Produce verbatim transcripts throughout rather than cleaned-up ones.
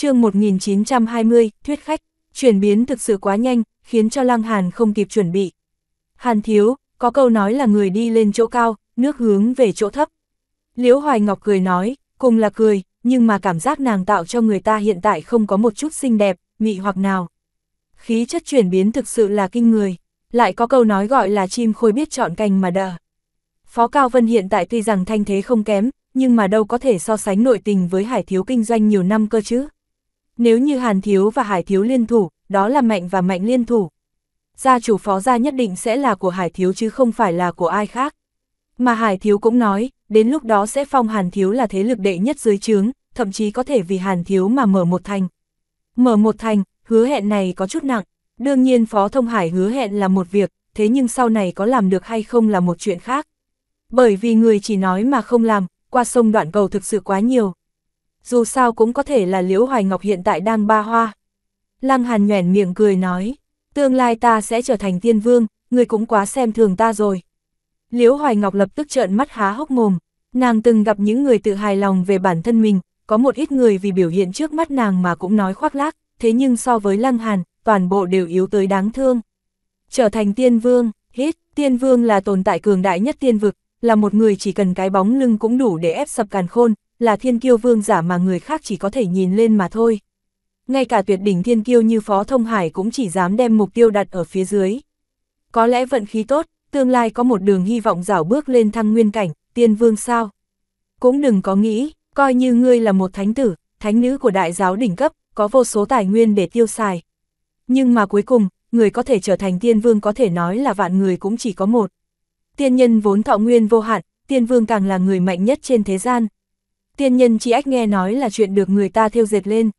Chương một nghìn chín trăm hai mươi, Thuyết khách. Chuyển biến thực sự quá nhanh, khiến cho Lăng Hàn không kịp chuẩn bị. Hàn thiếu, có câu nói là người đi lên chỗ cao, nước hướng về chỗ thấp. Liễu Hoài Ngọc cười nói, cùng là cười, nhưng mà cảm giác nàng tạo cho người ta hiện tại không có một chút xinh đẹp, mị hoặc nào. Khí chất chuyển biến thực sự là kinh người, lại có câu nói gọi là chim khôi biết chọn cành mà đờ. Phó Cao Vân hiện tại tuy rằng thanh thế không kém, nhưng mà đâu có thể so sánh nội tình với Hải thiếu kinh doanh nhiều năm cơ chứ. Nếu như Hàn thiếu và Hải thiếu liên thủ, đó là mạnh và mạnh liên thủ. Gia chủ Phó gia nhất định sẽ là của Hải thiếu chứ không phải là của ai khác. Mà Hải thiếu cũng nói, đến lúc đó sẽ phong Hàn thiếu là thế lực đệ nhất dưới trướng, thậm chí có thể vì Hàn thiếu mà mở một thành. Mở một thành, hứa hẹn này có chút nặng. Đương nhiên Phó Thông Hải hứa hẹn là một việc, thế nhưng sau này có làm được hay không là một chuyện khác. Bởi vì người chỉ nói mà không làm, qua sông đoạn cầu thực sự quá nhiều. Dù sao cũng có thể là Liễu Hoài Ngọc hiện tại đang ba hoa. Lăng Hàn nhoẻn miệng cười nói, tương lai ta sẽ trở thành tiên vương, người cũng quá xem thường ta rồi. Liễu Hoài Ngọc lập tức trợn mắt há hốc mồm, nàng từng gặp những người tự hài lòng về bản thân mình, có một ít người vì biểu hiện trước mắt nàng mà cũng nói khoác lác, thế nhưng so với Lăng Hàn, toàn bộ đều yếu tới đáng thương. Trở thành tiên vương, hít, tiên vương là tồn tại cường đại nhất tiên vực, là một người chỉ cần cái bóng lưng cũng đủ để ép sập càn khôn, là thiên kiêu vương giả mà người khác chỉ có thể nhìn lên mà thôi. Ngay cả tuyệt đỉnh thiên kiêu như Phó Thông Hải cũng chỉ dám đem mục tiêu đặt ở phía dưới. Có lẽ vận khí tốt, tương lai có một đường hy vọng rảo bước lên thăng nguyên cảnh, tiên vương sao? Cũng đừng có nghĩ, coi như ngươi là một thánh tử, thánh nữ của đại giáo đỉnh cấp, có vô số tài nguyên để tiêu xài. Nhưng mà cuối cùng, người có thể trở thành tiên vương có thể nói là vạn người cũng chỉ có một. Tiên nhân vốn thọ nguyên vô hạn, tiên vương càng là người mạnh nhất trên thế gian. Tiên nhân chi ách nghe nói là chuyện được người ta thêu dệt lên.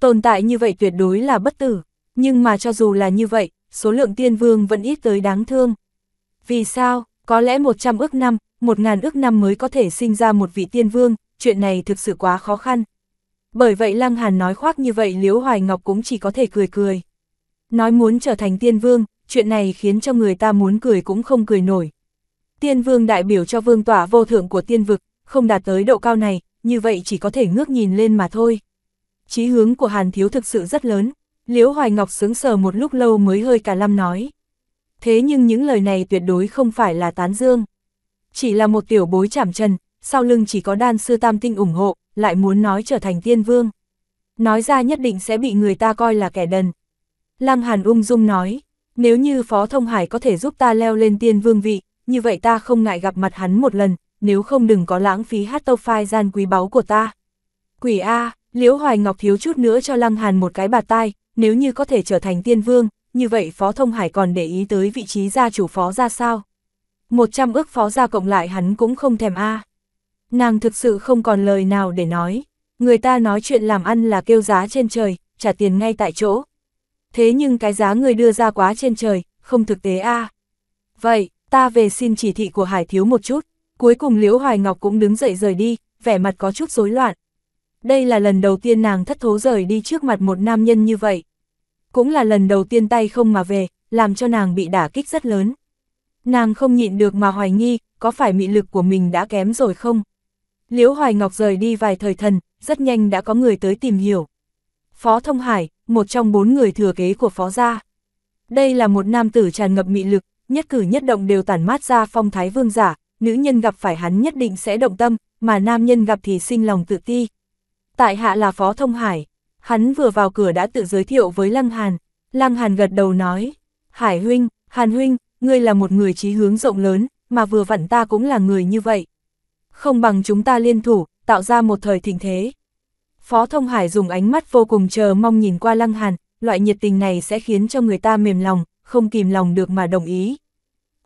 Tồn tại như vậy tuyệt đối là bất tử, nhưng mà cho dù là như vậy, số lượng tiên vương vẫn ít tới đáng thương. Vì sao, có lẽ một trăm ức năm, một nghìn ức năm mới có thể sinh ra một vị tiên vương, chuyện này thực sự quá khó khăn. Bởi vậy Lăng Hàn nói khoác như vậy Liễu Hoài Ngọc cũng chỉ có thể cười cười. Nói muốn trở thành tiên vương, chuyện này khiến cho người ta muốn cười cũng không cười nổi. Tiên vương đại biểu cho vương tỏa vô thượng của tiên vực, không đạt tới độ cao này, như vậy chỉ có thể ngước nhìn lên mà thôi. Chí hướng của Hàn thiếu thực sự rất lớn, Liễu Hoài Ngọc sững sờ một lúc lâu mới hơi cả lăm nói. Thế nhưng những lời này tuyệt đối không phải là tán dương. Chỉ là một tiểu bối chảm trần, sau lưng chỉ có đan sư tam tinh ủng hộ, lại muốn nói trở thành tiên vương. Nói ra nhất định sẽ bị người ta coi là kẻ đần. Lăng Hàn ung dung nói, nếu như Phó Thông Hải có thể giúp ta leo lên tiên vương vị, như vậy ta không ngại gặp mặt hắn một lần, nếu không đừng có lãng phí hát tâu phai gian quý báu của ta. Quỷ A, Liễu Hoài Ngọc thiếu chút nữa cho Lăng Hàn một cái bạt tai, nếu như có thể trở thành tiên vương, như vậy Phó Thông Hải còn để ý tới vị trí gia chủ Phó gia sao? một trăm ước Phó gia cộng lại hắn cũng không thèm A. Nàng thực sự không còn lời nào để nói, người ta nói chuyện làm ăn là kêu giá trên trời, trả tiền ngay tại chỗ. Thế nhưng cái giá người đưa ra quá trên trời, không thực tế A. Vậy, ta về xin chỉ thị của Hải thiếu một chút. Cuối cùng Liễu Hoài Ngọc cũng đứng dậy rời đi, vẻ mặt có chút rối loạn. Đây là lần đầu tiên nàng thất thố rời đi trước mặt một nam nhân như vậy. Cũng là lần đầu tiên tay không mà về, làm cho nàng bị đả kích rất lớn. Nàng không nhịn được mà hoài nghi, có phải mị lực của mình đã kém rồi không? Liễu Hoài Ngọc rời đi vài thời thần, rất nhanh đã có người tới tìm hiểu. Phó Thông Hải, một trong bốn người thừa kế của Phó gia. Đây là một nam tử tràn ngập mị lực, nhất cử nhất động đều tản mát ra phong thái vương giả. Nữ nhân gặp phải hắn nhất định sẽ động tâm, mà nam nhân gặp thì sinh lòng tự ti. Tại hạ là Phó Thông Hải, hắn vừa vào cửa đã tự giới thiệu với Lăng Hàn. Lăng Hàn gật đầu nói, Hải huynh, Hàn huynh, ngươi là một người chí hướng rộng lớn, mà vừa vặn ta cũng là người như vậy. Không bằng chúng ta liên thủ, tạo ra một thời thịnh thế. Phó Thông Hải dùng ánh mắt vô cùng chờ mong nhìn qua Lăng Hàn, loại nhiệt tình này sẽ khiến cho người ta mềm lòng, không kìm lòng được mà đồng ý.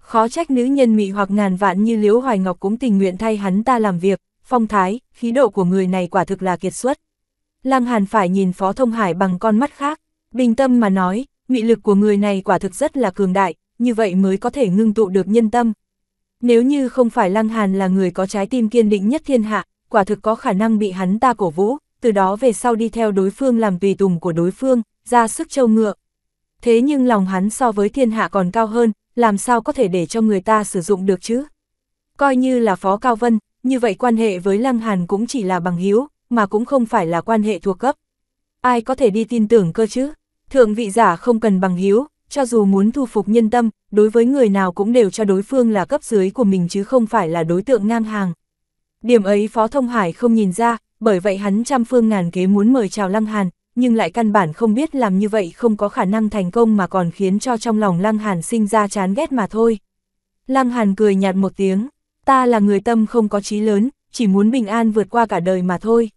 Khó trách nữ nhân mị hoặc ngàn vạn như Liễu Hoài Ngọc cũng tình nguyện thay hắn ta làm việc, phong thái, khí độ của người này quả thực là kiệt xuất. Lăng Hàn phải nhìn Phó Thông Hải bằng con mắt khác, bình tâm mà nói, mị lực của người này quả thực rất là cường đại, như vậy mới có thể ngưng tụ được nhân tâm. Nếu như không phải Lăng Hàn là người có trái tim kiên định nhất thiên hạ, quả thực có khả năng bị hắn ta cổ vũ, từ đó về sau đi theo đối phương làm tùy tùng của đối phương, ra sức trâu ngựa. Thế nhưng lòng hắn so với thiên hạ còn cao hơn, làm sao có thể để cho người ta sử dụng được chứ? Coi như là Phó Cao Vân, như vậy quan hệ với Lăng Hàn cũng chỉ là bằng hữu, mà cũng không phải là quan hệ thuộc cấp. ai có thể đi tin tưởng cơ chứ? Thượng vị giả không cần bằng hữu, cho dù muốn thu phục nhân tâm, đối với người nào cũng đều cho đối phương là cấp dưới của mình chứ không phải là đối tượng ngang hàng. Điểm ấy Phó Thông Hải không nhìn ra, bởi vậy hắn trăm phương ngàn kế muốn mời chào Lăng Hàn, nhưng lại căn bản không biết làm như vậy không có khả năng thành công mà còn khiến cho trong lòng Lăng Hàn sinh ra chán ghét mà thôi. Lăng Hàn cười nhạt một tiếng, ta là người tâm không có chí lớn, chỉ muốn bình an vượt qua cả đời mà thôi.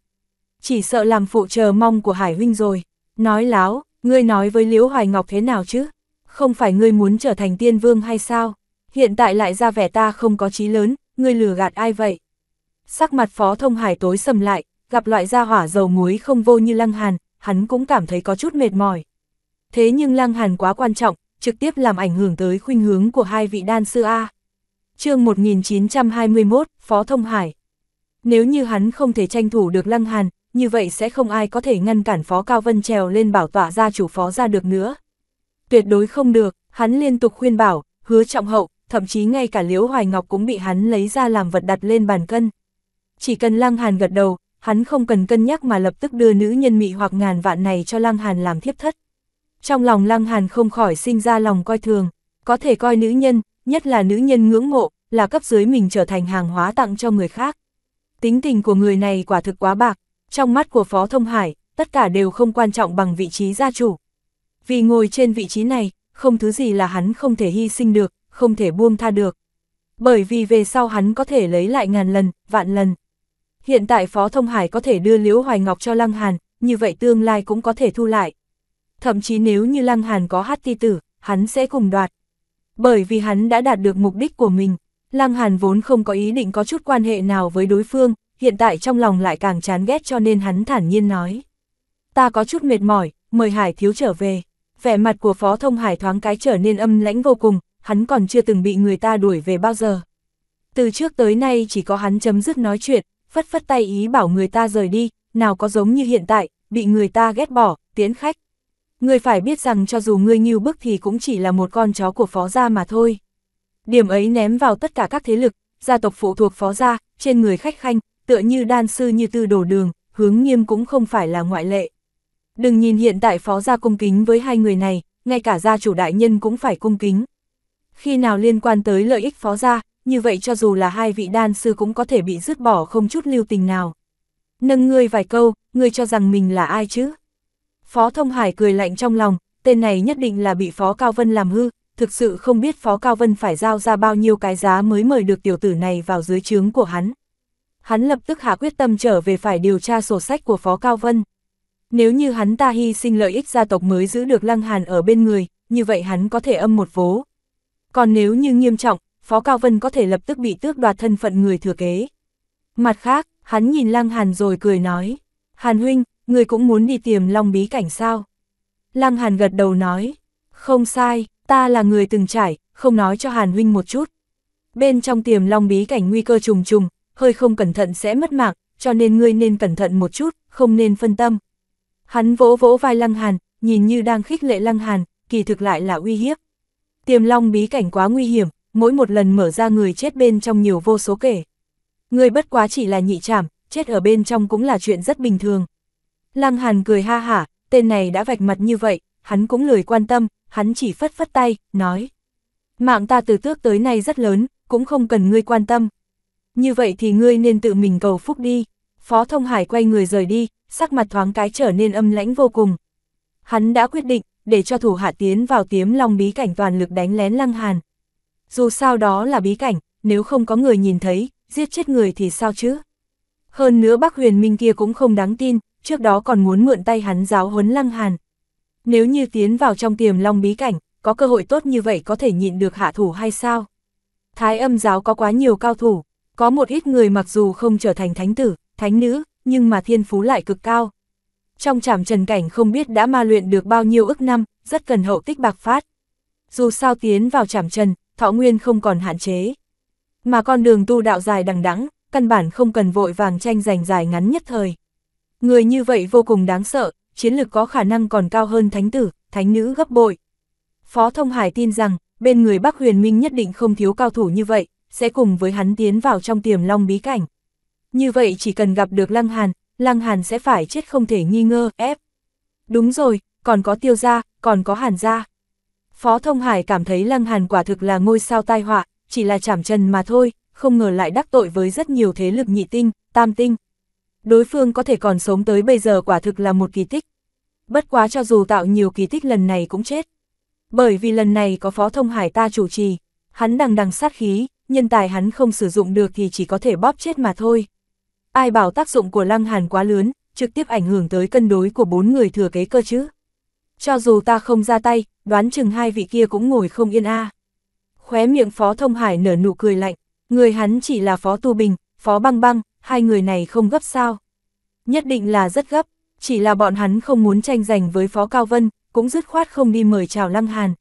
Chỉ sợ làm phụ chờ mong của Hải huynh rồi. Nói láo, ngươi nói với Liễu Hoài Ngọc thế nào chứ? Không phải ngươi muốn trở thành tiên vương hay sao? Hiện tại lại ra vẻ ta không có chí lớn, ngươi lừa gạt ai vậy? Sắc mặt Phó Thông Hải tối sầm lại, gặp loại gia hỏa dầu muối không vô như Lăng Hàn, hắn cũng cảm thấy có chút mệt mỏi. Thế nhưng Lăng Hàn quá quan trọng, trực tiếp làm ảnh hưởng tới khuynh hướng của hai vị đan sư A. Chương một nghìn chín trăm hai mươi mốt, Phó Thông Hải. Nếu như hắn không thể tranh thủ được Lăng Hàn, như vậy sẽ không ai có thể ngăn cản Phó Cao Vân trèo lên bảo tọa gia chủ phó ra được nữa. Tuyệt đối không được, hắn liên tục khuyên bảo, Hứa Trọng Hậu, thậm chí ngay cả Liễu Hoài Ngọc cũng bị hắn lấy ra làm vật đặt lên bàn cân. Chỉ cần Lăng Hàn gật đầu, hắn không cần cân nhắc mà lập tức đưa nữ nhân mị hoặc ngàn vạn này cho Lăng Hàn làm thiếp thất. Trong lòng Lăng Hàn không khỏi sinh ra lòng coi thường, có thể coi nữ nhân, nhất là nữ nhân ngưỡng mộ, là cấp dưới mình trở thành hàng hóa tặng cho người khác. Tính tình của người này quả thực quá bạc, trong mắt của Phó Thông Hải, tất cả đều không quan trọng bằng vị trí gia chủ. Vì ngồi trên vị trí này, không thứ gì là hắn không thể hy sinh được, không thể buông tha được. Bởi vì về sau hắn có thể lấy lại ngàn lần, vạn lần. Hiện tại Phó Thông Hải có thể đưa Liễu Hoài Ngọc cho Lăng Hàn, như vậy tương lai cũng có thể thu lại. Thậm chí nếu như Lăng Hàn có hát ti tử, hắn sẽ cùng đoạt. Bởi vì hắn đã đạt được mục đích của mình, Lăng Hàn vốn không có ý định có chút quan hệ nào với đối phương, hiện tại trong lòng lại càng chán ghét cho nên hắn thản nhiên nói. Ta có chút mệt mỏi, mời Hải thiếu trở về. Vẻ mặt của Phó Thông Hải thoáng cái trở nên âm lãnh vô cùng, hắn còn chưa từng bị người ta đuổi về bao giờ. Từ trước tới nay chỉ có hắn chấm dứt nói chuyện, phất phất tay ý bảo người ta rời đi, nào có giống như hiện tại, bị người ta ghét bỏ, tiễn khách. Ngươi phải biết rằng cho dù ngươi như bức thì cũng chỉ là một con chó của Phó gia mà thôi. Điểm ấy ném vào tất cả các thế lực, gia tộc phụ thuộc Phó gia, trên người khách khanh, tựa như đan sư như Tư Đồ Đường, Hướng Nghiêm cũng không phải là ngoại lệ. Đừng nhìn hiện tại Phó gia cung kính với hai người này, ngay cả gia chủ đại nhân cũng phải cung kính. Khi nào liên quan tới lợi ích Phó gia, như vậy cho dù là hai vị đan sư cũng có thể bị dứt bỏ không chút lưu tình nào. Nâng ngươi vài câu, ngươi cho rằng mình là ai chứ? Phó Thông Hải cười lạnh trong lòng, tên này nhất định là bị Phó Cao Vân làm hư, thực sự không biết Phó Cao Vân phải giao ra bao nhiêu cái giá mới mời được tiểu tử này vào dưới trướng của hắn. Hắn lập tức hạ quyết tâm trở về phải điều tra sổ sách của Phó Cao Vân. Nếu như hắn ta hy sinh lợi ích gia tộc mới giữ được Lăng Hàn ở bên người, như vậy hắn có thể âm một vố. Còn nếu như nghiêm trọng, Phó Cao Vân có thể lập tức bị tước đoạt thân phận người thừa kế. Mặt khác, hắn nhìn Lăng Hàn rồi cười nói, Hàn huynh, ngươi cũng muốn đi tìm Long Bí Cảnh sao? Lăng Hàn gật đầu nói, không sai, ta là người từng trải, không nói cho Hàn huynh một chút. Bên trong tiềm Long Bí Cảnh nguy cơ trùng trùng, hơi không cẩn thận sẽ mất mạng, cho nên ngươi nên cẩn thận một chút, không nên phân tâm. Hắn vỗ vỗ vai Lăng Hàn, nhìn như đang khích lệ Lăng Hàn, kỳ thực lại là uy hiếp. Tiềm Long Bí Cảnh quá nguy hiểm, mỗi một lần mở ra người chết bên trong nhiều vô số kể. Ngươi bất quá chỉ là nhị trảm, chết ở bên trong cũng là chuyện rất bình thường. Lăng Hàn cười ha hả, tên này đã vạch mặt như vậy, hắn cũng lười quan tâm, hắn chỉ phất phất tay, nói. Mạng ta từ trước tới nay rất lớn, cũng không cần ngươi quan tâm. Như vậy thì ngươi nên tự mình cầu phúc đi. Phó Thông Hải quay người rời đi, sắc mặt thoáng cái trở nên âm lãnh vô cùng. Hắn đã quyết định, để cho thủ hạ tiến vào Tiếm Long Bí Cảnh toàn lực đánh lén Lăng Hàn. Dù sao đó là bí cảnh, nếu không có người nhìn thấy, giết chết người thì sao chứ? Hơn nữa Bắc Huyền Minh kia cũng không đáng tin, trước đó còn muốn mượn tay hắn giáo huấn Lăng Hàn. Nếu như tiến vào trong Tiềm Long Bí Cảnh, có cơ hội tốt như vậy có thể nhịn được hạ thủ hay sao? Thái Âm giáo có quá nhiều cao thủ, có một ít người mặc dù không trở thành thánh tử, thánh nữ, nhưng mà thiên phú lại cực cao. Trong trảm trần cảnh không biết đã ma luyện được bao nhiêu ức năm, rất cần hậu tích bạc phát. Dù sao tiến vào trảm trần, thọ nguyên không còn hạn chế. Mà con đường tu đạo dài đằng đẵng, căn bản không cần vội vàng tranh giành dài ngắn nhất thời. Người như vậy vô cùng đáng sợ, chiến lực có khả năng còn cao hơn thánh tử, thánh nữ gấp bội. Phó Thông Hải tin rằng, bên người Bắc Huyền Minh nhất định không thiếu cao thủ như vậy, sẽ cùng với hắn tiến vào trong Tiềm Long Bí Cảnh. Như vậy chỉ cần gặp được Lăng Hàn, Lăng Hàn sẽ phải chết không thể nghi ngờ, ép. Đúng rồi, còn có Tiêu gia, còn có Hàn gia. Phó Thông Hải cảm thấy Lăng Hàn quả thực là ngôi sao tai họa, chỉ là chảm trần mà thôi, không ngờ lại đắc tội với rất nhiều thế lực nhị tinh, tam tinh. Đối phương có thể còn sống tới bây giờ quả thực là một kỳ tích. Bất quá cho dù tạo nhiều kỳ tích lần này cũng chết. Bởi vì lần này có Phó Thông Hải ta chủ trì, hắn đằng đằng sát khí, nhân tài hắn không sử dụng được thì chỉ có thể bóp chết mà thôi. Ai bảo tác dụng của Lăng Hàn quá lớn, trực tiếp ảnh hưởng tới cân đối của bốn người thừa kế cơ chứ. Cho dù ta không ra tay, đoán chừng hai vị kia cũng ngồi không yên a. À. Khóe miệng Phó Thông Hải nở nụ cười lạnh, người hắn chỉ là Phó Tu Bình, Phó Băng Băng, hai người này không gấp sao? Nhất định là rất gấp, chỉ là bọn hắn không muốn tranh giành với Phó Cao Vân, cũng dứt khoát không đi mời chào Lăng Hàn.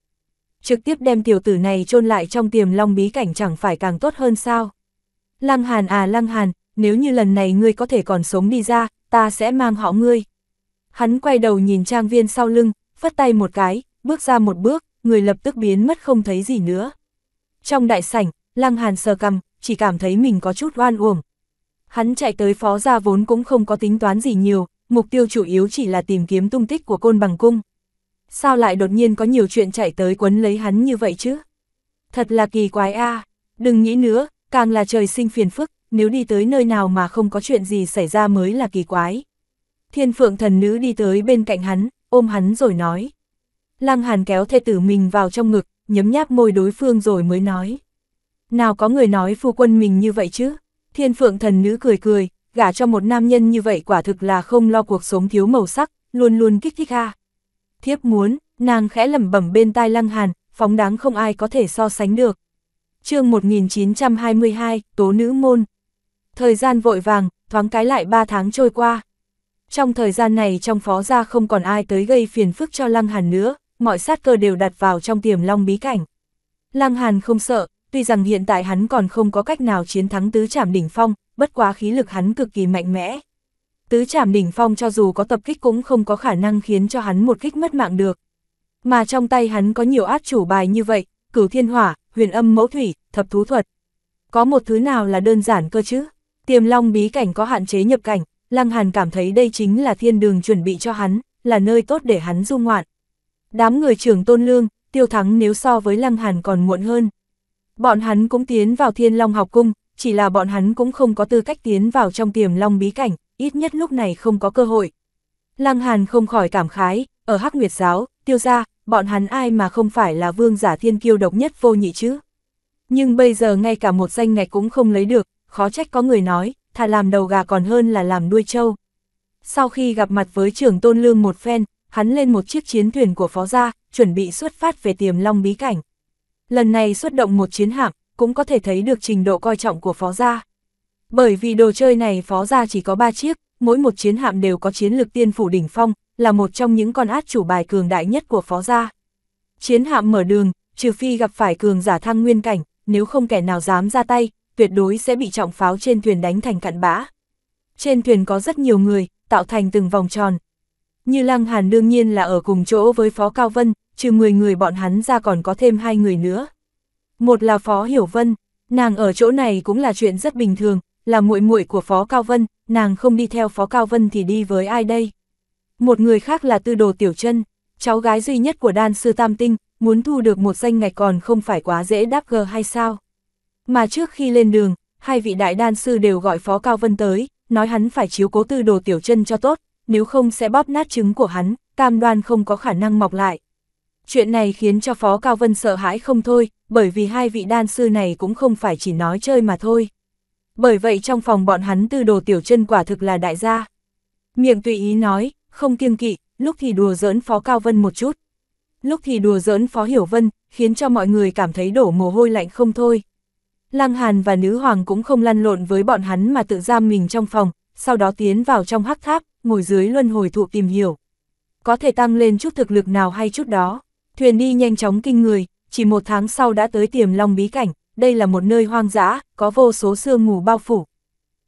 Trực tiếp đem tiểu tử này chôn lại trong Tiềm Long bí cảnh chẳng phải càng tốt hơn sao? Lăng Hàn à Lăng Hàn, nếu như lần này ngươi có thể còn sống đi ra, ta sẽ mang họ ngươi. Hắn quay đầu nhìn trang viên sau lưng, phất tay một cái, bước ra một bước, người lập tức biến mất không thấy gì nữa. Trong đại sảnh, Lăng Hàn sờ cằm, chỉ cảm thấy mình có chút oan uổng. Hắn chạy tới Phó gia vốn cũng không có tính toán gì nhiều, mục tiêu chủ yếu chỉ là tìm kiếm tung tích của Côn Bằng Cung. Sao lại đột nhiên có nhiều chuyện chạy tới quấn lấy hắn như vậy chứ? Thật là kỳ quái a, à. Đừng nghĩ nữa, càng là trời sinh phiền phức, nếu đi tới nơi nào mà không có chuyện gì xảy ra mới là kỳ quái. Thiên Phượng thần nữ đi tới bên cạnh hắn, ôm hắn rồi nói. Lăng Hàn kéo thê tử mình vào trong ngực, nhấm nháp môi đối phương rồi mới nói. Nào có người nói phu quân mình như vậy chứ? Thiên Phượng thần nữ cười cười, gả cho một nam nhân như vậy quả thực là không lo cuộc sống thiếu màu sắc, luôn luôn kích thích a. Thiếp muốn, nàng khẽ lẩm bẩm bên tai Lăng Hàn, phóng đáng không ai có thể so sánh được. Chương một nghìn chín trăm hai mươi hai, Tố Nữ Môn. Thời gian vội vàng, thoáng cái lại ba tháng trôi qua. Trong thời gian này trong Phó gia không còn ai tới gây phiền phức cho Lăng Hàn nữa, mọi sát cơ đều đặt vào trong Tiềm Long bí cảnh. Lăng Hàn không sợ, tuy rằng hiện tại hắn còn không có cách nào chiến thắng Tứ Trảm Đỉnh Phong, bất quá khí lực hắn cực kỳ mạnh mẽ. Tứ Trảm Đỉnh Phong cho dù có tập kích cũng không có khả năng khiến cho hắn một kích mất mạng được. Mà trong tay hắn có nhiều át chủ bài như vậy, Cửu Thiên Hỏa, Huyền Âm Mẫu Thủy, Thập Thú Thuật. Có một thứ nào là đơn giản cơ chứ? Tiềm Long bí cảnh có hạn chế nhập cảnh, Lăng Hàn cảm thấy đây chính là thiên đường chuẩn bị cho hắn, là nơi tốt để hắn du ngoạn. Đám người trưởng Tôn Lương, Tiêu Thắng nếu so với Lăng Hàn còn muộn hơn. Bọn hắn cũng tiến vào Thiên Long học cung, chỉ là bọn hắn cũng không có tư cách tiến vào trong Tiềm Long bí cảnh, ít nhất lúc này không có cơ hội. Lăng Hàn không khỏi cảm khái, ở Hắc Nguyệt giáo, Tiêu gia, bọn hắn ai mà không phải là vương giả thiên kiêu độc nhất vô nhị chứ. Nhưng bây giờ ngay cả một danh ngạch cũng không lấy được, khó trách có người nói, thà làm đầu gà còn hơn là làm đuôi trâu. Sau khi gặp mặt với trưởng Tôn Lương một phen, hắn lên một chiếc chiến thuyền của Phó gia, chuẩn bị xuất phát về Tiềm Long bí cảnh. Lần này xuất động một chiến hạm, cũng có thể thấy được trình độ coi trọng của Phó gia. Bởi vì đồ chơi này Phó gia chỉ có ba chiếc, mỗi một chiến hạm đều có chiến lực tiên phủ đỉnh phong, là một trong những con át chủ bài cường đại nhất của Phó gia. Chiến hạm mở đường, trừ phi gặp phải cường giả thăng nguyên cảnh, nếu không kẻ nào dám ra tay, tuyệt đối sẽ bị trọng pháo trên thuyền đánh thành cặn bã. Trên thuyền có rất nhiều người, tạo thành từng vòng tròn. Như Lăng Hàn đương nhiên là ở cùng chỗ với Phó Cao Vân, trừ mười người bọn hắn ra còn có thêm hai người nữa. Một là Phó Hiểu Vân, nàng ở chỗ này cũng là chuyện rất bình thường, là muội muội của Phó Cao Vân, nàng không đi theo Phó Cao Vân thì đi với ai đây? Một người khác là Tư Đồ Tiểu Chân, cháu gái duy nhất của đan sư Tam Tinh, muốn thu được một danh ngạch còn không phải quá dễ đáp gờ hay sao? Mà trước khi lên đường, hai vị đại đan sư đều gọi Phó Cao Vân tới, nói hắn phải chiếu cố Tư Đồ Tiểu Chân cho tốt, nếu không sẽ bóp nát trứng của hắn, cam đoan không có khả năng mọc lại. Chuyện này khiến cho Phó Cao Vân sợ hãi không thôi, bởi vì hai vị đan sư này cũng không phải chỉ nói chơi mà thôi. Bởi vậy trong phòng bọn hắn Tư Đồ Tiểu Chân quả thực là đại gia. Miệng tùy ý nói, không kiêng kỵ, lúc thì đùa giỡn Phó Cao Vân một chút, lúc thì đùa giỡn Phó Hiểu Vân, khiến cho mọi người cảm thấy đổ mồ hôi lạnh không thôi. Lăng Hàn và Nữ Hoàng cũng không lăn lộn với bọn hắn mà tự giam mình trong phòng, sau đó tiến vào trong hắc tháp, ngồi dưới luân hồi thụ tìm hiểu. Có thể tăng lên chút thực lực nào hay chút đó. Thuyền đi nhanh chóng kinh người, chỉ một tháng sau đã tới Tiềm Long bí cảnh, đây là một nơi hoang dã, có vô số sương mù bao phủ.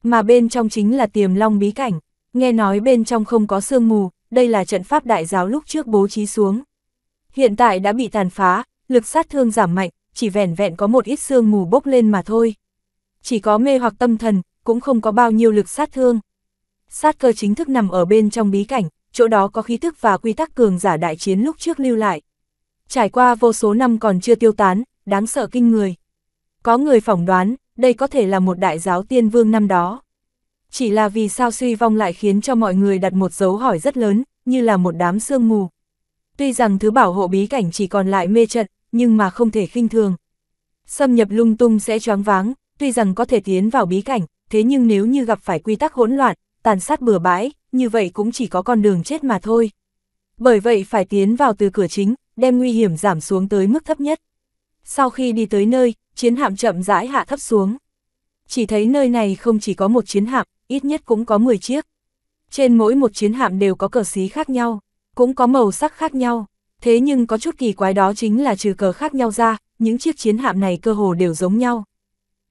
Mà bên trong chính là Tiềm Long bí cảnh, nghe nói bên trong không có sương mù, đây là trận pháp đại giáo lúc trước bố trí xuống. Hiện tại đã bị tàn phá, lực sát thương giảm mạnh, chỉ vẻn vẹn có một ít sương mù bốc lên mà thôi. Chỉ có mê hoặc tâm thần, cũng không có bao nhiêu lực sát thương. Sát cơ chính thức nằm ở bên trong bí cảnh, chỗ đó có khí thức và quy tắc cường giả đại chiến lúc trước lưu lại. Trải qua vô số năm còn chưa tiêu tán, đáng sợ kinh người. Có người phỏng đoán, đây có thể là một đại giáo tiên vương năm đó. Chỉ là vì sao suy vong lại khiến cho mọi người đặt một dấu hỏi rất lớn, như là một đám sương mù. Tuy rằng thứ bảo hộ bí cảnh chỉ còn lại mê trận, nhưng mà không thể khinh thường. Xâm nhập lung tung sẽ choáng váng, tuy rằng có thể tiến vào bí cảnh, thế nhưng nếu như gặp phải quy tắc hỗn loạn, tàn sát bừa bãi, như vậy cũng chỉ có con đường chết mà thôi. Bởi vậy phải tiến vào từ cửa chính, đem nguy hiểm giảm xuống tới mức thấp nhất. Sau khi đi tới nơi, chiến hạm chậm rãi hạ thấp xuống. Chỉ thấy nơi này không chỉ có một chiến hạm, ít nhất cũng có mười chiếc. Trên mỗi một chiến hạm đều có cờ xí khác nhau, cũng có màu sắc khác nhau. Thế nhưng có chút kỳ quái đó chính là trừ cờ khác nhau ra, những chiếc chiến hạm này cơ hồ đều giống nhau.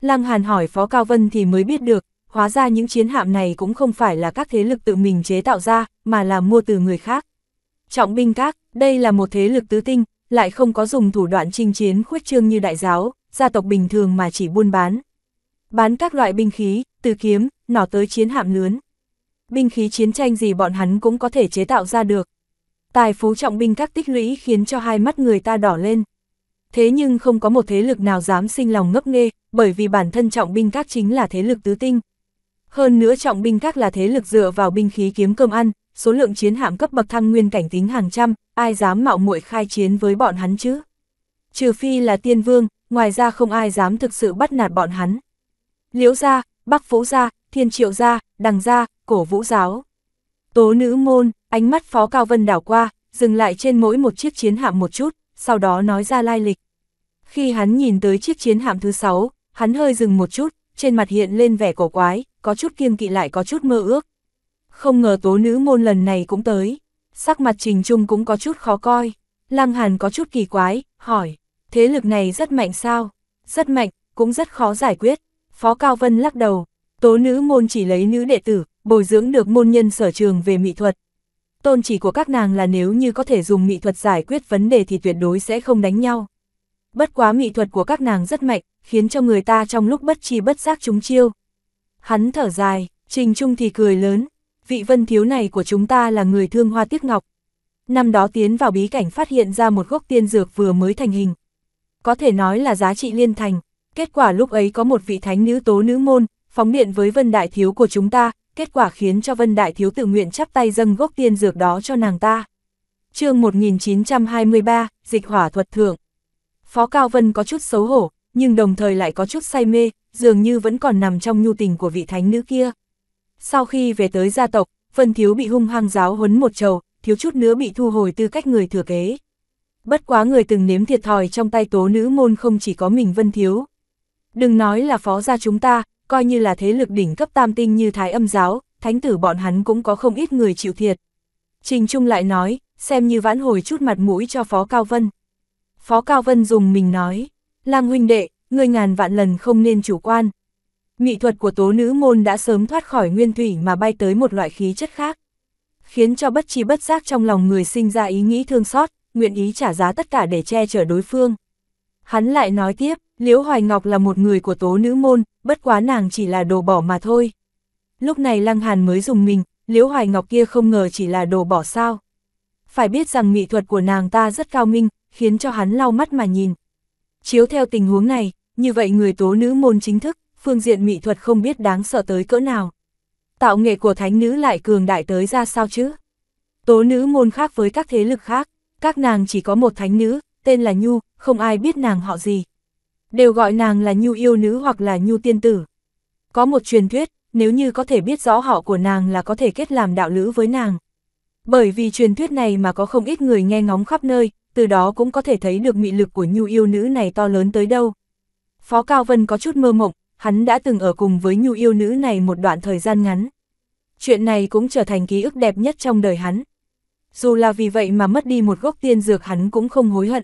Lăng Hàn hỏi Phó Cao Vân thì mới biết được, hóa ra những chiến hạm này cũng không phải là các thế lực tự mình chế tạo ra, mà là mua từ người khác. Trọng binh các, đây là một thế lực tứ tinh, lại không có dùng thủ đoạn chinh chiến khuếch trương như đại giáo, gia tộc bình thường mà chỉ buôn bán. Bán các loại binh khí, từ kiếm, nỏ tới chiến hạm lớn. Binh khí chiến tranh gì bọn hắn cũng có thể chế tạo ra được. Tài phú trọng binh các tích lũy khiến cho hai mắt người ta đỏ lên. Thế nhưng không có một thế lực nào dám sinh lòng ngấp nghé, bởi vì bản thân trọng binh các chính là thế lực tứ tinh. Hơn nữa trọng binh các là thế lực dựa vào binh khí kiếm cơm ăn, số lượng chiến hạm cấp bậc thăng nguyên cảnh tính hàng trăm, ai dám mạo muội khai chiến với bọn hắn chứ? Trừ phi là tiên vương, ngoài ra không ai dám thực sự bắt nạt bọn hắn. Liễu gia, Bắc Phú gia, Thiên Triệu gia, Đằng gia, Cổ Vũ giáo, Tố Nữ môn, ánh mắt Phó Cao Vân đảo qua, dừng lại trên mỗi một chiếc chiến hạm một chút, sau đó nói ra lai lịch. Khi hắn nhìn tới chiếc chiến hạm thứ sáu, hắn hơi dừng một chút, trên mặt hiện lên vẻ cổ quái, có chút kiêng kỵ lại có chút mơ ước. Không ngờ Tố Nữ môn lần này cũng tới, sắc mặt Trình Trung cũng có chút khó coi. Lăng Hàn có chút kỳ quái, hỏi, thế lực này rất mạnh sao? Rất mạnh, cũng rất khó giải quyết. Phó Cao Vân lắc đầu, Tố Nữ môn chỉ lấy nữ đệ tử, bồi dưỡng được môn nhân sở trường về mỹ thuật. Tôn chỉ của các nàng là nếu như có thể dùng mỹ thuật giải quyết vấn đề thì tuyệt đối sẽ không đánh nhau. Bất quá mỹ thuật của các nàng rất mạnh, khiến cho người ta trong lúc bất chi bất giác trúng chiêu. Hắn thở dài, Trình Trung thì cười lớn, vị Vân thiếu này của chúng ta là người thương hoa tiếc ngọc. Năm đó tiến vào bí cảnh phát hiện ra một gốc tiên dược vừa mới thành hình. Có thể nói là giá trị liên thành. Kết quả lúc ấy có một vị thánh nữ Tố Nữ môn, phóng điện với Vân đại thiếu của chúng ta, kết quả khiến cho Vân đại thiếu tự nguyện chắp tay dâng gốc tiên dược đó cho nàng ta. Chương một nghìn chín trăm hai mươi ba, Dịch hỏa thuật thượng. Phó Cao Vân có chút xấu hổ, nhưng đồng thời lại có chút say mê, dường như vẫn còn nằm trong nhu tình của vị thánh nữ kia. Sau khi về tới gia tộc, Vân thiếu bị hung hăng giáo huấn một trầu, thiếu chút nữa bị thu hồi tư cách người thừa kế. Bất quá người từng nếm thiệt thòi trong tay Tố Nữ môn không chỉ có mình Vân thiếu. Đừng nói là Phó gia chúng ta, coi như là thế lực đỉnh cấp tam tinh như Thái Âm giáo, thánh tử bọn hắn cũng có không ít người chịu thiệt. Trình Trung lại nói, xem như vãn hồi chút mặt mũi cho Phó Cao Vân. Phó Cao Vân dùng mình nói, Lang huynh đệ, ngươi ngàn vạn lần không nên chủ quan. Mỹ thuật của Tố Nữ môn đã sớm thoát khỏi nguyên thủy mà bay tới một loại khí chất khác, khiến cho bất chi bất giác trong lòng người sinh ra ý nghĩ thương xót, nguyện ý trả giá tất cả để che chở đối phương. Hắn lại nói tiếp, Liễu Hoài Ngọc là một người của Tố Nữ môn, bất quá nàng chỉ là đồ bỏ mà thôi. Lúc này Lăng Hàn mới dùng mình, Liễu Hoài Ngọc kia không ngờ chỉ là đồ bỏ sao? Phải biết rằng mỹ thuật của nàng ta rất cao minh, khiến cho hắn lau mắt mà nhìn. Chiếu theo tình huống này, như vậy người Tố Nữ môn chính thức, phương diện mỹ thuật không biết đáng sợ tới cỡ nào. Tạo nghệ của thánh nữ lại cường đại tới ra sao chứ? Tố Nữ môn khác với các thế lực khác, các nàng chỉ có một thánh nữ, tên là Nhu, không ai biết nàng họ gì. Đều gọi nàng là Nhu yêu nữ hoặc là Nhu tiên tử. Có một truyền thuyết, nếu như có thể biết rõ họ của nàng là có thể kết làm đạo lữ với nàng. Bởi vì truyền thuyết này mà có không ít người nghe ngóng khắp nơi, từ đó cũng có thể thấy được mị lực của Nhu yêu nữ này to lớn tới đâu. Phó Cao Vân có chút mơ mộng, hắn đã từng ở cùng với Nhu yêu nữ này một đoạn thời gian ngắn. Chuyện này cũng trở thành ký ức đẹp nhất trong đời hắn. Dù là vì vậy mà mất đi một gốc tiên dược hắn cũng không hối hận.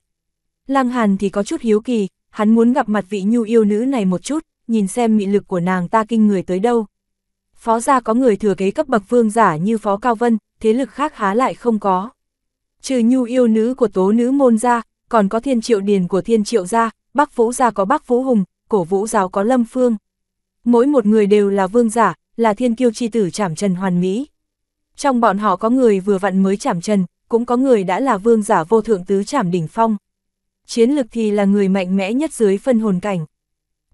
Lăng Hàn thì có chút hiếu kỳ, hắn muốn gặp mặt vị Nhu yêu nữ này một chút, nhìn xem mị lực của nàng ta kinh người tới đâu. Phó gia có người thừa kế cấp bậc vương giả như Phó Cao Vân, thế lực khác há lại không có. Trừ Nhu yêu nữ của Tố Nữ môn gia, còn có Thiên Triệu Điền của Thiên Triệu gia, Bắc Vũ gia có Bắc Vũ Hùng, Cổ Vũ giáo có Lâm Phương. Mỗi một người đều là vương giả, là thiên kiêu chi tử trảm trần hoàn mỹ. Trong bọn họ có người vừa vặn mới chạm trần, cũng có người đã là vương giả vô thượng tứ trảm đỉnh phong. Chiến lực thì là người mạnh mẽ nhất dưới phân hồn cảnh.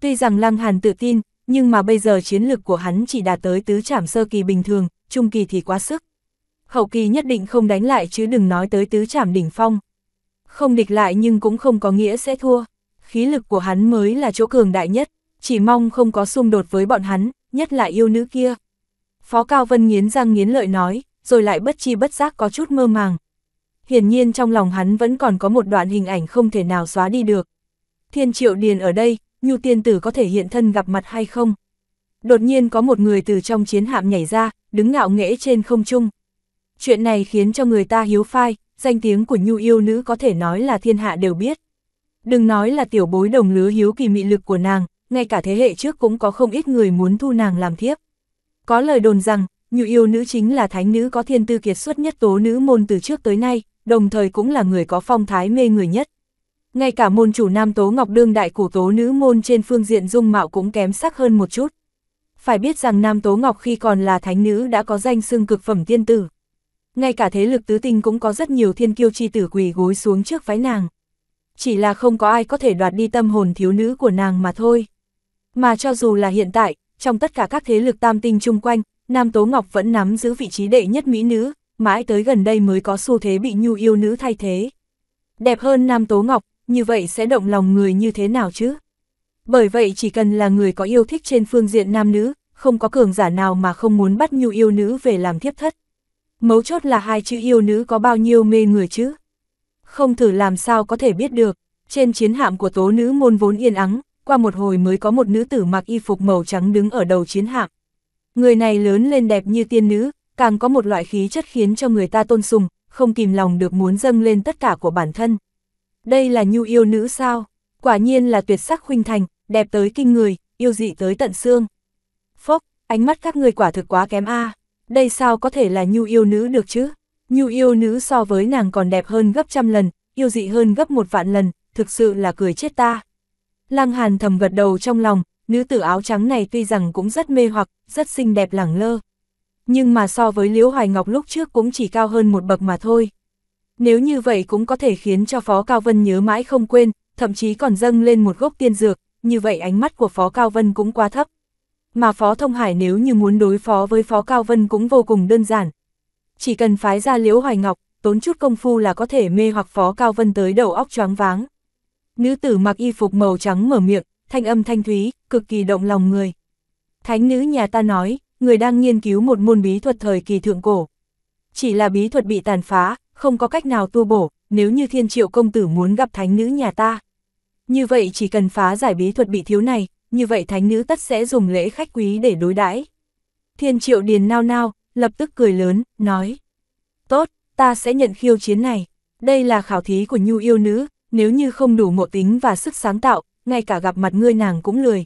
Tuy rằng Lăng Hàn tự tin, nhưng mà bây giờ chiến lực của hắn chỉ đạt tới tứ trảm sơ kỳ bình thường, trung kỳ thì quá sức. Hậu kỳ nhất định không đánh lại chứ đừng nói tới tứ trảm đỉnh phong. Không địch lại nhưng cũng không có nghĩa sẽ thua. Khí lực của hắn mới là chỗ cường đại nhất, chỉ mong không có xung đột với bọn hắn, nhất là yêu nữ kia. Phó Cao Vân nghiến răng nghiến lợi nói, rồi lại bất chi bất giác có chút mơ màng. Hiển nhiên trong lòng hắn vẫn còn có một đoạn hình ảnh không thể nào xóa đi được. Thiên Triệu Điền ở đây, Nhu tiên tử có thể hiện thân gặp mặt hay không? Đột nhiên có một người từ trong chiến hạm nhảy ra, đứng ngạo nghễ trên không trung. Chuyện này khiến cho người ta hiếu phai, danh tiếng của Nhu yêu nữ có thể nói là thiên hạ đều biết. Đừng nói là tiểu bối đồng lứa hiếu kỳ mị lực của nàng, ngay cả thế hệ trước cũng có không ít người muốn thu nàng làm thiếp. Có lời đồn rằng, Nhu yêu nữ chính là thánh nữ có thiên tư kiệt xuất nhất tố nữ môn từ trước tới nay, đồng thời cũng là người có phong thái mê người nhất. Ngay cả môn chủ Nam Tố Ngọc đương đại của tố nữ môn trên phương diện dung mạo cũng kém sắc hơn một chút. Phải biết rằng Nam Tố Ngọc khi còn là thánh nữ đã có danh xưng cực phẩm tiên tử. Ngay cả thế lực tứ tinh cũng có rất nhiều thiên kiêu chi tử quỳ gối xuống trước phái nàng. Chỉ là không có ai có thể đoạt đi tâm hồn thiếu nữ của nàng mà thôi. Mà cho dù là hiện tại, trong tất cả các thế lực tam tinh chung quanh, Nam Tố Ngọc vẫn nắm giữ vị trí đệ nhất mỹ nữ, mãi tới gần đây mới có xu thế bị Nhu yêu nữ thay thế. Đẹp hơn Nam Tố Ngọc, như vậy sẽ động lòng người như thế nào chứ? Bởi vậy chỉ cần là người có yêu thích trên phương diện nam nữ, không có cường giả nào mà không muốn bắt Nhu yêu nữ về làm thiếp thất. Mấu chốt là hai chữ yêu nữ có bao nhiêu mê người chứ? Không thử làm sao có thể biết được. Trên chiến hạm của tố nữ môn vốn yên ắng, qua một hồi mới có một nữ tử mặc y phục màu trắng đứng ở đầu chiến hạm. Người này lớn lên đẹp như tiên nữ, càng có một loại khí chất khiến cho người ta tôn sùng, không kìm lòng được muốn dâng lên tất cả của bản thân. Đây là Nhu yêu nữ sao? Quả nhiên là tuyệt sắc khuynh thành, đẹp tới kinh người, yêu dị tới tận xương. Phốc, ánh mắt các người quả thực quá kém a. À. Đây sao có thể là Nhu yêu nữ được chứ? Nhu yêu nữ so với nàng còn đẹp hơn gấp trăm lần, yêu dị hơn gấp một vạn lần, thực sự là cười chết ta. Lăng Hàn thầm gật đầu trong lòng, nữ tử áo trắng này tuy rằng cũng rất mê hoặc, rất xinh đẹp lẳng lơ. Nhưng mà so với Liễu Hoài Ngọc lúc trước cũng chỉ cao hơn một bậc mà thôi. Nếu như vậy cũng có thể khiến cho Phó Cao Vân nhớ mãi không quên, thậm chí còn dâng lên một gốc tiên dược, như vậy ánh mắt của Phó Cao Vân cũng quá thấp. Mà Phó Thông Hải nếu như muốn đối phó với Phó Cao Vân cũng vô cùng đơn giản. Chỉ cần phái ra Liễu Hoài Ngọc, tốn chút công phu là có thể mê hoặc Phó Cao Vân tới đầu óc choáng váng. Nữ tử mặc y phục màu trắng mở miệng, thanh âm thanh thúy, cực kỳ động lòng người. Thánh nữ nhà ta nói, người đang nghiên cứu một môn bí thuật thời kỳ thượng cổ. Chỉ là bí thuật bị tàn phá, không có cách nào tu bổ, nếu như Thiên Triệu công tử muốn gặp thánh nữ nhà ta. Như vậy chỉ cần phá giải bí thuật bị thiếu này, như vậy thánh nữ tất sẽ dùng lễ khách quý để đối đãi. Thiên Triệu Điền nao nao, lập tức cười lớn, nói. Tốt, ta sẽ nhận khiêu chiến này. Đây là khảo thí của Nhu yêu nữ, nếu như không đủ ngộ tính và sức sáng tạo, ngay cả gặp mặt ngươi nàng cũng lười.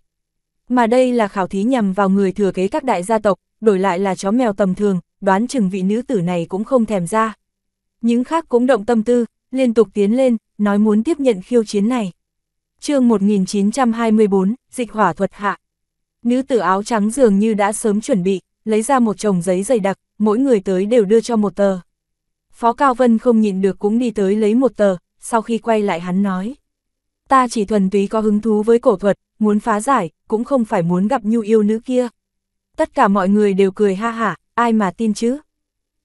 Mà đây là khảo thí nhằm vào người thừa kế các đại gia tộc, đổi lại là chó mèo tầm thường, đoán chừng vị nữ tử này cũng không thèm ra. Những khác cũng động tâm tư, liên tục tiến lên, nói muốn tiếp nhận khiêu chiến này. Chương một nghìn chín trăm hai mươi bốn, Dịch hỏa thuật hạ. Nữ tử áo trắng dường như đã sớm chuẩn bị, lấy ra một chồng giấy dày đặc, mỗi người tới đều đưa cho một tờ. Phó Cao Vân không nhịn được cũng đi tới lấy một tờ, sau khi quay lại hắn nói. Ta chỉ thuần túy có hứng thú với cổ thuật, muốn phá giải, cũng không phải muốn gặp Nhu yêu nữ kia. Tất cả mọi người đều cười ha hả, ai mà tin chứ.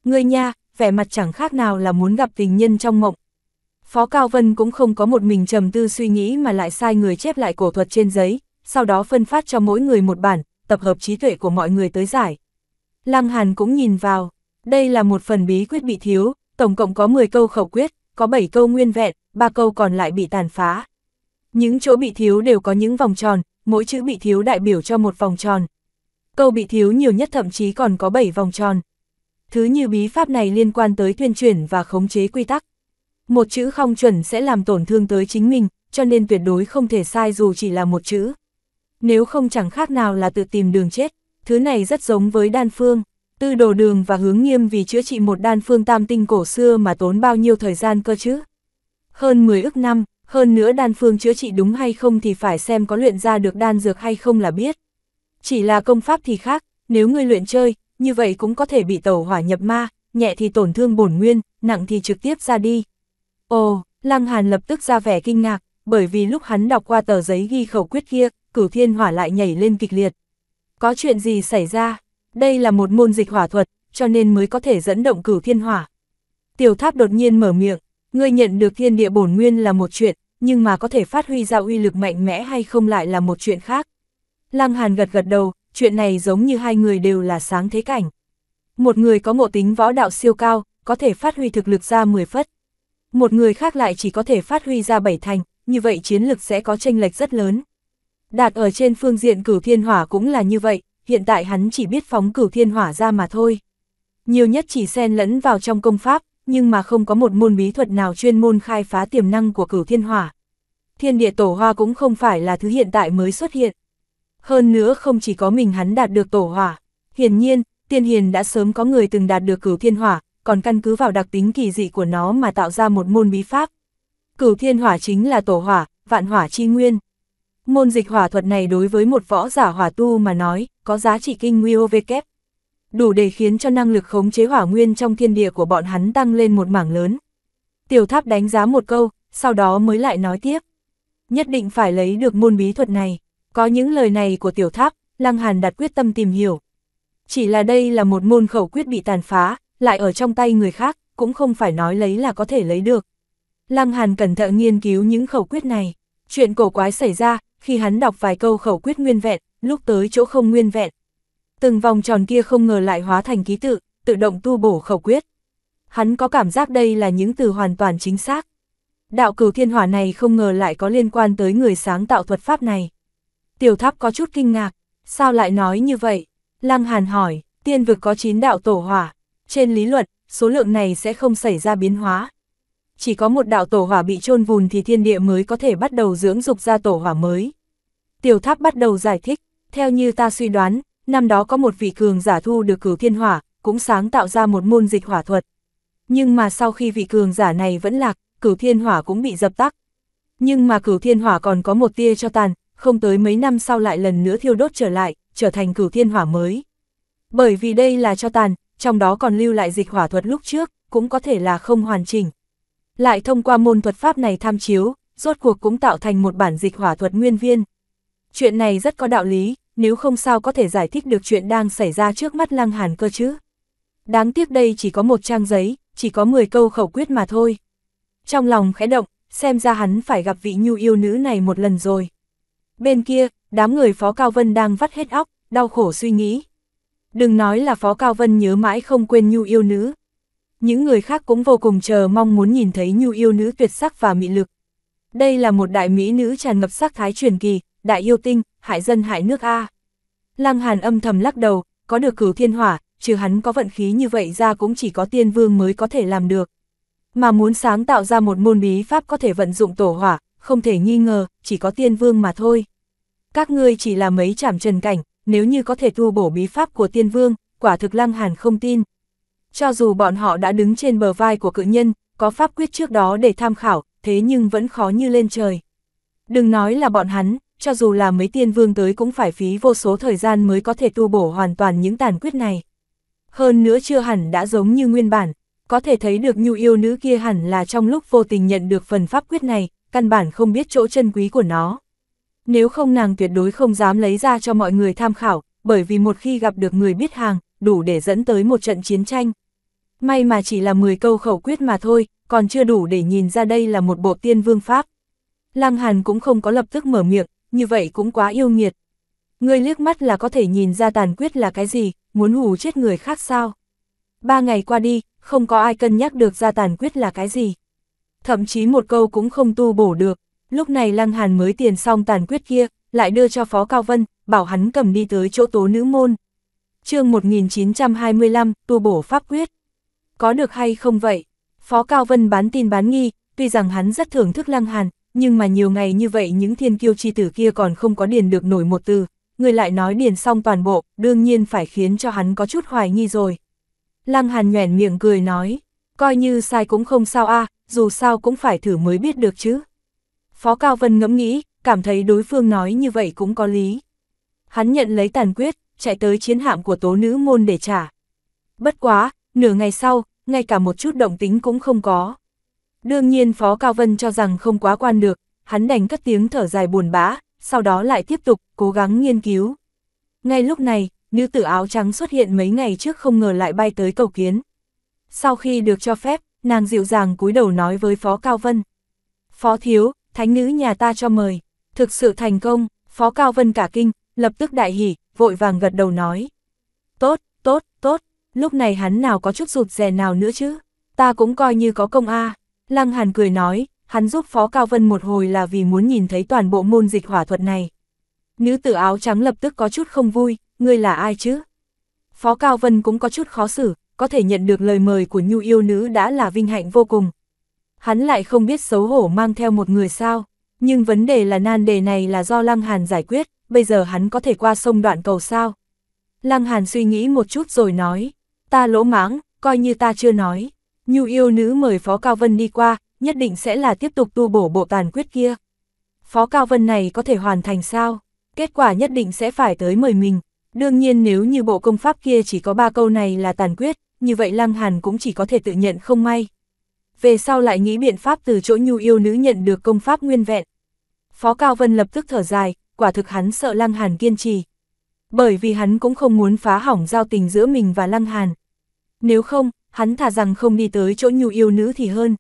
Ngươi nha, vẻ mặt chẳng khác nào là muốn gặp tình nhân trong mộng. Phó Cao Vân cũng không có một mình trầm tư suy nghĩ mà lại sai người chép lại cổ thuật trên giấy, sau đó phân phát cho mỗi người một bản, tập hợp trí tuệ của mọi người tới giải. Lăng Hàn cũng nhìn vào, đây là một phần bí quyết bị thiếu, tổng cộng có mười câu khẩu quyết, có bảy câu nguyên vẹn, ba câu còn lại bị tàn phá. Những chỗ bị thiếu đều có những vòng tròn, mỗi chữ bị thiếu đại biểu cho một vòng tròn. Câu bị thiếu nhiều nhất thậm chí còn có bảy vòng tròn. Thứ như bí pháp này liên quan tới tuyên truyền và khống chế quy tắc. Một chữ không chuẩn sẽ làm tổn thương tới chính mình, cho nên tuyệt đối không thể sai dù chỉ là một chữ. Nếu không chẳng khác nào là tự tìm đường chết, thứ này rất giống với đan phương. Tư Đồ Đường và Hướng Nghiêm vì chữa trị một đan phương tam tinh cổ xưa mà tốn bao nhiêu thời gian cơ chứ? Hơn mười ức năm, hơn nữa đan phương chữa trị đúng hay không thì phải xem có luyện ra được đan dược hay không là biết. Chỉ là công pháp thì khác, nếu người luyện chơi, như vậy cũng có thể bị tẩu hỏa nhập ma, nhẹ thì tổn thương bổn nguyên, nặng thì trực tiếp ra đi. Ồ, Lăng Hàn lập tức ra vẻ kinh ngạc, bởi vì lúc hắn đọc qua tờ giấy ghi khẩu quyết kia, Cửu Thiên Hỏa lại nhảy lên kịch liệt. Có chuyện gì xảy ra? Đây là một môn dịch hỏa thuật, cho nên mới có thể dẫn động Cửu Thiên Hỏa. Tiểu Tháp đột nhiên mở miệng, ngươi nhận được thiên địa bổn nguyên là một chuyện, nhưng mà có thể phát huy ra uy lực mạnh mẽ hay không lại là một chuyện khác. Lăng Hàn gật gật đầu, chuyện này giống như hai người đều là sáng thế cảnh. Một người có ngộ tính võ đạo siêu cao, có thể phát huy thực lực ra mười phất. Một người khác lại chỉ có thể phát huy ra bảy thành, như vậy chiến lực sẽ có chênh lệch rất lớn. Đạt ở trên phương diện Cửu Thiên Hỏa cũng là như vậy, hiện tại hắn chỉ biết phóng Cửu Thiên Hỏa ra mà thôi. Nhiều nhất chỉ xen lẫn vào trong công pháp, nhưng mà không có một môn bí thuật nào chuyên môn khai phá tiềm năng của Cửu Thiên Hỏa. Thiên địa tổ hoa cũng không phải là thứ hiện tại mới xuất hiện. Hơn nữa không chỉ có mình hắn đạt được tổ hỏa, hiển nhiên, tiên hiền đã sớm có người từng đạt được Cửu Thiên Hỏa, còn căn cứ vào đặc tính kỳ dị của nó mà tạo ra một môn bí pháp. Cửu Thiên Hỏa chính là tổ hỏa, vạn hỏa chi nguyên. Môn dịch hỏa thuật này đối với một võ giả hỏa tu mà nói, có giá trị kinh nguy kép. Đủ để khiến cho năng lực khống chế hỏa nguyên trong thiên địa của bọn hắn tăng lên một mảng lớn. Tiểu Tháp đánh giá một câu, sau đó mới lại nói tiếp. Nhất định phải lấy được môn bí thuật này. Có những lời này của Tiểu Tháp, Lăng Hàn đặt quyết tâm tìm hiểu. Chỉ là đây là một môn khẩu quyết bị tàn phá, lại ở trong tay người khác, cũng không phải nói lấy là có thể lấy được. Lăng Hàn cẩn thận nghiên cứu những khẩu quyết này. Chuyện cổ quái xảy ra, khi hắn đọc vài câu khẩu quyết nguyên vẹn, lúc tới chỗ không nguyên vẹn. Từng vòng tròn kia không ngờ lại hóa thành ký tự, tự động tu bổ khẩu quyết. Hắn có cảm giác đây là những từ hoàn toàn chính xác. Đạo Cửu Thiên Hỏa này không ngờ lại có liên quan tới người sáng tạo thuật pháp này. Tiểu Tháp có chút kinh ngạc, sao lại nói như vậy? Lăng Hàn hỏi, tiên vực có chín đạo tổ hỏa, trên lý luận, số lượng này sẽ không xảy ra biến hóa. Chỉ có một đạo tổ hỏa bị chôn vùi thì thiên địa mới có thể bắt đầu dưỡng dục ra tổ hỏa mới. Tiểu Tháp bắt đầu giải thích, theo như ta suy đoán, năm đó có một vị cường giả thu được Cửu Thiên Hỏa, cũng sáng tạo ra một môn dịch hỏa thuật. Nhưng mà sau khi vị cường giả này vẫn lạc, Cửu Thiên Hỏa cũng bị dập tắt. Nhưng mà Cửu Thiên Hỏa còn có một tia cho tàn, không tới mấy năm sau lại lần nữa thiêu đốt trở lại, trở thành Cửu Thiên Hỏa mới. Bởi vì đây là cho tàn, trong đó còn lưu lại dịch hỏa thuật lúc trước, cũng có thể là không hoàn chỉnh. Lại thông qua môn thuật pháp này tham chiếu, rốt cuộc cũng tạo thành một bản dịch hỏa thuật nguyên viên. Chuyện này rất có đạo lý, nếu không sao có thể giải thích được chuyện đang xảy ra trước mắt Lăng Hàn cơ chứ. Đáng tiếc đây chỉ có một trang giấy, chỉ có mười câu khẩu quyết mà thôi. Trong lòng khẽ động, xem ra hắn phải gặp vị nhu yêu nữ này một lần rồi. Bên kia, đám người Phó Cao Vân đang vắt hết óc, đau khổ suy nghĩ. Đừng nói là Phó Cao Vân nhớ mãi không quên nhu yêu nữ. Những người khác cũng vô cùng chờ mong muốn nhìn thấy nhu yêu nữ tuyệt sắc và mị lực. Đây là một đại mỹ nữ tràn ngập sắc thái truyền kỳ, đại yêu tinh, hại dân hại nước a. Lăng Hàn âm thầm lắc đầu, có được Cửu Thiên Hỏa, trừ hắn có vận khí như vậy ra cũng chỉ có tiên vương mới có thể làm được. Mà muốn sáng tạo ra một môn bí pháp có thể vận dụng tổ hỏa, không thể nghi ngờ, chỉ có tiên vương mà thôi. Các ngươi chỉ là mấy trảm trần cảnh, nếu như có thể tu bổ bí pháp của tiên vương, quả thực Lăng Hàn không tin. Cho dù bọn họ đã đứng trên bờ vai của cự nhân, có pháp quyết trước đó để tham khảo, thế nhưng vẫn khó như lên trời. Đừng nói là bọn hắn, cho dù là mấy tiên vương tới cũng phải phí vô số thời gian mới có thể tu bổ hoàn toàn những tàn quyết này. Hơn nữa chưa hẳn đã giống như nguyên bản, có thể thấy được nhu yêu nữ kia hẳn là trong lúc vô tình nhận được phần pháp quyết này, căn bản không biết chỗ chân quý của nó. Nếu không nàng tuyệt đối không dám lấy ra cho mọi người tham khảo, bởi vì một khi gặp được người biết hàng, đủ để dẫn tới một trận chiến tranh. May mà chỉ là mười câu khẩu quyết mà thôi, còn chưa đủ để nhìn ra đây là một bộ tiên vương pháp. Lăng Hàn cũng không có lập tức mở miệng, như vậy cũng quá yêu nghiệt. Người liếc mắt là có thể nhìn ra tàn quyết là cái gì, muốn hù chết người khác sao? Ba ngày qua đi, không có ai cân nhắc được ra tàn quyết là cái gì. Thậm chí một câu cũng không tu bổ được, lúc này Lăng Hàn mới tiền xong tàn quyết kia, lại đưa cho Phó Cao Vân, bảo hắn cầm đi tới chỗ Tố Nữ Môn. Chương một nghìn chín trăm hai mươi lăm, tu bổ pháp quyết. Có được hay không vậy? Phó Cao Vân bán tin bán nghi, tuy rằng hắn rất thưởng thức Lăng Hàn, nhưng mà nhiều ngày như vậy những thiên kiêu chi tử kia còn không có điền được nổi một từ, người lại nói điền xong toàn bộ, đương nhiên phải khiến cho hắn có chút hoài nghi rồi. Lăng Hàn nhoẻn miệng cười nói, coi như sai cũng không sao a, à, dù sao cũng phải thử mới biết được chứ. Phó Cao Vân ngẫm nghĩ, cảm thấy đối phương nói như vậy cũng có lý. Hắn nhận lấy tàn quyết, chạy tới chiến hạm của Tố Nữ Môn để trả. Bất quá, nửa ngày sau, ngay cả một chút động tính cũng không có. Đương nhiên Phó Cao Vân cho rằng không quá quan được, hắn đành cất tiếng thở dài buồn bã, sau đó lại tiếp tục cố gắng nghiên cứu. Ngay lúc này, nữ tử áo trắng xuất hiện mấy ngày trước không ngờ lại bay tới Cầu Kiến. Sau khi được cho phép, nàng dịu dàng cúi đầu nói với Phó Cao Vân. Phó thiếu, thánh nữ nhà ta cho mời, thực sự thành công. Phó Cao Vân cả kinh, lập tức đại hỉ, vội vàng gật đầu nói. Tốt, tốt, tốt, lúc này hắn nào có chút rụt rè nào nữa chứ, ta cũng coi như có công a. Lăng Hàn cười nói, hắn giúp Phó Cao Vân một hồi là vì muốn nhìn thấy toàn bộ môn dịch hỏa thuật này. Nữ tử áo trắng lập tức có chút không vui, ngươi là ai chứ? Phó Cao Vân cũng có chút khó xử, có thể nhận được lời mời của Nhu Yêu Nữ đã là vinh hạnh vô cùng. Hắn lại không biết xấu hổ mang theo một người sao, nhưng vấn đề là nan đề này là do Lăng Hàn giải quyết, bây giờ hắn có thể qua sông đoạn cầu sao? Lăng Hàn suy nghĩ một chút rồi nói, ta lỗ mãng, coi như ta chưa nói. Nhu Yêu Nữ mời Phó Cao Vân đi qua, nhất định sẽ là tiếp tục tu bổ bộ tàn quyết kia. Phó Cao Vân này có thể hoàn thành sao? Kết quả nhất định sẽ phải tới mời mình. Đương nhiên nếu như bộ công pháp kia chỉ có ba câu này là tàn quyết, như vậy Lăng Hàn cũng chỉ có thể tự nhận không may. Về sau lại nghĩ biện pháp từ chỗ Nhu Yêu Nữ nhận được công pháp nguyên vẹn. Phó Cao Vân lập tức thở dài, quả thực hắn sợ Lăng Hàn kiên trì. Bởi vì hắn cũng không muốn phá hỏng giao tình giữa mình và Lăng Hàn. Nếu không, hắn thà rằng không đi tới chỗ Nhu Yêu Nữ thì hơn.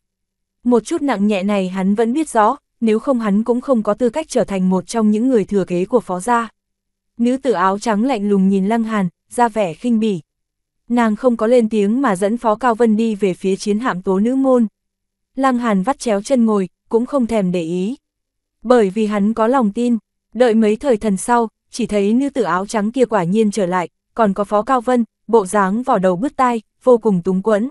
Một chút nặng nhẹ này hắn vẫn biết rõ, nếu không hắn cũng không có tư cách trở thành một trong những người thừa kế của Phó gia. Nữ tử áo trắng lạnh lùng nhìn Lăng Hàn, ra vẻ khinh bỉ. Nàng không có lên tiếng mà dẫn Phó Cao Vân đi về phía chiến hạm Tố Nữ Môn. Lăng Hàn vắt chéo chân ngồi, cũng không thèm để ý. Bởi vì hắn có lòng tin, đợi mấy thời thần sau, chỉ thấy nữ tử áo trắng kia quả nhiên trở lại, còn có Phó Cao Vân, bộ dáng vỏ đầu bứt tai, vô cùng túng quẫn.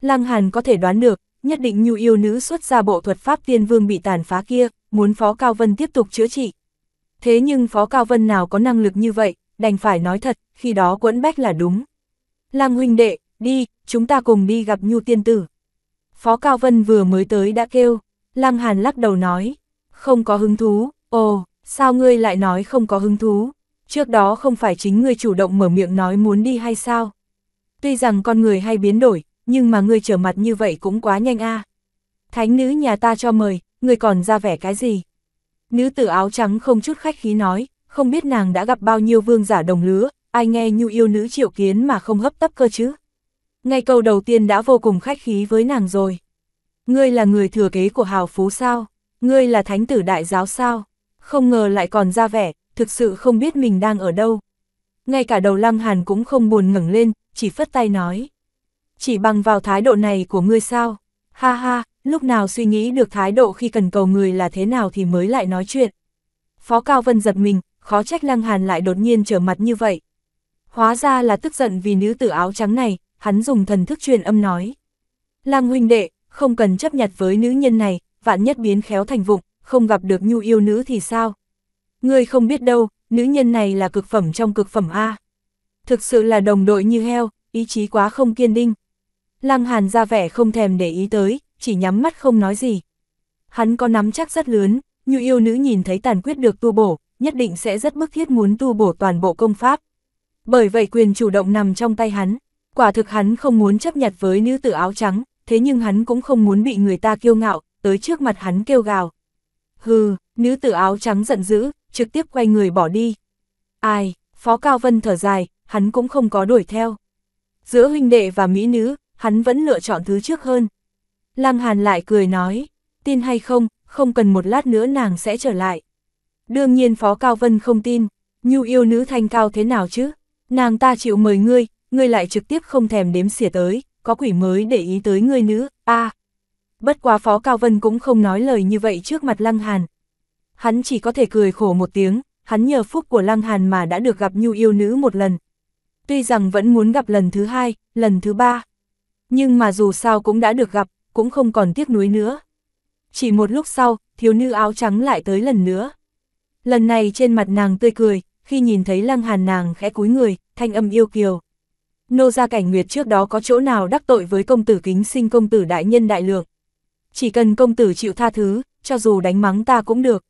Lăng Hàn có thể đoán được, nhất định Nhu Yêu Nữ xuất ra bộ thuật pháp Tiên Vương bị tàn phá kia, muốn Phó Cao Vân tiếp tục chữa trị. Thế nhưng Phó Cao Vân nào có năng lực như vậy, đành phải nói thật, khi đó quẫn bách là đúng. Lăng huynh đệ, đi, chúng ta cùng đi gặp Nhu tiên tử. Phó Cao Vân vừa mới tới đã kêu. Lăng Hàn lắc đầu nói, không có hứng thú. Ồ, sao ngươi lại nói không có hứng thú? Trước đó không phải chính ngươi chủ động mở miệng nói muốn đi hay sao? Tuy rằng con người hay biến đổi, nhưng mà ngươi trở mặt như vậy cũng quá nhanh a. À. Thánh nữ nhà ta cho mời, ngươi còn ra vẻ cái gì? Nữ tử áo trắng không chút khách khí nói, không biết nàng đã gặp bao nhiêu vương giả đồng lứa, ai nghe Nhu Yêu Nữ triệu kiến mà không hấp tấp cơ chứ. Ngay câu đầu tiên đã vô cùng khách khí với nàng rồi. Ngươi là người thừa kế của hào phú sao? Ngươi là thánh tử đại giáo sao? Không ngờ lại còn ra vẻ, thực sự không biết mình đang ở đâu. Ngay cả đầu Lăng Hàn cũng không buồn ngẩng lên, chỉ phất tay nói. Chỉ bằng vào thái độ này của ngươi sao? Ha ha, lúc nào suy nghĩ được thái độ khi cần cầu người là thế nào thì mới lại nói chuyện. Phó Cao Vân giật mình, khó trách Lăng Hàn lại đột nhiên trở mặt như vậy. Hóa ra là tức giận vì nữ tử áo trắng này, hắn dùng thần thức truyền âm nói. Lăng huynh đệ, không cần chấp nhặt với nữ nhân này, vạn nhất biến khéo thành vụng, không gặp được Nhu Yêu Nữ thì sao? Ngươi không biết đâu, nữ nhân này là cực phẩm trong cực phẩm a. Thực sự là đồng đội như heo, ý chí quá không kiên định. Lăng Hàn ra vẻ không thèm để ý tới, chỉ nhắm mắt không nói gì. Hắn có nắm chắc rất lớn, Nhu Yêu Nữ nhìn thấy tàn quyết được tu bổ, nhất định sẽ rất bức thiết muốn tu bổ toàn bộ công pháp. Bởi vậy quyền chủ động nằm trong tay hắn, quả thực hắn không muốn chấp nhặt với nữ tử áo trắng, thế nhưng hắn cũng không muốn bị người ta kiêu ngạo, tới trước mặt hắn kêu gào. Hừ, nữ tử áo trắng giận dữ, trực tiếp quay người bỏ đi. Ai, Phó Cao Vân thở dài, hắn cũng không có đuổi theo. Giữa huynh đệ và mỹ nữ, hắn vẫn lựa chọn thứ trước hơn. Lăng Hàn lại cười nói, tin hay không, không cần một lát nữa nàng sẽ trở lại. Đương nhiên Phó Cao Vân không tin, Nhu Yêu Nữ thanh cao thế nào chứ? Nàng ta chịu mời ngươi, ngươi lại trực tiếp không thèm đếm xỉa tới, có quỷ mới để ý tới ngươi nữa, a. À, bất quá Phó Cao Vân cũng không nói lời như vậy trước mặt Lăng Hàn. Hắn chỉ có thể cười khổ một tiếng, hắn nhờ phúc của Lăng Hàn mà đã được gặp Nhu Yêu Nữ một lần. Tuy rằng vẫn muốn gặp lần thứ hai, lần thứ ba. Nhưng mà dù sao cũng đã được gặp, cũng không còn tiếc nuối nữa. Chỉ một lúc sau, thiếu nữ áo trắng lại tới lần nữa. Lần này trên mặt nàng tươi cười, khi nhìn thấy Lăng Hàn nàng khẽ cúi người, thanh âm yêu kiều. Nô gia Cảnh Nguyệt trước đó có chỗ nào đắc tội với công tử, kính xin công tử đại nhân đại lượng. Chỉ cần công tử chịu tha thứ, cho dù đánh mắng ta cũng được.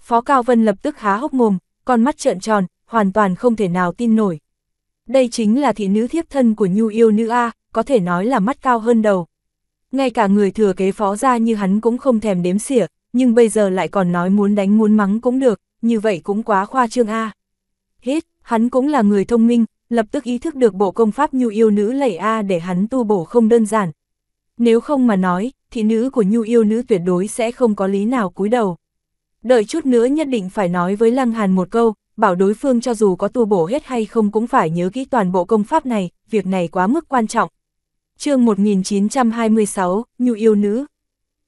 Phó Cao Vân lập tức há hốc mồm, con mắt trợn tròn, hoàn toàn không thể nào tin nổi. Đây chính là thị nữ thiếp thân của Nhu Yêu Nữ a, có thể nói là mắt cao hơn đầu. Ngay cả người thừa kế Phó gia như hắn cũng không thèm đếm xỉa, nhưng bây giờ lại còn nói muốn đánh muốn mắng cũng được, như vậy cũng quá khoa trương a. Hết, hắn cũng là người thông minh, lập tức ý thức được bộ công pháp Nhu Yêu Nữ lẩy a để hắn tu bổ không đơn giản. Nếu không mà nói, thị nữ của Nhu Yêu Nữ tuyệt đối sẽ không có lý nào cúi đầu. Đợi chút nữa nhất định phải nói với Lăng Hàn một câu, bảo đối phương cho dù có tu bổ hết hay không cũng phải nhớ kỹ toàn bộ công pháp này, việc này quá mức quan trọng. Chương một nghìn chín trăm hai mươi sáu, Nhu Yêu Nữ.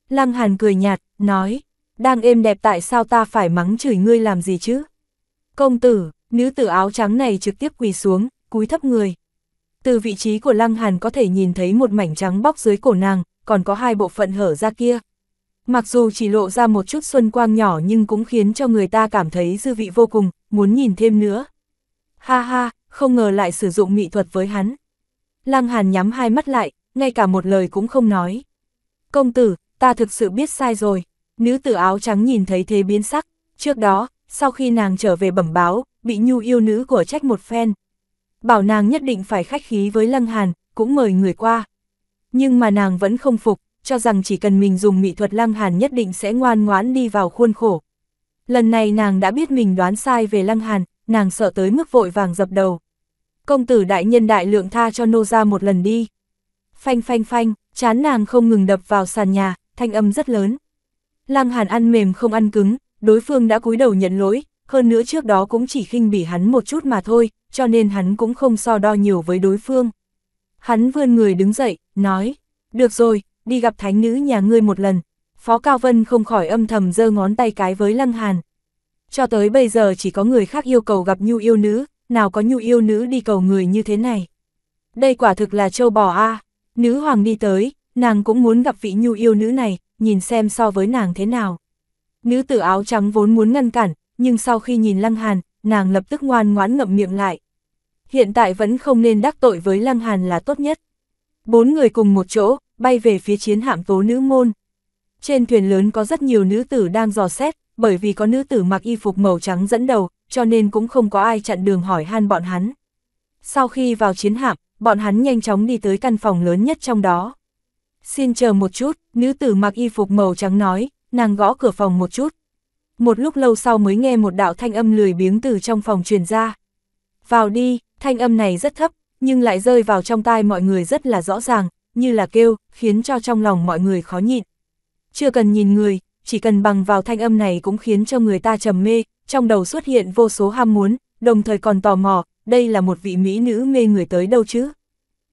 Lăng Hàn cười nhạt, nói, đang êm đẹp tại sao ta phải mắng chửi ngươi làm gì chứ? Công tử, nữ tử áo trắng này trực tiếp quỳ xuống, cúi thấp người. Từ vị trí của Lăng Hàn có thể nhìn thấy một mảnh trắng bóc dưới cổ nàng, còn có hai bộ phận hở ra kia. Mặc dù chỉ lộ ra một chút xuân quang nhỏ nhưng cũng khiến cho người ta cảm thấy dư vị vô cùng, muốn nhìn thêm nữa. Ha ha, không ngờ lại sử dụng mỹ thuật với hắn. Lăng Hàn nhắm hai mắt lại, ngay cả một lời cũng không nói. Công tử, ta thực sự biết sai rồi. Nữ tử áo trắng nhìn thấy thế biến sắc, trước đó, sau khi nàng trở về bẩm báo, bị Nhu Yêu Nữ của trách một phen. Bảo nàng nhất định phải khách khí với Lăng Hàn, cũng mời người qua. Nhưng mà nàng vẫn không phục, cho rằng chỉ cần mình dùng mỹ thuật Lăng Hàn nhất định sẽ ngoan ngoãn đi vào khuôn khổ. Lần này nàng đã biết mình đoán sai về Lăng Hàn, nàng sợ tới mức vội vàng dập đầu. Công tử đại nhân đại lượng tha cho nô gia một lần đi. Phanh phanh phanh, chán nàng không ngừng đập vào sàn nhà, thanh âm rất lớn. Lăng Hàn ăn mềm không ăn cứng, đối phương đã cúi đầu nhận lỗi, hơn nữa trước đó cũng chỉ khinh bỉ hắn một chút mà thôi, cho nên hắn cũng không so đo nhiều với đối phương. Hắn vươn người đứng dậy, nói, được rồi, đi gặp thánh nữ nhà ngươi một lần. Phó Cao Vân không khỏi âm thầm giơ ngón tay cái với Lăng Hàn. Cho tới bây giờ chỉ có người khác yêu cầu gặp Nhu Yêu Nữ, nào có Nhu Yêu Nữ đi cầu người như thế này. Đây quả thực là châu bò a. Nữ hoàng đi tới, nàng cũng muốn gặp vị Nhu Yêu Nữ này, nhìn xem so với nàng thế nào. Nữ tử áo trắng vốn muốn ngăn cản, nhưng sau khi nhìn Lăng Hàn, nàng lập tức ngoan ngoãn ngậm miệng lại. Hiện tại vẫn không nên đắc tội với Lăng Hàn là tốt nhất. Bốn người cùng một chỗ, bay về phía chiến hạm Tố Nữ Môn. Trên thuyền lớn có rất nhiều nữ tử đang dò xét, bởi vì có nữ tử mặc y phục màu trắng dẫn đầu, cho nên cũng không có ai chặn đường hỏi han bọn hắn. Sau khi vào chiến hạm, bọn hắn nhanh chóng đi tới căn phòng lớn nhất trong đó. Xin chờ một chút, nữ tử mặc y phục màu trắng nói, nàng gõ cửa phòng một chút. Một lúc lâu sau mới nghe một đạo thanh âm lười biếng từ trong phòng truyền ra. Vào đi, thanh âm này rất thấp, nhưng lại rơi vào trong tai mọi người rất là rõ ràng, như là kêu, khiến cho trong lòng mọi người khó nhịn. Chưa cần nhìn người, chỉ cần bằng vào thanh âm này cũng khiến cho người ta trầm mê, trong đầu xuất hiện vô số ham muốn, đồng thời còn tò mò, đây là một vị mỹ nữ mê người tới đâu chứ?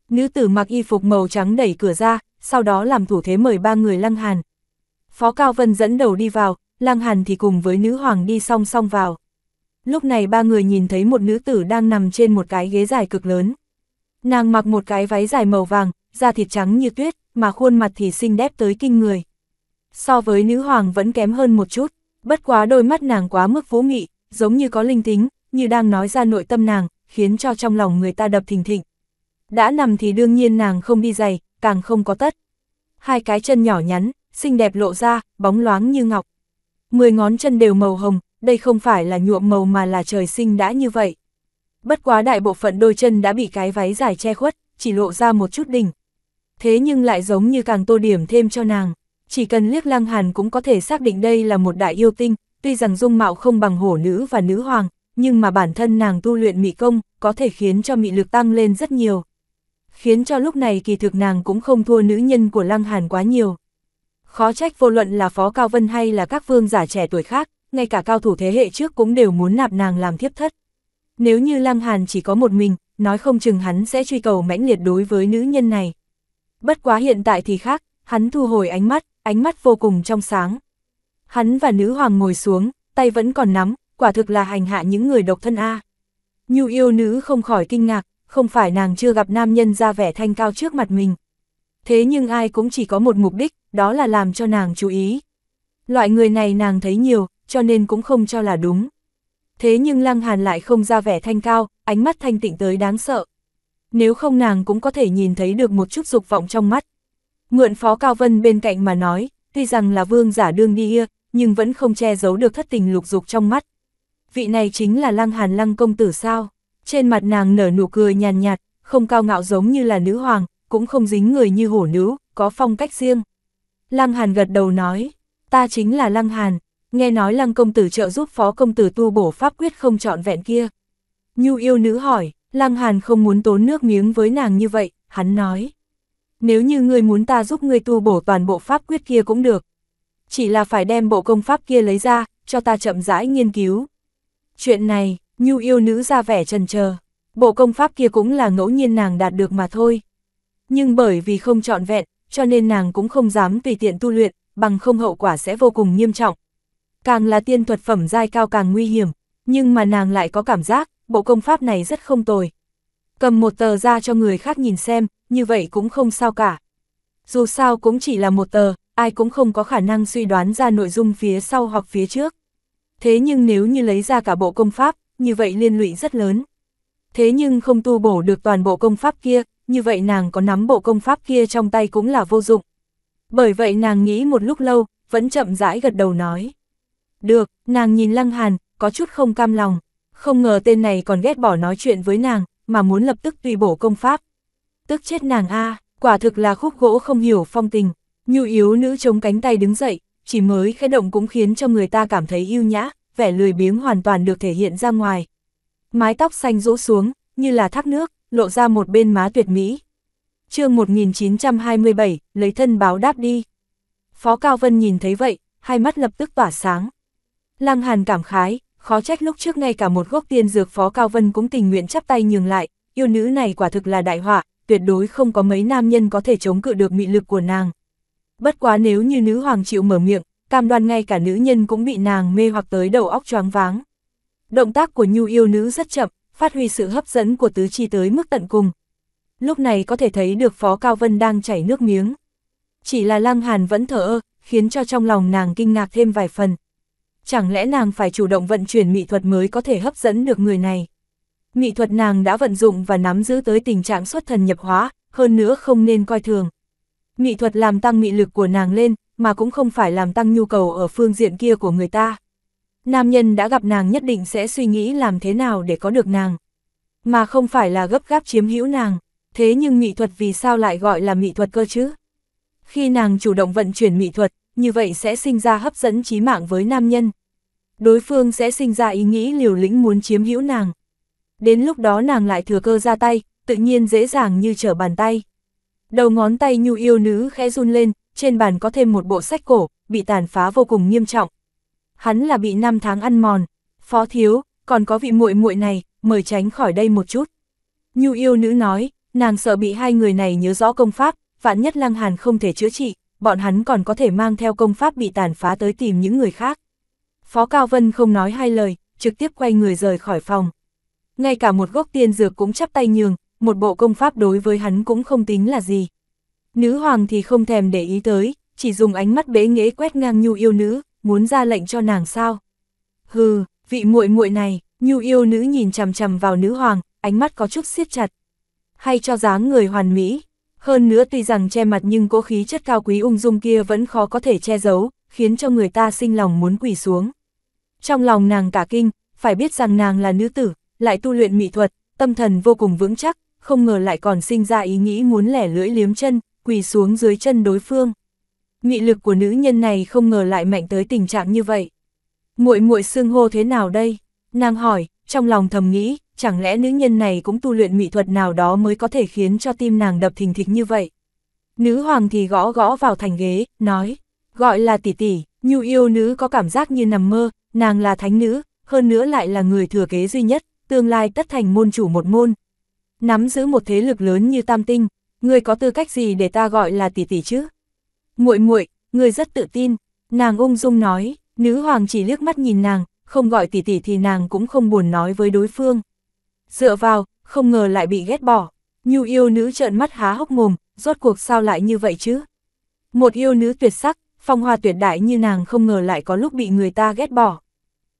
Nữ tử mặc y phục màu trắng đẩy cửa ra, sau đó làm thủ thế mời ba người Lăng Hàn. Phó Cao Vân dẫn đầu đi vào, Lăng Hàn thì cùng với nữ hoàng đi song song vào. Lúc này ba người nhìn thấy một nữ tử đang nằm trên một cái ghế dài cực lớn. Nàng mặc một cái váy dài màu vàng, da thịt trắng như tuyết, mà khuôn mặt thì xinh đẹp tới kinh người. So với nữ hoàng vẫn kém hơn một chút, bất quá đôi mắt nàng quá mức vũ mị, giống như có linh tính, như đang nói ra nội tâm nàng, khiến cho trong lòng người ta đập thình thịch. Đã nằm thì đương nhiên nàng không đi giày, càng không có tất. Hai cái chân nhỏ nhắn, xinh đẹp lộ ra, bóng loáng như ngọc. Mười ngón chân đều màu hồng, đây không phải là nhuộm màu mà là trời sinh đã như vậy. Bất quá đại bộ phận đôi chân đã bị cái váy dài che khuất, chỉ lộ ra một chút đỉnh. Thế nhưng lại giống như càng tô điểm thêm cho nàng. Chỉ cần liếc Lăng Hàn cũng có thể xác định đây là một đại yêu tinh, tuy rằng dung mạo không bằng hổ nữ và nữ hoàng, nhưng mà bản thân nàng tu luyện mị công, có thể khiến cho mị lực tăng lên rất nhiều. Khiến cho lúc này kỳ thực nàng cũng không thua nữ nhân của Lăng Hàn quá nhiều. Khó trách vô luận là Phó Cao Vân hay là các vương giả trẻ tuổi khác, ngay cả cao thủ thế hệ trước cũng đều muốn nạp nàng làm thiếp thất. Nếu như Lăng Hàn chỉ có một mình, nói không chừng hắn sẽ truy cầu mãnh liệt đối với nữ nhân này. Bất quá hiện tại thì khác, hắn thu hồi ánh mắt, ánh mắt vô cùng trong sáng. Hắn và nữ hoàng ngồi xuống, tay vẫn còn nắm, quả thực là hành hạ những người độc thân a. Nhu Yêu Nữ không khỏi kinh ngạc, không phải nàng chưa gặp nam nhân ra vẻ thanh cao trước mặt mình. Thế nhưng ai cũng chỉ có một mục đích, đó là làm cho nàng chú ý. Loại người này nàng thấy nhiều, cho nên cũng không cho là đúng. Thế nhưng Lăng Hàn lại không ra vẻ thanh cao, ánh mắt thanh tịnh tới đáng sợ. Nếu không nàng cũng có thể nhìn thấy được một chút dục vọng trong mắt. Mượn Phó Cao Vân bên cạnh mà nói, tuy rằng là vương giả đương đi, nhưng vẫn không che giấu được thất tình lục dục trong mắt. vị này chính là Lăng Hàn Lăng công tử sao? Trên mặt nàng nở nụ cười nhàn nhạt, không cao ngạo giống như là nữ hoàng, cũng không dính người như hổ nữ, có phong cách riêng. Lăng Hàn gật đầu nói, ta chính là Lăng Hàn, nghe nói Lăng công tử trợ giúp phó công tử tu bổ pháp quyết không trọn vẹn kia. Nhu yêu nữ hỏi, Lăng Hàn không muốn tốn nước miếng với nàng như vậy, hắn nói. Nếu như ngươi muốn ta giúp ngươi tu bổ toàn bộ pháp quyết kia cũng được. Chỉ là phải đem bộ công pháp kia lấy ra, cho ta chậm rãi nghiên cứu. Chuyện này, Nhu yêu nữ ra vẻ chần chờ. Bộ công pháp kia cũng là ngẫu nhiên nàng đạt được mà thôi. Nhưng bởi vì không trọn vẹn, cho nên nàng cũng không dám tùy tiện tu luyện, bằng không hậu quả sẽ vô cùng nghiêm trọng. Càng là tiên thuật phẩm giai cao càng nguy hiểm, nhưng mà nàng lại có cảm giác, bộ công pháp này rất không tồi. Cầm một tờ ra cho người khác nhìn xem, như vậy cũng không sao cả. Dù sao cũng chỉ là một tờ, ai cũng không có khả năng suy đoán ra nội dung phía sau hoặc phía trước. Thế nhưng nếu như lấy ra cả bộ công pháp, như vậy liên lụy rất lớn. Thế nhưng không tu bổ được toàn bộ công pháp kia, như vậy nàng có nắm bộ công pháp kia trong tay cũng là vô dụng. Bởi vậy nàng nghĩ một lúc lâu, vẫn chậm rãi gật đầu nói. Được, nàng nhìn Lăng Hàn, có chút không cam lòng. Không ngờ tên này còn ghét bỏ nói chuyện với nàng, mà muốn lập tức tùy bổ công pháp. Tức chết nàng a, à, quả thực là khúc gỗ không hiểu phong tình. Nhu yếu nữ chống cánh tay đứng dậy, chỉ mới khẽ động cũng khiến cho người ta cảm thấy yêu nhã, vẻ lười biếng hoàn toàn được thể hiện ra ngoài. Mái tóc xanh rũ xuống, như là thác nước, lộ ra một bên má tuyệt mỹ. Chương một nghìn chín trăm hai mươi bảy, lấy thân báo đáp đi. Phó Cao Vân nhìn thấy vậy, hai mắt lập tức tỏa sáng. Lăng Hàn cảm khái, khó trách lúc trước ngay cả một gốc tiên dược Phó Cao Vân cũng tình nguyện chắp tay nhường lại, yêu nữ này quả thực là đại họa, tuyệt đối không có mấy nam nhân có thể chống cự được mị lực của nàng. Bất quá nếu như nữ hoàng chịu mở miệng, cam đoan ngay cả nữ nhân cũng bị nàng mê hoặc tới đầu óc choáng váng. Động tác của nhu yêu nữ rất chậm, phát huy sự hấp dẫn của tứ chi tới mức tận cùng. Lúc này có thể thấy được Phó Cao Vân đang chảy nước miếng. Chỉ là Lăng Hàn vẫn thờ ơ, khiến cho trong lòng nàng kinh ngạc thêm vài phần. Chẳng lẽ nàng phải chủ động vận chuyển mỹ thuật mới có thể hấp dẫn được người này? Mỹ thuật nàng đã vận dụng và nắm giữ tới tình trạng xuất thần nhập hóa, hơn nữa không nên coi thường. Mỹ thuật làm tăng mị lực của nàng lên, mà cũng không phải làm tăng nhu cầu ở phương diện kia của người ta. Nam nhân đã gặp nàng nhất định sẽ suy nghĩ làm thế nào để có được nàng, mà không phải là gấp gáp chiếm hữu nàng. Thế nhưng mỹ thuật vì sao lại gọi là mỹ thuật cơ chứ? Khi nàng chủ động vận chuyển mỹ thuật, như vậy sẽ sinh ra hấp dẫn chí mạng với nam nhân. Đối phương sẽ sinh ra ý nghĩ liều lĩnh muốn chiếm hữu nàng. Đến lúc đó nàng lại thừa cơ ra tay, tự nhiên dễ dàng như trở bàn tay. Đầu ngón tay nhu yêu nữ khẽ run lên, trên bàn có thêm một bộ sách cổ, bị tàn phá vô cùng nghiêm trọng. Hắn là bị năm tháng ăn mòn, Phó thiếu, còn có vị muội muội này, mời tránh khỏi đây một chút. Nhu yêu nữ nói, nàng sợ bị hai người này nhớ rõ công pháp, vạn nhất Lăng Hàn không thể chữa trị, bọn hắn còn có thể mang theo công pháp bị tàn phá tới tìm những người khác. Phó Cao Vân không nói hai lời, trực tiếp quay người rời khỏi phòng. Ngay cả một gốc tiên dược cũng chắp tay nhường, một bộ công pháp đối với hắn cũng không tính là gì. Nữ hoàng thì không thèm để ý tới, chỉ dùng ánh mắt bế nghễ quét ngang nhu yêu nữ, muốn ra lệnh cho nàng sao? Hừ, vị muội muội này, nhu yêu nữ nhìn chằm chằm vào nữ hoàng, ánh mắt có chút siết chặt. Hay cho dáng người hoàn mỹ, hơn nữa tuy rằng che mặt nhưng cỗ khí chất cao quý ung dung kia vẫn khó có thể che giấu, khiến cho người ta sinh lòng muốn quỳ xuống. Trong lòng nàng cả kinh, phải biết rằng nàng là nữ tử, lại tu luyện mỹ thuật, tâm thần vô cùng vững chắc, không ngờ lại còn sinh ra ý nghĩ muốn lẻ lưỡi liếm chân, quỳ xuống dưới chân đối phương. Mị lực của nữ nhân này không ngờ lại mạnh tới tình trạng như vậy. Muội muội xưng hô thế nào đây? Nàng hỏi, trong lòng thầm nghĩ, chẳng lẽ nữ nhân này cũng tu luyện mỹ thuật nào đó mới có thể khiến cho tim nàng đập thình thịch như vậy? Nữ hoàng thì gõ gõ vào thành ghế, nói, gọi là tỷ tỷ. Nhu yêu nữ có cảm giác như nằm mơ, nàng là thánh nữ, hơn nữa lại là người thừa kế duy nhất, tương lai tất thành môn chủ một môn. Nắm giữ một thế lực lớn như Tam Tinh, ngươi có tư cách gì để ta gọi là tỷ tỷ chứ? Muội muội, ngươi rất tự tin, nàng ung dung nói. Nữ hoàng chỉ liếc mắt nhìn nàng, không gọi tỷ tỷ thì nàng cũng không buồn nói với đối phương. Dựa vào, không ngờ lại bị ghét bỏ. Nhu yêu nữ trợn mắt há hốc mồm, rốt cuộc sao lại như vậy chứ? Một yêu nữ tuyệt sắc, phong hoa tuyệt đại như nàng không ngờ lại có lúc bị người ta ghét bỏ.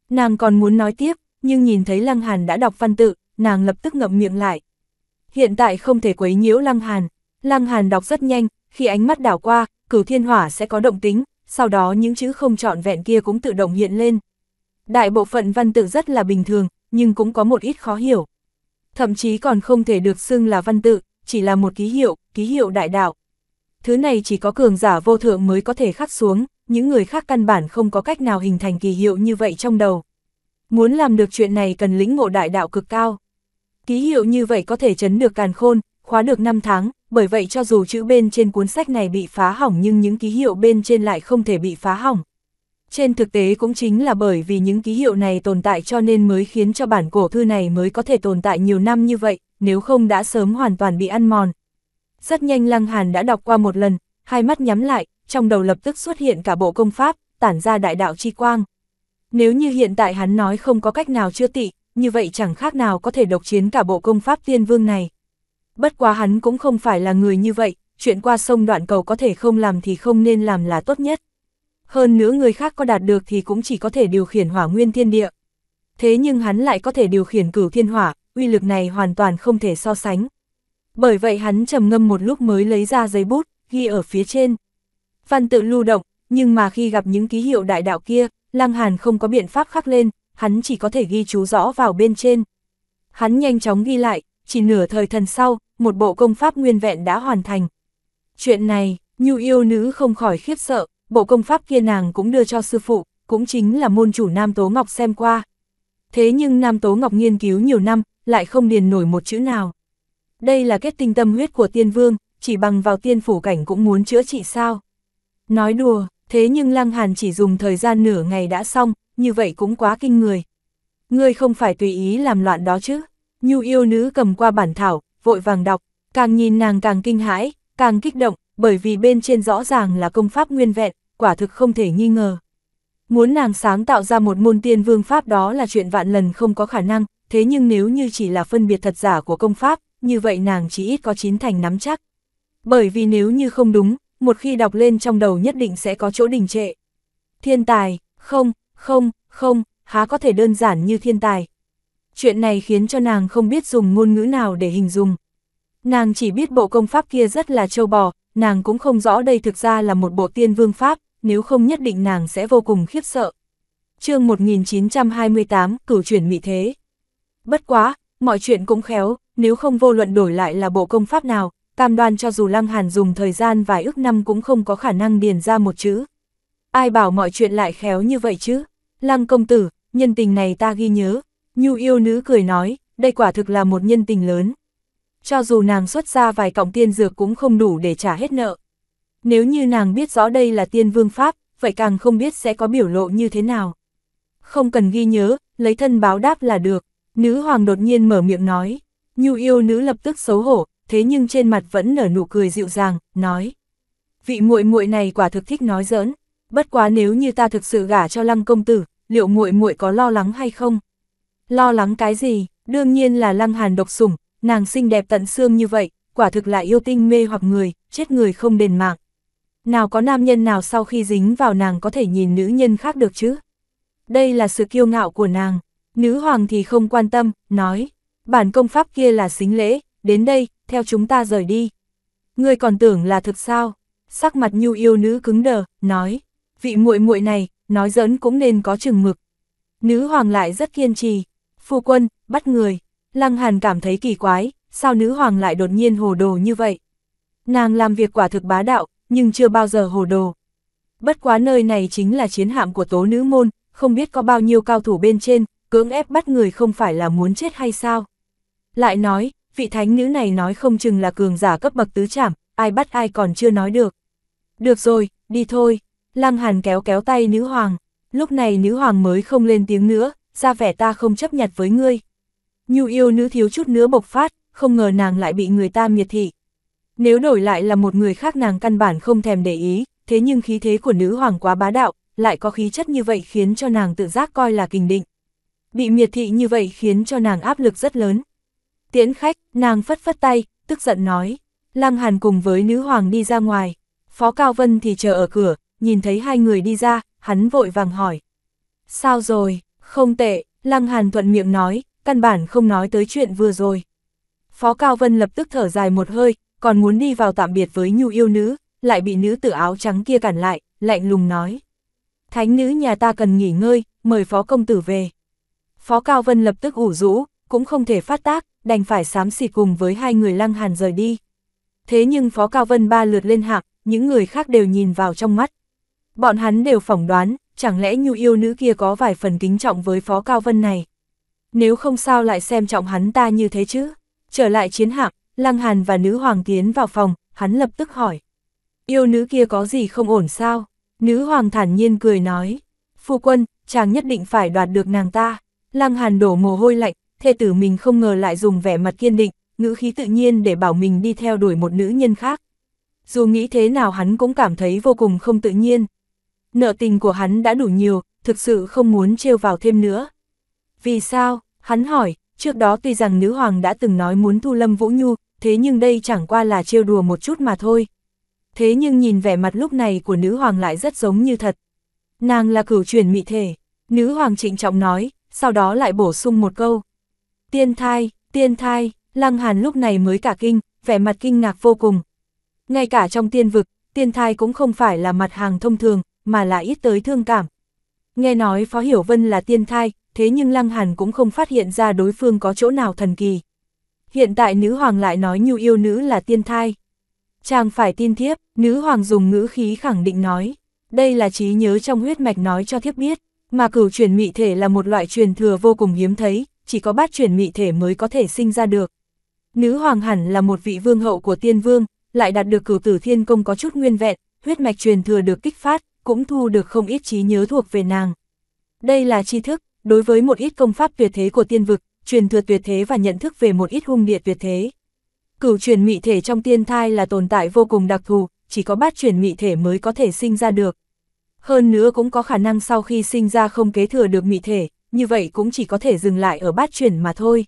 Nàng còn muốn nói tiếp, nhưng nhìn thấy Lăng Hàn đã đọc văn tự, nàng lập tức ngậm miệng lại. Hiện tại không thể quấy nhiễu Lăng Hàn. Lăng Hàn đọc rất nhanh, khi ánh mắt đảo qua, Cửu Thiên Hỏa sẽ có động tính, sau đó những chữ không trọn vẹn kia cũng tự động hiện lên. Đại bộ phận văn tự rất là bình thường, nhưng cũng có một ít khó hiểu. Thậm chí còn không thể được xưng là văn tự, chỉ là một ký hiệu, ký hiệu đại đạo. Thứ này chỉ có cường giả vô thượng mới có thể khắc xuống, những người khác căn bản không có cách nào hình thành ký hiệu như vậy trong đầu. Muốn làm được chuyện này cần lĩnh ngộ đại đạo cực cao. Ký hiệu như vậy có thể trấn được càn khôn, khóa được năm tháng, bởi vậy cho dù chữ bên trên cuốn sách này bị phá hỏng nhưng những ký hiệu bên trên lại không thể bị phá hỏng. Trên thực tế cũng chính là bởi vì những ký hiệu này tồn tại cho nên mới khiến cho bản cổ thư này mới có thể tồn tại nhiều năm như vậy, nếu không đã sớm hoàn toàn bị ăn mòn. Rất nhanh Lăng Hàn đã đọc qua một lần, hai mắt nhắm lại, trong đầu lập tức xuất hiện cả bộ công pháp, tản ra đại đạo chi quang. Nếu như hiện tại hắn nói không có cách nào chữa trị, như vậy chẳng khác nào có thể độc chiến cả bộ công pháp tiên vương này. Bất quá hắn cũng không phải là người như vậy, chuyện qua sông đoạn cầu có thể không làm thì không nên làm là tốt nhất. Hơn nữa người khác có đạt được thì cũng chỉ có thể điều khiển hỏa nguyên thiên địa. Thế nhưng hắn lại có thể điều khiển cửu thiên hỏa, uy lực này hoàn toàn không thể so sánh. Bởi vậy hắn trầm ngâm một lúc mới lấy ra giấy bút, ghi ở phía trên. Văn tự lưu động, nhưng mà khi gặp những ký hiệu đại đạo kia, Lăng Hàn không có biện pháp khắc lên, hắn chỉ có thể ghi chú rõ vào bên trên. Hắn nhanh chóng ghi lại, chỉ nửa thời thần sau, một bộ công pháp nguyên vẹn đã hoàn thành. Chuyện này, Nhu Yêu Nữ không khỏi khiếp sợ, bộ công pháp kia nàng cũng đưa cho sư phụ, cũng chính là môn chủ Nam Tố Ngọc xem qua. Thế nhưng Nam Tố Ngọc nghiên cứu nhiều năm, lại không điền nổi một chữ nào. Đây là kết tinh tâm huyết của tiên vương, chỉ bằng vào tiên phủ cảnh cũng muốn chữa trị sao. Nói đùa, thế nhưng Lăng Hàn chỉ dùng thời gian nửa ngày đã xong, như vậy cũng quá kinh người. Ngươi không phải tùy ý làm loạn đó chứ. Nhu Yêu Nữ cầm qua bản thảo, vội vàng đọc, càng nhìn nàng càng kinh hãi, càng kích động, bởi vì bên trên rõ ràng là công pháp nguyên vẹn, quả thực không thể nghi ngờ. Muốn nàng sáng tạo ra một môn tiên vương pháp đó là chuyện vạn lần không có khả năng, thế nhưng nếu như chỉ là phân biệt thật giả của công pháp, như vậy nàng chỉ ít có chín thành nắm chắc. Bởi vì nếu như không đúng, một khi đọc lên trong đầu nhất định sẽ có chỗ đình trệ. Thiên tài, không, không, không, há có thể đơn giản như thiên tài. Chuyện này khiến cho nàng không biết dùng ngôn ngữ nào để hình dung. Nàng chỉ biết bộ công pháp kia rất là trâu bò, nàng cũng không rõ đây thực ra là một bộ tiên vương pháp, nếu không nhất định nàng sẽ vô cùng khiếp sợ. Chương một nghìn chín trăm hai mươi tám, Cửu chuyển mỹ thế. Bất quá, mọi chuyện cũng khéo, nếu không vô luận đổi lại là bộ công pháp nào, cam đoan cho dù Lăng Hàn dùng thời gian vài ức năm cũng không có khả năng điền ra một chữ. Ai bảo mọi chuyện lại khéo như vậy chứ? Lăng công tử, nhân tình này ta ghi nhớ. Nhu Yêu Nữ cười nói, đây quả thực là một nhân tình lớn. Cho dù nàng xuất ra vài cọng tiên dược cũng không đủ để trả hết nợ. Nếu như nàng biết rõ đây là tiên vương pháp, vậy càng không biết sẽ có biểu lộ như thế nào. Không cần ghi nhớ, lấy thân báo đáp là được. Nữ hoàng đột nhiên mở miệng nói. Nhu Yêu Nữ lập tức xấu hổ, thế nhưng trên mặt vẫn nở nụ cười dịu dàng, nói. Vị muội muội này quả thực thích nói giỡn. Bất quá nếu như ta thực sự gả cho Lăng công tử, liệu muội muội có lo lắng hay không? Lo lắng cái gì, đương nhiên là Lăng Hàn độc sủng, nàng xinh đẹp tận xương như vậy, quả thực là yêu tinh mê hoặc người, chết người không đền mạng. Nào có nam nhân nào sau khi dính vào nàng có thể nhìn nữ nhân khác được chứ? Đây là sự kiêu ngạo của nàng. Nữ hoàng thì không quan tâm, nói, bản công pháp kia là sính lễ, đến đây, theo chúng ta rời đi. Ngươi còn tưởng là thực sao? Sắc mặt Nhu Yêu Nữ cứng đờ, nói, vị muội muội này, nói giỡn cũng nên có chừng mực. Nữ hoàng lại rất kiên trì. Phu quân, bắt người. Lăng Hàn cảm thấy kỳ quái, sao nữ hoàng lại đột nhiên hồ đồ như vậy? Nàng làm việc quả thực bá đạo, nhưng chưa bao giờ hồ đồ. Bất quá nơi này chính là chiến hạm của Tố Nữ môn, không biết có bao nhiêu cao thủ bên trên, cưỡng ép bắt người không phải là muốn chết hay sao? Lại nói, vị thánh nữ này nói không chừng là cường giả cấp bậc tứ trảm, ai bắt ai còn chưa nói được. Được rồi, đi thôi. Lăng Hàn kéo kéo tay nữ hoàng. Lúc này nữ hoàng mới không lên tiếng nữa, ra vẻ ta không chấp nhặt với ngươi. Nhu Yêu Nữ thiếu chút nữa bộc phát, không ngờ nàng lại bị người ta miệt thị. Nếu đổi lại là một người khác nàng căn bản không thèm để ý, thế nhưng khí thế của nữ hoàng quá bá đạo, lại có khí chất như vậy khiến cho nàng tự giác coi là kình định. Bị miệt thị như vậy khiến cho nàng áp lực rất lớn. Tiễn khách, nàng phất phất tay, tức giận nói. Lăng Hàn cùng với nữ hoàng đi ra ngoài, Phó Cao Vân thì chờ ở cửa, nhìn thấy hai người đi ra, hắn vội vàng hỏi. Sao rồi, không tệ, Lăng Hàn thuận miệng nói, căn bản không nói tới chuyện vừa rồi. Phó Cao Vân lập tức thở dài một hơi, còn muốn đi vào tạm biệt với Nhu Yêu Nữ, lại bị nữ tử áo trắng kia cản lại, lạnh lùng nói. Thánh nữ nhà ta cần nghỉ ngơi, mời Phó Công Tử về. Phó Cao Vân lập tức ủ rũ, cũng không thể phát tác, đành phải xám xịt cùng với hai người Lăng Hàn rời đi. Thế nhưng Phó Cao Vân ba lượt lên hạc, những người khác đều nhìn vào trong mắt. Bọn hắn đều phỏng đoán, chẳng lẽ nhu yêu nữ kia có vài phần kính trọng với Phó Cao Vân này. Nếu không sao lại xem trọng hắn ta như thế chứ. Trở lại chiến hạc, Lăng Hàn và nữ hoàng tiến vào phòng, hắn lập tức hỏi. Yêu nữ kia có gì không ổn sao? Nữ hoàng thản nhiên cười nói. Phu quân, chàng nhất định phải đoạt được nàng ta. Lăng Hàn đổ mồ hôi lạnh, thê tử mình không ngờ lại dùng vẻ mặt kiên định, ngữ khí tự nhiên để bảo mình đi theo đuổi một nữ nhân khác. Dù nghĩ thế nào hắn cũng cảm thấy vô cùng không tự nhiên. Nợ tình của hắn đã đủ nhiều, thực sự không muốn trêu vào thêm nữa. Vì sao? Hắn hỏi, trước đó tuy rằng nữ hoàng đã từng nói muốn thu Lâm Vũ Nhu, thế nhưng đây chẳng qua là trêu đùa một chút mà thôi. Thế nhưng nhìn vẻ mặt lúc này của nữ hoàng lại rất giống như thật. Nàng là cửu chuyển mị thể, nữ hoàng trịnh trọng nói, sau đó lại bổ sung một câu. Tiên thai, tiên thai, Lăng Hàn lúc này mới cả kinh, vẻ mặt kinh ngạc vô cùng. Ngay cả trong tiên vực, tiên thai cũng không phải là mặt hàng thông thường, mà là ít tới thương cảm. Nghe nói Phó Hiểu Vân là tiên thai, thế nhưng Lăng Hàn cũng không phát hiện ra đối phương có chỗ nào thần kỳ. Hiện tại nữ hoàng lại nói nhu yêu nữ là tiên thai. Chàng phải tin thiếp, nữ hoàng dùng ngữ khí khẳng định nói. Đây là trí nhớ trong huyết mạch nói cho thiếp biết, mà cửu chuyển mị thể là một loại truyền thừa vô cùng hiếm thấy, chỉ có bát chuyển mị thể mới có thể sinh ra được. Nữ hoàng hẳn là một vị vương hậu của tiên vương, lại đạt được cửu tử thiên công có chút nguyên vẹn, huyết mạch truyền thừa được kích phát, cũng thu được không ít trí nhớ thuộc về nàng. Đây là tri thức, đối với một ít công pháp tuyệt thế của tiên vực, truyền thừa tuyệt thế và nhận thức về một ít hung địa tuyệt thế. Cửu chuyển mị thể trong tiên thai là tồn tại vô cùng đặc thù, chỉ có bát chuyển mị thể mới có thể sinh ra được. Hơn nữa cũng có khả năng sau khi sinh ra không kế thừa được mị thể, như vậy cũng chỉ có thể dừng lại ở bát chuyển mà thôi.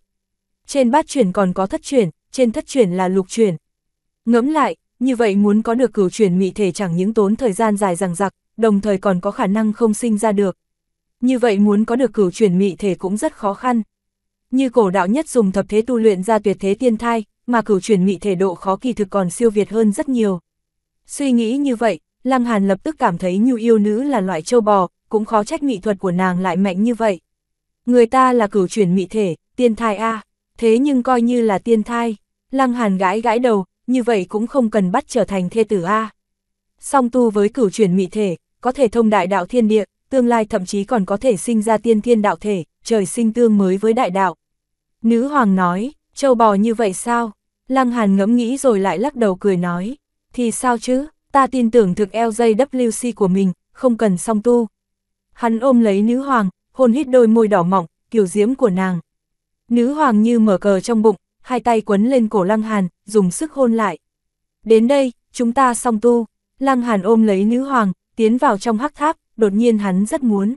Trên bát chuyển còn có thất chuyển, trên thất chuyển là lục chuyển. Ngẫm lại, như vậy muốn có được cửu chuyển mị thể chẳng những tốn thời gian dài dằng dặc, đồng thời còn có khả năng không sinh ra được. Như vậy muốn có được cửu chuyển mị thể cũng rất khó khăn. Như cổ đạo nhất dùng thập thế tu luyện ra tuyệt thế tiên thai, mà cửu chuyển mị thể độ khó kỳ thực còn siêu việt hơn rất nhiều. Suy nghĩ như vậy, Lăng Hàn lập tức cảm thấy nhu yêu nữ là loại châu bò, cũng khó trách mị thuật của nàng lại mạnh như vậy. Người ta là cửu chuyển mị thể, tiên thai a, thế nhưng coi như là tiên thai, Lăng Hàn gãi gãi đầu, như vậy cũng không cần bắt trở thành thê tử a. Song tu với cửu chuyển mị thể, có thể thông đại đạo thiên địa, tương lai thậm chí còn có thể sinh ra tiên thiên đạo thể, trời sinh tương mới với đại đạo. Nữ hoàng nói, châu bò như vậy sao? Lăng Hàn ngẫm nghĩ rồi lại lắc đầu cười nói, thì sao chứ, ta tin tưởng thực lờ gi vê kép của mình, không cần song tu. Hắn ôm lấy nữ hoàng, hôn hít đôi môi đỏ mọng, kiều diễm của nàng. Nữ hoàng như mở cờ trong bụng, hai tay quấn lên cổ Lăng Hàn, dùng sức hôn lại. Đến đây, chúng ta song tu. Lăng Hàn ôm lấy nữ hoàng, tiến vào trong hắc tháp, đột nhiên hắn rất muốn.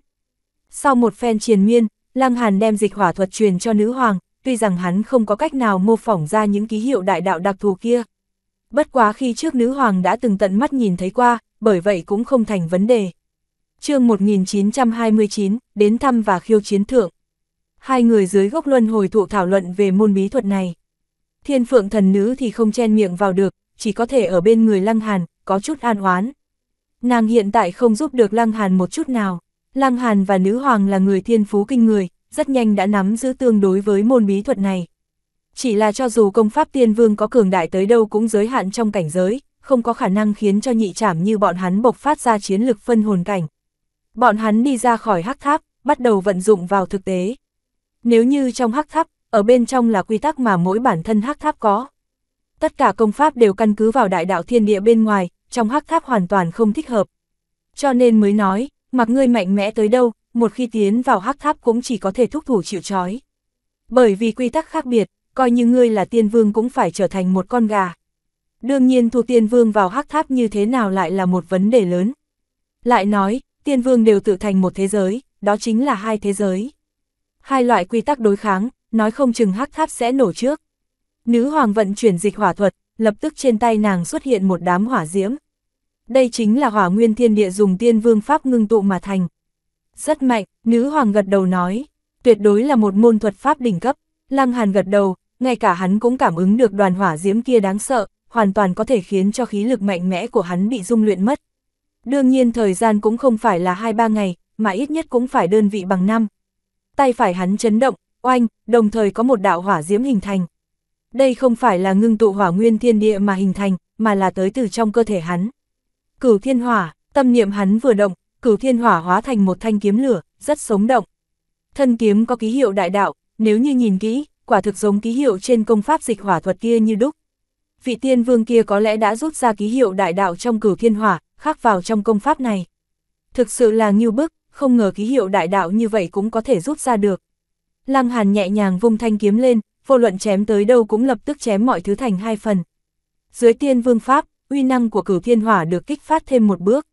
Sau một phen triền miên, Lăng Hàn đem dịch hỏa thuật truyền cho nữ hoàng, tuy rằng hắn không có cách nào mô phỏng ra những ký hiệu đại đạo đặc thù kia. Bất quá khi trước nữ hoàng đã từng tận mắt nhìn thấy qua, bởi vậy cũng không thành vấn đề. Chương một nghìn chín trăm hai mươi chín, đến thăm và khiêu chiến thượng. Hai người dưới gốc luân hồi thụ thảo luận về môn bí thuật này. Thiên Phượng thần nữ thì không chen miệng vào được, chỉ có thể ở bên người Lăng Hàn, có chút an oán. Nàng hiện tại không giúp được Lăng Hàn một chút nào. Lăng Hàn và nữ hoàng là người thiên phú kinh người, rất nhanh đã nắm giữ tương đối với môn bí thuật này. Chỉ là cho dù công pháp tiên vương có cường đại tới đâu cũng giới hạn trong cảnh giới, không có khả năng khiến cho nhị trảm như bọn hắn bộc phát ra chiến lực phân hồn cảnh. Bọn hắn đi ra khỏi hắc tháp, bắt đầu vận dụng vào thực tế. Nếu như trong hắc tháp, ở bên trong là quy tắc mà mỗi bản thân hắc tháp có. Tất cả công pháp đều căn cứ vào đại đạo thiên địa bên ngoài, trong hắc tháp hoàn toàn không thích hợp. Cho nên mới nói, mặc ngươi mạnh mẽ tới đâu, một khi tiến vào hắc tháp cũng chỉ có thể thúc thủ chịu trói. Bởi vì quy tắc khác biệt, coi như ngươi là tiên vương cũng phải trở thành một con gà. Đương nhiên thu tiên vương vào hắc tháp như thế nào lại là một vấn đề lớn. Lại nói, tiên vương đều tự thành một thế giới, đó chính là hai thế giới. Hai loại quy tắc đối kháng, nói không chừng hắc tháp sẽ nổ trước. Nữ hoàng vận chuyển dịch hỏa thuật, lập tức trên tay nàng xuất hiện một đám hỏa diễm. Đây chính là hỏa nguyên thiên địa dùng tiên vương pháp ngưng tụ mà thành. Rất mạnh, nữ hoàng gật đầu nói, tuyệt đối là một môn thuật pháp đỉnh cấp. Lăng Hàn gật đầu, ngay cả hắn cũng cảm ứng được đoàn hỏa diễm kia đáng sợ, hoàn toàn có thể khiến cho khí lực mạnh mẽ của hắn bị dung luyện mất. Đương nhiên thời gian cũng không phải là hai ba ngày, mà ít nhất cũng phải đơn vị bằng năm. Tay phải hắn chấn động, oanh, đồng thời có một đạo hỏa diễm hình thành. Đây không phải là ngưng tụ hỏa nguyên thiên địa mà hình thành, mà là tới từ trong cơ thể hắn. Cửu thiên hỏa, tâm niệm hắn vừa động, cửu thiên hỏa hóa thành một thanh kiếm lửa, rất sống động. Thân kiếm có ký hiệu đại đạo, nếu như nhìn kỹ, quả thực giống ký hiệu trên công pháp dịch hỏa thuật kia như đúc. Vị tiên vương kia có lẽ đã rút ra ký hiệu đại đạo trong cửu thiên hỏa, khắc vào trong công pháp này. Thực sự là ngưu bức, không ngờ ký hiệu đại đạo như vậy cũng có thể rút ra được. Lăng Hàn nhẹ nhàng vung thanh kiếm lên, vô luận chém tới đâu cũng lập tức chém mọi thứ thành hai phần. Dưới tiên vương pháp, uy năng của cửu thiên hỏa được kích phát thêm một bước.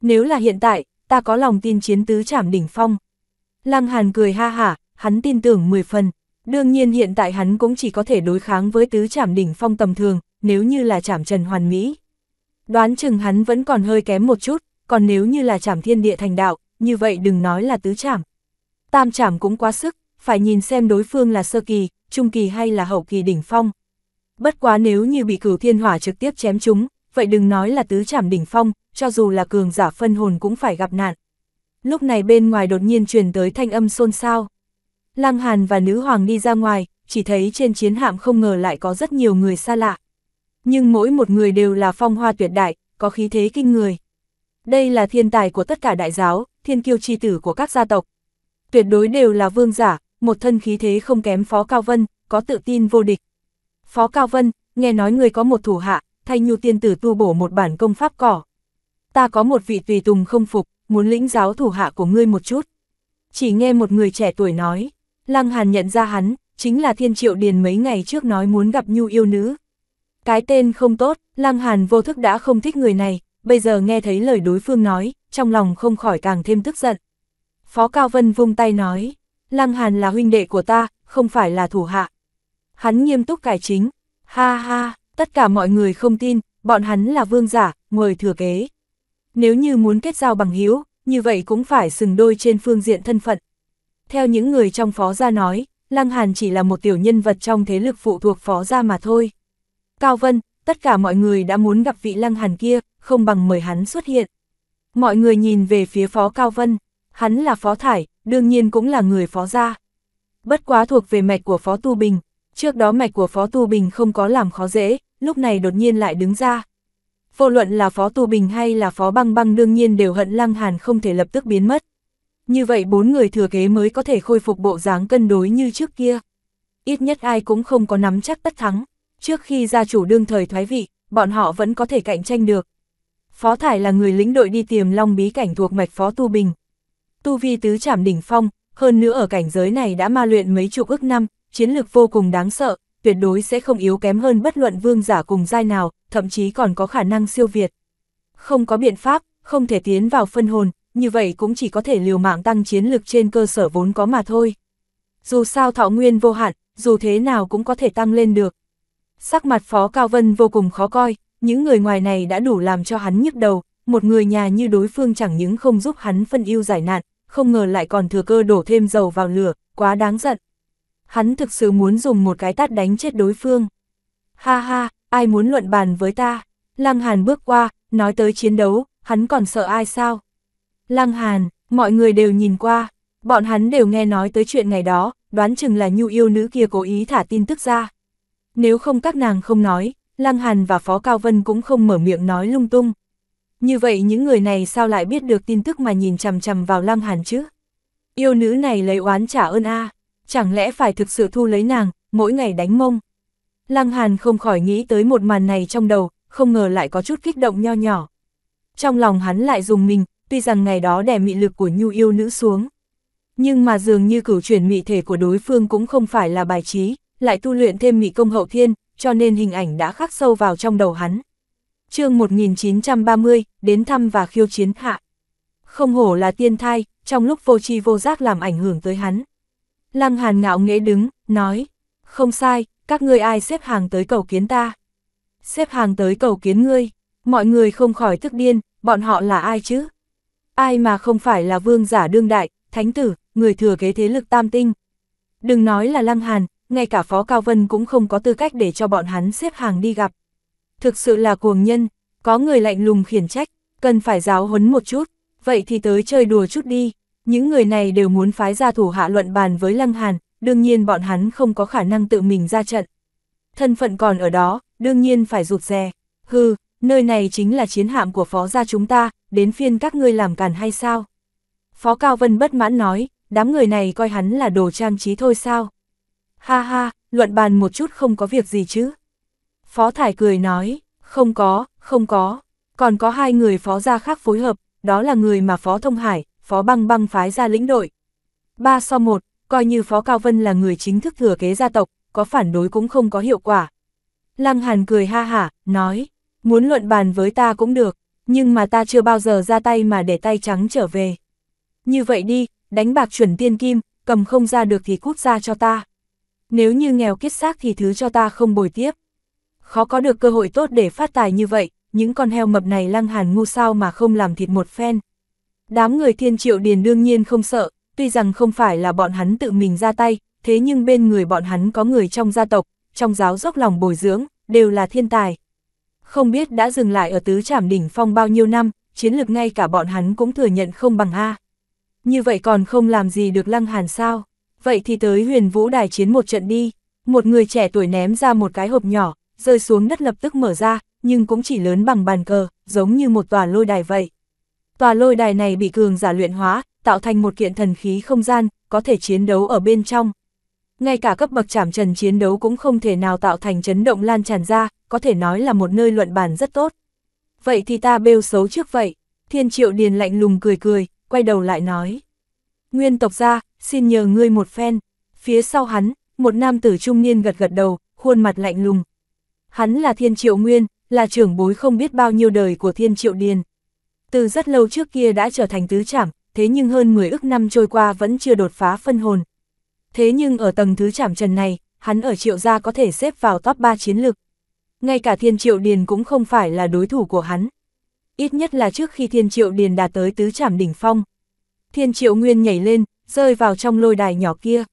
Nếu là hiện tại, ta có lòng tin chiến tứ trảm đỉnh phong. Lăng Hàn cười ha hả, hắn tin tưởng mười phần. Đương nhiên hiện tại hắn cũng chỉ có thể đối kháng với tứ trảm đỉnh phong tầm thường, nếu như là trảm trần hoàn mỹ. Đoán chừng hắn vẫn còn hơi kém một chút, còn nếu như là trảm thiên địa thành đạo, như vậy đừng nói là tứ trảm. Tam trảm cũng quá sức, phải nhìn xem đối phương là sơ kỳ, trung kỳ hay là hậu kỳ đỉnh phong. Bất quá nếu như bị cửu thiên hỏa trực tiếp chém chúng, vậy đừng nói là tứ trảm đỉnh phong, cho dù là cường giả phân hồn cũng phải gặp nạn. Lúc này bên ngoài đột nhiên truyền tới thanh âm xôn xao. Lăng Hàn và nữ hoàng đi ra ngoài, chỉ thấy trên chiến hạm không ngờ lại có rất nhiều người xa lạ. Nhưng mỗi một người đều là phong hoa tuyệt đại, có khí thế kinh người. Đây là thiên tài của tất cả đại giáo, thiên kiêu chi tử của các gia tộc. Tuyệt đối đều là vương giả, một thân khí thế không kém Phó Cao Vân, có tự tin vô địch. Phó Cao Vân, nghe nói người có một thủ hạ, thay Nhu tiên tử tu bổ một bản công pháp cỏ. Ta có một vị tùy tùng không phục, muốn lĩnh giáo thủ hạ của ngươi một chút. Chỉ nghe một người trẻ tuổi nói. Lăng Hàn nhận ra hắn, chính là Thiên Triệu Điền mấy ngày trước nói muốn gặp Nhu yêu nữ. Cái tên không tốt, Lăng Hàn vô thức đã không thích người này, bây giờ nghe thấy lời đối phương nói, trong lòng không khỏi càng thêm tức giận. Phó Cao Vân vung tay nói, Lăng Hàn là huynh đệ của ta, không phải là thủ hạ. Hắn nghiêm túc cải chính, ha ha, tất cả mọi người không tin, bọn hắn là vương giả, người thừa kế. Nếu như muốn kết giao bằng hữu, như vậy cũng phải sừng đôi trên phương diện thân phận. Theo những người trong Phó gia nói, Lăng Hàn chỉ là một tiểu nhân vật trong thế lực phụ thuộc Phó gia mà thôi. Cao Vân, tất cả mọi người đã muốn gặp vị Lăng Hàn kia, không bằng mời hắn xuất hiện. Mọi người nhìn về phía Phó Cao Vân, hắn là Phó Thải, đương nhiên cũng là người Phó gia. Bất quá thuộc về mạch của Phó Tu Bình, trước đó mạch của Phó Tu Bình không có làm khó dễ, lúc này đột nhiên lại đứng ra. Vô luận là Phó Tu Bình hay là Phó Băng Băng đương nhiên đều hận Lăng Hàn không thể lập tức biến mất. Như vậy bốn người thừa kế mới có thể khôi phục bộ dáng cân đối như trước kia. Ít nhất ai cũng không có nắm chắc tất thắng. Trước khi gia chủ đương thời thoái vị, bọn họ vẫn có thể cạnh tranh được. Phó Thải là người lĩnh đội đi tìm Long Bí Cảnh thuộc mạch Phó Tu Bình. Tu vi tứ trảm đỉnh phong, hơn nữa ở cảnh giới này đã ma luyện mấy chục ức năm, chiến lực vô cùng đáng sợ, tuyệt đối sẽ không yếu kém hơn bất luận vương giả cùng giai nào, thậm chí còn có khả năng siêu việt. Không có biện pháp, không thể tiến vào phân hồn. Như vậy cũng chỉ có thể liều mạng tăng chiến lực trên cơ sở vốn có mà thôi. Dù sao thọ nguyên vô hạn, dù thế nào cũng có thể tăng lên được. Sắc mặt Phó Cao Vân vô cùng khó coi, những người ngoài này đã đủ làm cho hắn nhức đầu, một người nhà như đối phương chẳng những không giúp hắn phân ưu giải nạn, không ngờ lại còn thừa cơ đổ thêm dầu vào lửa, quá đáng giận. Hắn thực sự muốn dùng một cái tát đánh chết đối phương. Ha ha, ai muốn luận bàn với ta? Lăng Hàn bước qua, nói tới chiến đấu, hắn còn sợ ai sao? Lăng Hàn, mọi người đều nhìn qua, bọn hắn đều nghe nói tới chuyện ngày đó, đoán chừng là Nhu yêu nữ kia cố ý thả tin tức ra. Nếu không các nàng không nói, Lăng Hàn và Phó Cao Vân cũng không mở miệng nói lung tung. Như vậy những người này sao lại biết được tin tức mà nhìn chằm chằm vào Lăng Hàn chứ? Yêu nữ này lấy oán trả ơn a, à, chẳng lẽ phải thực sự thu lấy nàng, mỗi ngày đánh mông. Lăng Hàn không khỏi nghĩ tới một màn này trong đầu, không ngờ lại có chút kích động nho nhỏ. Trong lòng hắn lại rùng mình. Tuy rằng ngày đó đè mị lực của Nhu yêu nữ xuống, nhưng mà dường như cửu chuyển mị thể của đối phương cũng không phải là bài trí, lại tu luyện thêm mị công hậu thiên, cho nên hình ảnh đã khắc sâu vào trong đầu hắn. Chương một nghìn chín trăm ba mươi, đến thăm và khiêu chiến hạ. Không hổ là tiên thai, trong lúc vô tri vô giác làm ảnh hưởng tới hắn. Lăng Hàn ngạo nghễ đứng, nói, không sai, các ngươi ai xếp hàng tới cầu kiến ta? Xếp hàng tới cầu kiến ngươi, mọi người không khỏi tức điên, bọn họ là ai chứ? Ai mà không phải là vương giả đương đại, thánh tử, người thừa kế thế lực tam tinh. Đừng nói là Lăng Hàn, ngay cả Phó Cao Vân cũng không có tư cách để cho bọn hắn xếp hàng đi gặp. Thực sự là cuồng nhân, có người lạnh lùng khiển trách, cần phải giáo huấn một chút, vậy thì tới chơi đùa chút đi, Những người này đều muốn phái ra thủ hạ luận bàn với Lăng Hàn, đương nhiên bọn hắn không có khả năng tự mình ra trận. Thân phận còn ở đó, đương nhiên phải rụt rè. Hừ, nơi này chính là chiến hạm của Phó gia chúng ta, đến phiên các ngươi làm càn hay sao? Phó Cao Vân bất mãn nói, đám người này coi hắn là đồ trang trí thôi sao? Ha ha, luận bàn một chút không có việc gì chứ? Phó Thải cười nói, không có, không có. Còn có hai người Phó gia khác phối hợp, đó là người mà Phó Thông Hải, Phó Băng Băng phái ra lĩnh đội. ba so một, coi như Phó Cao Vân là người chính thức thừa kế gia tộc, có phản đối cũng không có hiệu quả. Lăng Hàn cười ha hả, nói, muốn luận bàn với ta cũng được, nhưng mà ta chưa bao giờ ra tay mà để tay trắng trở về. Như vậy đi, đánh bạc chuẩn tiên kim, cầm không ra được thì cút ra cho ta. Nếu như nghèo kiết xác thì thứ cho ta không bồi tiếp. Khó có được cơ hội tốt để phát tài như vậy, những con heo mập này Lăng Hàn ngu sao mà không làm thịt một phen. Đám người Thiên Triệu Điền đương nhiên không sợ, tuy rằng không phải là bọn hắn tự mình ra tay, thế nhưng bên người bọn hắn có người trong gia tộc, trong giáo dốc lòng bồi dưỡng, đều là thiên tài. Không biết đã dừng lại ở tứ trảm đỉnh phong bao nhiêu năm, chiến lược ngay cả bọn hắn cũng thừa nhận không bằng a. Như vậy còn không làm gì được Lăng Hàn sao? Vậy thì tới Huyền Vũ Đài chiến một trận đi. Một người trẻ tuổi ném ra một cái hộp nhỏ, rơi xuống đất lập tức mở ra, nhưng cũng chỉ lớn bằng bàn cờ, giống như một tòa lôi đài vậy. Tòa lôi đài này bị cường giả luyện hóa, tạo thành một kiện thần khí không gian, có thể chiến đấu ở bên trong. Ngay cả cấp bậc trảm trần chiến đấu cũng không thể nào tạo thành chấn động lan tràn ra, có thể nói là một nơi luận bàn rất tốt. Vậy thì ta bêu xấu trước vậy. Thiên Triệu Điền lạnh lùng cười cười, quay đầu lại nói. Nguyên tộc gia, xin nhờ ngươi một phen. Phía sau hắn, một nam tử trung niên gật gật đầu, khuôn mặt lạnh lùng. Hắn là Thiên Triệu Nguyên, là trưởng bối không biết bao nhiêu đời của Thiên Triệu Điền. Từ rất lâu trước kia đã trở thành tứ trảm, thế nhưng hơn mười ức năm trôi qua vẫn chưa đột phá phân hồn. Thế nhưng ở tầng tứ trảm trần này, hắn ở Triệu gia có thể xếp vào top ba chiến lực. Ngay cả Thiên Triệu Điền cũng không phải là đối thủ của hắn. Ít nhất là trước khi Thiên Triệu Điền đạt tới tứ trảm đỉnh phong. Thiên Triệu Nguyên nhảy lên, rơi vào trong lôi đài nhỏ kia.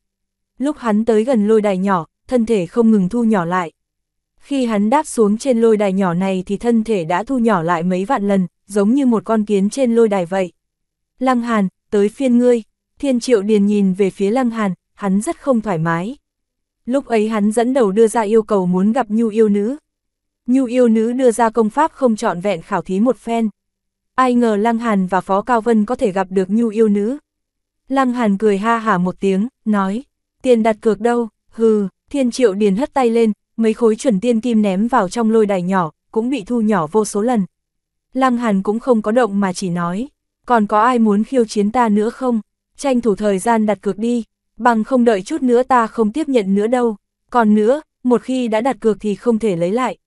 Lúc hắn tới gần lôi đài nhỏ, thân thể không ngừng thu nhỏ lại. Khi hắn đáp xuống trên lôi đài nhỏ này thì thân thể đã thu nhỏ lại mấy vạn lần, giống như một con kiến trên lôi đài vậy. Lăng Hàn, tới phiên ngươi. Thiên Triệu Điền nhìn về phía Lăng Hàn, hắn rất không thoải mái. Lúc ấy hắn dẫn đầu đưa ra yêu cầu muốn gặp Nhu Yêu Nữ. Nhu Yêu Nữ đưa ra công pháp không trọn vẹn khảo thí một phen. Ai ngờ Lăng Hàn và Phó Cao Vân có thể gặp được Nhu Yêu Nữ. Lăng Hàn cười ha hả một tiếng, nói, tiền đặt cược đâu, hừ. Thiên Triệu Điền hất tay lên, mấy khối chuẩn tiên kim ném vào trong lôi đài nhỏ, cũng bị thu nhỏ vô số lần. Lăng Hàn cũng không có động mà chỉ nói, còn có ai muốn khiêu chiến ta nữa không? Tranh thủ thời gian đặt cược đi, bằng không đợi chút nữa ta không tiếp nhận nữa đâu. Còn nữa, một khi đã đặt cược thì không thể lấy lại.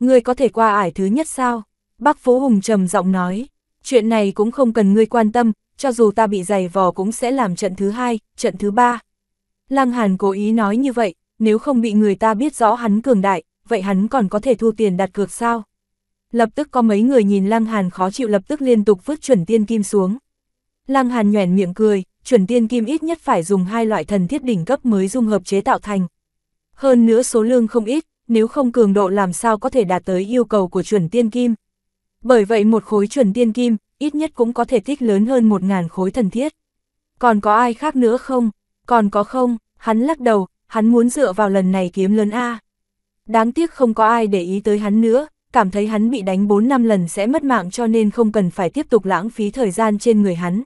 Ngươi có thể qua ải thứ nhất sao? Bắc Phú Hùng trầm giọng nói, chuyện này cũng không cần ngươi quan tâm, cho dù ta bị giày vò cũng sẽ làm trận thứ hai, trận thứ ba. Lăng Hàn cố ý nói như vậy, nếu không bị người ta biết rõ hắn cường đại, vậy hắn còn có thể thu tiền đặt cược sao? Lập tức có mấy người nhìn Lăng Hàn khó chịu lập tức liên tục vứt chuẩn tiên kim xuống. Lăng Hàn nhoẻn miệng cười, chuẩn tiên kim ít nhất phải dùng hai loại thần thiết đỉnh cấp mới dung hợp chế tạo thành. Hơn nữa số lượng không ít, nếu không cường độ làm sao có thể đạt tới yêu cầu của chuẩn tiên kim. Bởi vậy một khối chuẩn tiên kim, ít nhất cũng có thể tích lớn hơn một ngàn khối thần thiết. Còn có ai khác nữa không? Còn có không? Hắn lắc đầu, hắn muốn dựa vào lần này kiếm lớn a. Đáng tiếc không có ai để ý tới hắn nữa, cảm thấy hắn bị đánh bốn năm lần sẽ mất mạng cho nên không cần phải tiếp tục lãng phí thời gian trên người hắn.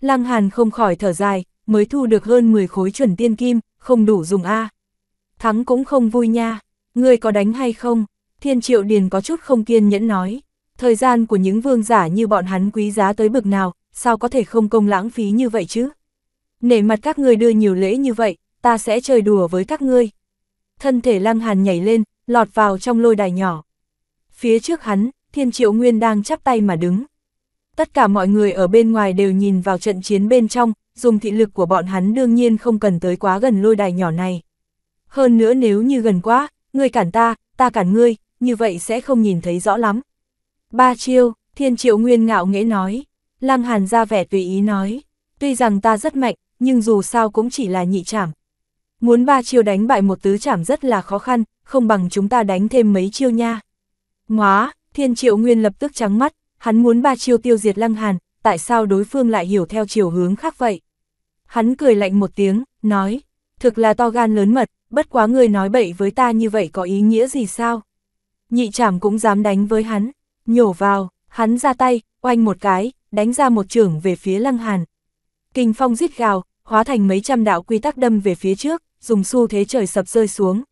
Lăng Hàn không khỏi thở dài, mới thu được hơn mười khối chuẩn tiên kim, không đủ dùng a. Thắng cũng không vui nha, ngươi có đánh hay không? Thiên Triệu Điền có chút không kiên nhẫn nói, thời gian của những vương giả như bọn hắn quý giá tới bực nào, sao có thể không công lãng phí như vậy chứ? Nể mặt các ngươi đưa nhiều lễ như vậy, ta sẽ chơi đùa với các ngươi. Thân thể Lăng Hàn nhảy lên, lọt vào trong lôi đài nhỏ. Phía trước hắn, Thiên Triệu Nguyên đang chắp tay mà đứng. Tất cả mọi người ở bên ngoài đều nhìn vào trận chiến bên trong, dùng thị lực của bọn hắn đương nhiên không cần tới quá gần lôi đài nhỏ này. Hơn nữa nếu như gần quá, ngươi cản ta, ta cản ngươi, như vậy sẽ không nhìn thấy rõ lắm. Ba chiêu, Thiên Triệu Nguyên ngạo nghễ nói. Lăng Hàn ra vẻ tùy ý nói, tuy rằng ta rất mạnh, nhưng dù sao cũng chỉ là nhị trảm. Muốn ba chiêu đánh bại một tứ trảm rất là khó khăn, không bằng chúng ta đánh thêm mấy chiêu nha. Ngoá, Thiên Triệu Nguyên lập tức trắng mắt, hắn muốn ba chiêu tiêu diệt Lăng Hàn, tại sao đối phương lại hiểu theo chiều hướng khác vậy? Hắn cười lạnh một tiếng, nói, thực là to gan lớn mật, bất quá ngươi nói bậy với ta như vậy có ý nghĩa gì sao? Nhị Trảm cũng dám đánh với hắn, nhổ vào, hắn ra tay, oanh một cái, đánh ra một chưởng về phía Lăng Hàn. Kình phong rít gào, hóa thành mấy trăm đạo quy tắc đâm về phía trước, dùng xu thế trời sập rơi xuống.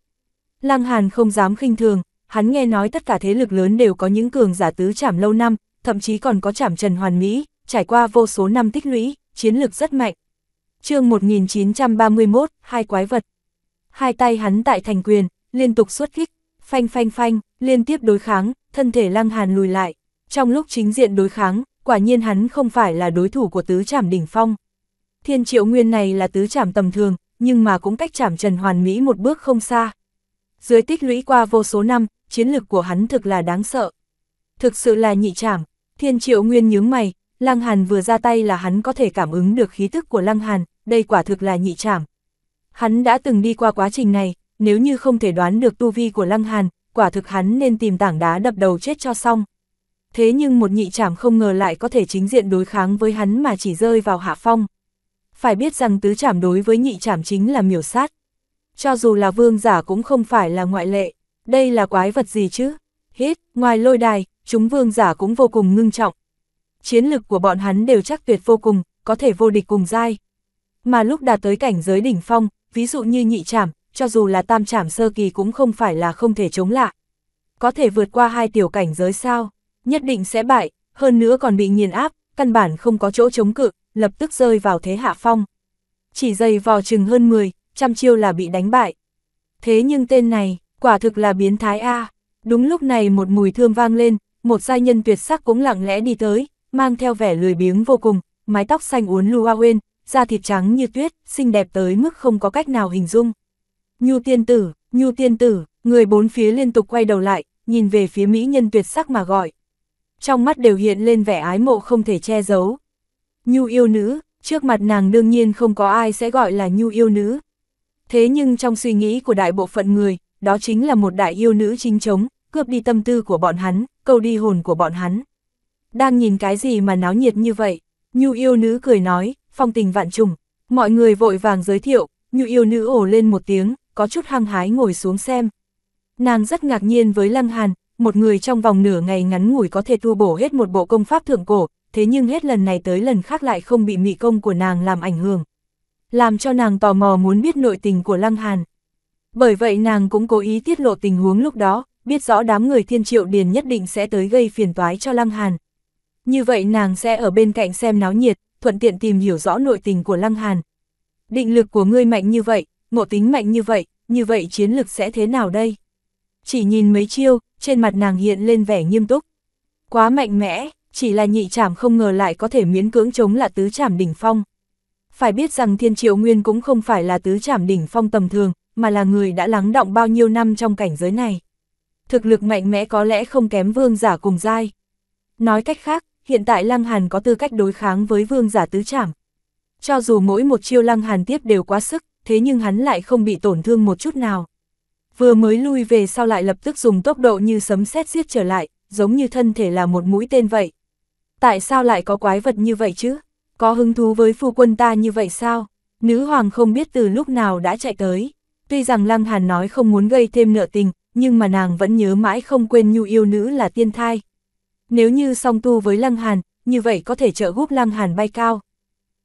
Lăng Hàn không dám khinh thường, hắn nghe nói tất cả thế lực lớn đều có những cường giả tứ trảm lâu năm, thậm chí còn có trảm trần hoàn mỹ, trải qua vô số năm tích lũy, chiến lực rất mạnh. Chương một nghìn chín trăm ba mươi mốt, hai quái vật. Hai tay hắn tại thành quyền, liên tục xuất kích, phanh phanh phanh, liên tiếp đối kháng, thân thể Lăng Hàn lùi lại. Trong lúc chính diện đối kháng, quả nhiên hắn không phải là đối thủ của tứ trảm đỉnh phong. Thiên Triệu Nguyên này là tứ trảm tầm thường, nhưng mà cũng cách trảm trần hoàn mỹ một bước không xa. Dưới tích lũy qua vô số năm, chiến lực của hắn thực là đáng sợ. Thực sự là nhị trảm. Thiên Triệu Nguyên nhướng mày, Lăng Hàn vừa ra tay là hắn có thể cảm ứng được khí tức của Lăng Hàn, đây quả thực là nhị trảm. Hắn đã từng đi qua quá trình này, nếu như không thể đoán được tu vi của Lăng Hàn, quả thực hắn nên tìm tảng đá đập đầu chết cho xong. Thế nhưng một nhị trảm không ngờ lại có thể chính diện đối kháng với hắn mà chỉ rơi vào hạ phong. Phải biết rằng tứ trảm đối với nhị trảm chính là miểu sát. Cho dù là vương giả cũng không phải là ngoại lệ, đây là quái vật gì chứ? Hết, ngoài lôi đài, chúng vương giả cũng vô cùng ngưng trọng. Chiến lực của bọn hắn đều chắc tuyệt vô cùng, có thể vô địch cùng giai. Mà lúc đạt tới cảnh giới đỉnh phong, ví dụ như nhị trảm, cho dù là tam trảm sơ kỳ cũng không phải là không thể chống lại. Có thể vượt qua hai tiểu cảnh giới sao? Nhất định sẽ bại, hơn nữa còn bị nghiền áp, căn bản không có chỗ chống cự, lập tức rơi vào thế hạ phong. Chỉ dày vò chừng hơn mười, trăm chiêu là bị đánh bại. Thế nhưng tên này, quả thực là biến thái a. Đúng lúc này một mùi thơm vang lên, một giai nhân tuyệt sắc cũng lặng lẽ đi tới, mang theo vẻ lười biếng vô cùng, mái tóc xanh uốn lua oen, da thịt trắng như tuyết, xinh đẹp tới mức không có cách nào hình dung. Nhu tiên tử, Nhu tiên tử, người bốn phía liên tục quay đầu lại, nhìn về phía mỹ nhân tuyệt sắc mà gọi. Trong mắt đều hiện lên vẻ ái mộ không thể che giấu. Nhu yêu nữ, trước mặt nàng đương nhiên không có ai sẽ gọi là Nhu yêu nữ. Thế nhưng trong suy nghĩ của đại bộ phận người, đó chính là một đại yêu nữ chính chống, cướp đi tâm tư của bọn hắn, câu đi hồn của bọn hắn. Đang nhìn cái gì mà náo nhiệt như vậy? Nhu yêu nữ cười nói, phong tình vạn trùng. Mọi người vội vàng giới thiệu, Nhu yêu nữ ồ lên một tiếng, có chút hăng hái ngồi xuống xem. Nàng rất ngạc nhiên với Lăng Hàn, một người trong vòng nửa ngày ngắn ngủi có thể tu bổ hết một bộ công pháp thượng cổ, thế nhưng hết lần này tới lần khác lại không bị mị công của nàng làm ảnh hưởng. Làm cho nàng tò mò muốn biết nội tình của Lăng Hàn. Bởi vậy nàng cũng cố ý tiết lộ tình huống lúc đó, biết rõ đám người Thiên Triệu Điền nhất định sẽ tới gây phiền toái cho Lăng Hàn. Như vậy nàng sẽ ở bên cạnh xem náo nhiệt, thuận tiện tìm hiểu rõ nội tình của Lăng Hàn. Định lực của ngươi mạnh như vậy, ngộ tính mạnh như vậy, như vậy chiến lực sẽ thế nào đây? Chỉ nhìn mấy chiêu, trên mặt nàng hiện lên vẻ nghiêm túc. Quá mạnh mẽ, chỉ là nhị trảm không ngờ lại có thể miễn cưỡng chống lại tứ trảm đỉnh phong. Phải biết rằng Thiên Triệu Nguyên cũng không phải là tứ trảm đỉnh phong tầm thường, mà là người đã lắng đọng bao nhiêu năm trong cảnh giới này. Thực lực mạnh mẽ có lẽ không kém vương giả cùng giai. Nói cách khác, hiện tại Lăng Hàn có tư cách đối kháng với vương giả tứ trảm. Cho dù mỗi một chiêu Lăng Hàn tiếp đều quá sức, thế nhưng hắn lại không bị tổn thương một chút nào. Vừa mới lui về sau lại lập tức dùng tốc độ như sấm sét giết trở lại, giống như thân thể là một mũi tên vậy. Tại sao lại có quái vật như vậy chứ? Có hứng thú với phu quân ta như vậy sao? Nữ hoàng không biết từ lúc nào đã chạy tới. Tuy rằng Lăng Hàn nói không muốn gây thêm nợ tình, nhưng mà nàng vẫn nhớ mãi không quên Nhu yêu nữ là tiên thai. Nếu như song tu với Lăng Hàn, như vậy có thể trợ giúp Lăng Hàn bay cao.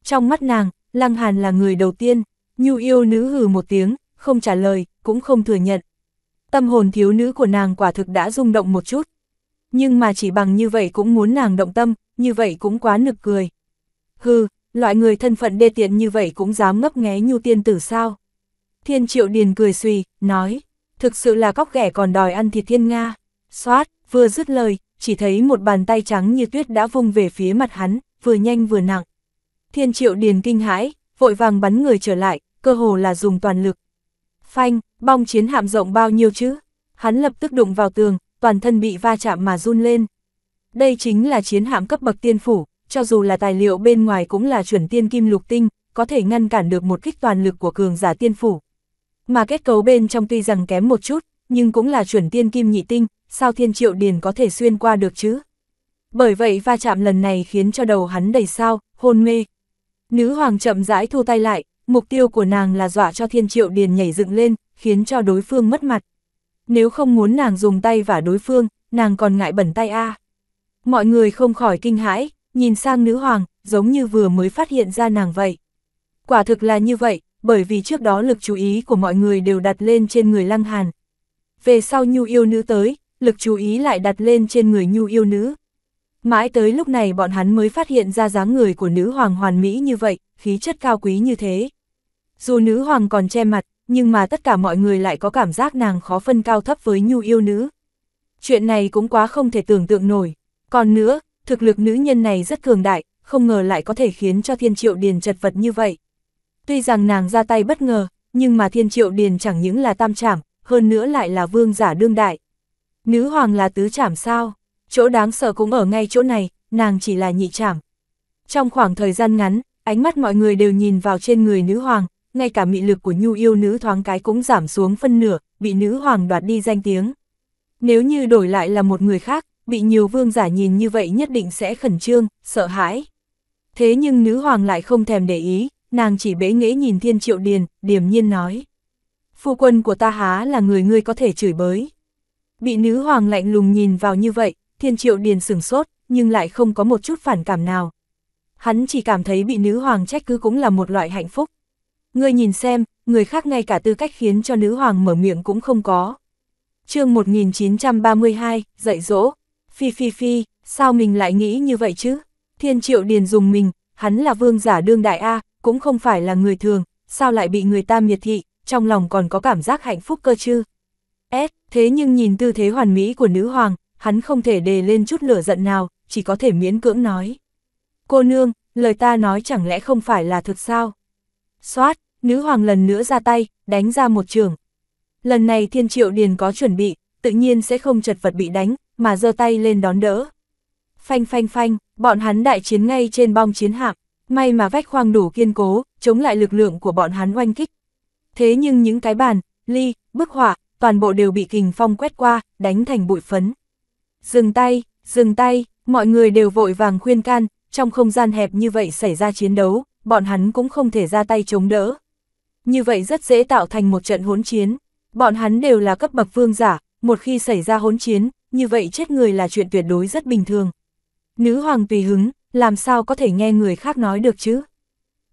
Trong mắt nàng, Lăng Hàn là người đầu tiên. Nhu yêu nữ hừ một tiếng, không trả lời, cũng không thừa nhận. Tâm hồn thiếu nữ của nàng quả thực đã rung động một chút. Nhưng mà chỉ bằng như vậy cũng muốn nàng động tâm, như vậy cũng quá nực cười. Hừ, loại người thân phận đê tiện như vậy cũng dám ngấp nghé Nhu tiên tử sao? Thiên Triệu Điền cười suy, nói, thực sự là cóc ghẻ còn đòi ăn thịt thiên nga. Xoát, vừa dứt lời, chỉ thấy một bàn tay trắng như tuyết đã vung về phía mặt hắn, vừa nhanh vừa nặng. Thiên Triệu Điền kinh hãi, vội vàng bắn người trở lại, cơ hồ là dùng toàn lực. Phanh, bong chiến hạm rộng bao nhiêu chứ? Hắn lập tức đụng vào tường, toàn thân bị va chạm mà run lên. Đây chính là chiến hạm cấp bậc tiên phủ, cho dù là tài liệu bên ngoài cũng là chuẩn tiên kim lục tinh, có thể ngăn cản được một kích toàn lực của cường giả tiên phủ. Mà kết cấu bên trong tuy rằng kém một chút, nhưng cũng là chuẩn tiên kim nhị tinh, sao Thiên Triệu Điền có thể xuyên qua được chứ? Bởi vậy va chạm lần này khiến cho đầu hắn đầy sao, hôn mê. Nữ hoàng chậm rãi thu tay lại, mục tiêu của nàng là dọa cho Thiên Triệu Điền nhảy dựng lên, khiến cho đối phương mất mặt. Nếu không muốn nàng dùng tay vả đối phương, nàng còn ngại bẩn tay a. Mọi người không khỏi kinh hãi, nhìn sang nữ hoàng, giống như vừa mới phát hiện ra nàng vậy. Quả thực là như vậy, bởi vì trước đó lực chú ý của mọi người đều đặt lên trên người Lăng Hàn. Về sau Nhu Yêu Nữ tới, lực chú ý lại đặt lên trên người Nhu Yêu Nữ. Mãi tới lúc này bọn hắn mới phát hiện ra dáng người của nữ hoàng hoàn mỹ như vậy, khí chất cao quý như thế. Dù nữ hoàng còn che mặt, nhưng mà tất cả mọi người lại có cảm giác nàng khó phân cao thấp với Nhu Yêu Nữ. Chuyện này cũng quá không thể tưởng tượng nổi. Còn nữa, thực lực nữ nhân này rất cường đại, không ngờ lại có thể khiến cho Thiên Triệu Điền chật vật như vậy. Tuy rằng nàng ra tay bất ngờ, nhưng mà Thiên Triệu Điền chẳng những là tam trảm, hơn nữa lại là vương giả đương đại. Nữ hoàng là tứ trảm sao? Chỗ đáng sợ cũng ở ngay chỗ này, nàng chỉ là nhị trảm. Trong khoảng thời gian ngắn, ánh mắt mọi người đều nhìn vào trên người nữ hoàng, ngay cả mị lực của Nhu Yêu Nữ thoáng cái cũng giảm xuống phân nửa, bị nữ hoàng đoạt đi danh tiếng. Nếu như đổi lại là một người khác, bị nhiều vương giả nhìn như vậy nhất định sẽ khẩn trương, sợ hãi. Thế nhưng nữ hoàng lại không thèm để ý, nàng chỉ bẽ nghễ nhìn Thiên Triệu Điền, điềm nhiên nói. Phu quân của ta há là người ngươi có thể chửi bới. Bị nữ hoàng lạnh lùng nhìn vào như vậy, Thiên Triệu Điền sửng sốt, nhưng lại không có một chút phản cảm nào. Hắn chỉ cảm thấy bị nữ hoàng trách cứ cũng là một loại hạnh phúc. Ngươi nhìn xem, người khác ngay cả tư cách khiến cho nữ hoàng mở miệng cũng không có. Chương một nghìn chín trăm ba mươi hai, dạy dỗ. Phi phi phi, sao mình lại nghĩ như vậy chứ? Thiên Triệu Điền dùng mình, hắn là vương giả đương đại a, cũng không phải là người thường, sao lại bị người ta miệt thị, trong lòng còn có cảm giác hạnh phúc cơ chứ? Ết, thế nhưng nhìn tư thế hoàn mỹ của nữ hoàng, hắn không thể đề lên chút lửa giận nào, chỉ có thể miễn cưỡng nói. Cô nương, lời ta nói chẳng lẽ không phải là thật sao? Soát, nữ hoàng lần nữa ra tay, đánh ra một trường. Lần này Thiên Triệu Điền có chuẩn bị, tự nhiên sẽ không chật vật bị đánh, mà giơ tay lên đón đỡ. Phanh phanh phanh, bọn hắn đại chiến ngay trên bong chiến hạm, may mà vách khoang đủ kiên cố, chống lại lực lượng của bọn hắn oanh kích. Thế nhưng những cái bàn, ly, bức họa, toàn bộ đều bị kình phong quét qua, đánh thành bụi phấn. Dừng tay, dừng tay, mọi người đều vội vàng khuyên can, trong không gian hẹp như vậy xảy ra chiến đấu, bọn hắn cũng không thể ra tay chống đỡ. Như vậy rất dễ tạo thành một trận hỗn chiến, bọn hắn đều là cấp bậc vương giả, một khi xảy ra hỗn chiến, như vậy chết người là chuyện tuyệt đối rất bình thường. Nữ hoàng tùy hứng, làm sao có thể nghe người khác nói được chứ?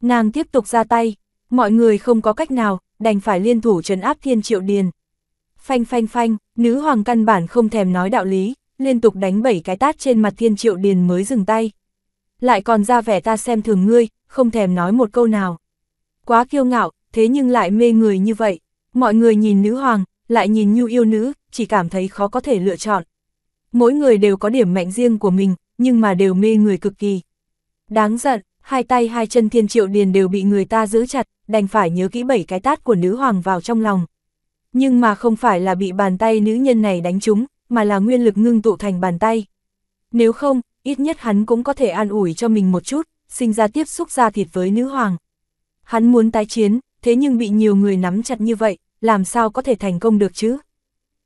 Nàng tiếp tục ra tay, mọi người không có cách nào, đành phải liên thủ trấn áp Thiên Triệu Điền. Phanh phanh phanh, nữ hoàng căn bản không thèm nói đạo lý, liên tục đánh bảy cái tát trên mặt Thiên Triệu Điền mới dừng tay. Lại còn ra vẻ ta xem thường ngươi, không thèm nói một câu nào. Quá kiêu ngạo, thế nhưng lại mê người như vậy. Mọi người nhìn nữ hoàng, lại nhìn Nhu Yêu Nữ, chỉ cảm thấy khó có thể lựa chọn. Mỗi người đều có điểm mạnh riêng của mình, nhưng mà đều mê người cực kỳ. Đáng giận, hai tay hai chân Thiên Triệu Điền đều bị người ta giữ chặt, đành phải nhớ kỹ bảy cái tát của nữ hoàng vào trong lòng. Nhưng mà không phải là bị bàn tay nữ nhân này đánh trúng, mà là nguyên lực ngưng tụ thành bàn tay. Nếu không, ít nhất hắn cũng có thể an ủi cho mình một chút, sinh ra tiếp xúc ra thịt với nữ hoàng. Hắn muốn tái chiến, thế nhưng bị nhiều người nắm chặt như vậy, làm sao có thể thành công được chứ?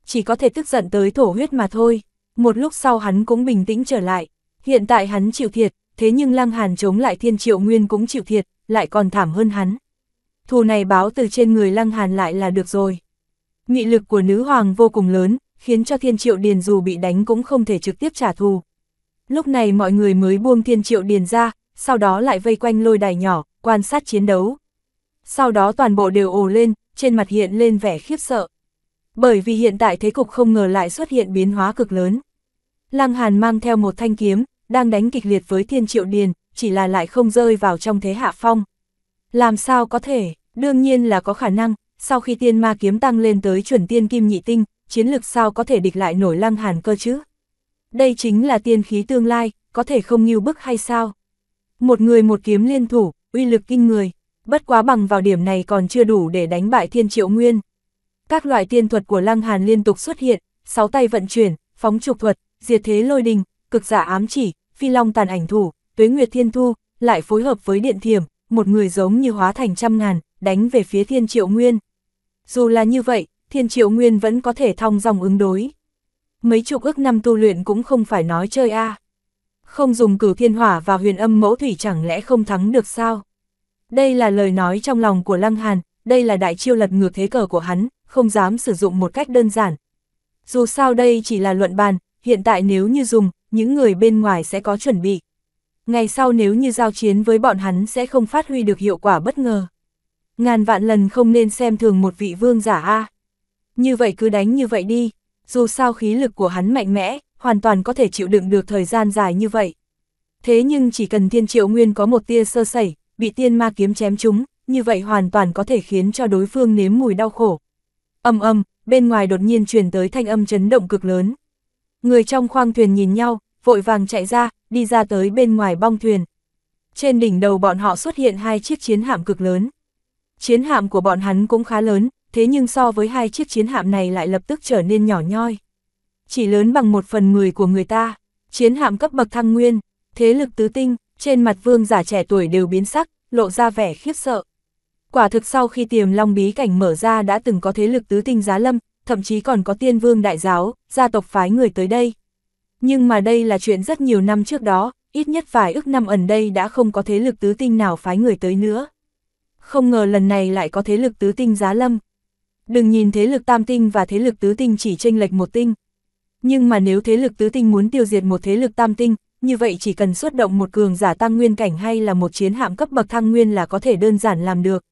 Chỉ có thể tức giận tới thổ huyết mà thôi. Một lúc sau hắn cũng bình tĩnh trở lại. Hiện tại hắn chịu thiệt, thế nhưng Lăng Hàn chống lại Thiên Triệu Nguyên cũng chịu thiệt, lại còn thảm hơn hắn. Thù này báo từ trên người Lăng Hàn lại là được rồi. Nghị lực của nữ hoàng vô cùng lớn, khiến cho Thiên Triệu Điền dù bị đánh cũng không thể trực tiếp trả thù. Lúc này mọi người mới buông Thiên Triệu Điền ra, sau đó lại vây quanh lôi đài nhỏ, quan sát chiến đấu. Sau đó toàn bộ đều ồ lên, trên mặt hiện lên vẻ khiếp sợ. Bởi vì hiện tại thế cục không ngờ lại xuất hiện biến hóa cực lớn. Lăng Hàn mang theo một thanh kiếm, đang đánh kịch liệt với Thiên Triệu Điền, chỉ là lại không rơi vào trong thế hạ phong. Làm sao có thể, đương nhiên là có khả năng, sau khi tiên ma kiếm tăng lên tới chuẩn tiên kim nhị tinh, chiến lực sao có thể địch lại nổi Lăng Hàn cơ chứ? Đây chính là tiên khí tương lai, có thể không nghiêu bức hay sao? Một người một kiếm liên thủ, uy lực kinh người, bất quá bằng vào điểm này còn chưa đủ để đánh bại Thiên Triệu Nguyên. Các loại tiên thuật của Lăng Hàn liên tục xuất hiện, sáu tay vận chuyển, phóng trục thuật, diệt thế lôi đình, cực giả ám chỉ, phi long tàn ảnh thủ, tuế nguyệt thiên thu, lại phối hợp với điện thiểm, một người giống như hóa thành trăm ngàn, đánh về phía Thiên Triệu Nguyên. Dù là như vậy, Thiên Triệu Nguyên vẫn có thể thong dong ứng đối. Mấy chục ức năm tu luyện cũng không phải nói chơi a. À. Không dùng cửu thiên hỏa và huyền âm mẫu thủy chẳng lẽ không thắng được sao? Đây là lời nói trong lòng của Lăng Hàn, đây là đại chiêu lật ngược thế cờ của hắn, không dám sử dụng một cách đơn giản. Dù sao đây chỉ là luận bàn, hiện tại nếu như dùng, những người bên ngoài sẽ có chuẩn bị. Ngày sau nếu như giao chiến với bọn hắn sẽ không phát huy được hiệu quả bất ngờ. Ngàn vạn lần không nên xem thường một vị vương giả a. Như vậy cứ đánh như vậy đi, dù sao khí lực của hắn mạnh mẽ, hoàn toàn có thể chịu đựng được thời gian dài như vậy. Thế nhưng chỉ cần Thiên Triệu Nguyên có một tia sơ sẩy, bị tiên ma kiếm chém trúng, như vậy hoàn toàn có thể khiến cho đối phương nếm mùi đau khổ. Ầm ầm, bên ngoài đột nhiên truyền tới thanh âm chấn động cực lớn. Người trong khoang thuyền nhìn nhau, vội vàng chạy ra, đi ra tới bên ngoài bong thuyền. Trên đỉnh đầu bọn họ xuất hiện hai chiếc chiến hạm cực lớn. Chiến hạm của bọn hắn cũng khá lớn, thế nhưng so với hai chiếc chiến hạm này lại lập tức trở nên nhỏ nhoi. Chỉ lớn bằng một phần mười của người ta. Chiến hạm cấp bậc thăng nguyên, thế lực tứ tinh, trên mặt vương giả trẻ tuổi đều biến sắc, lộ ra vẻ khiếp sợ. Quả thực sau khi Tiềm Long bí cảnh mở ra đã từng có thế lực tứ tinh giá lâm, thậm chí còn có Tiên Vương đại giáo, gia tộc phái người tới đây. Nhưng mà đây là chuyện rất nhiều năm trước đó, ít nhất vài ức năm ẩn đây đã không có thế lực tứ tinh nào phái người tới nữa. Không ngờ lần này lại có thế lực tứ tinh giá lâm. Đừng nhìn thế lực tam tinh và thế lực tứ tinh chỉ chênh lệch một tinh. Nhưng mà nếu thế lực tứ tinh muốn tiêu diệt một thế lực tam tinh, như vậy chỉ cần xuất động một cường giả tăng nguyên cảnh hay là một chiến hạm cấp bậc thăng nguyên là có thể đơn giản làm được.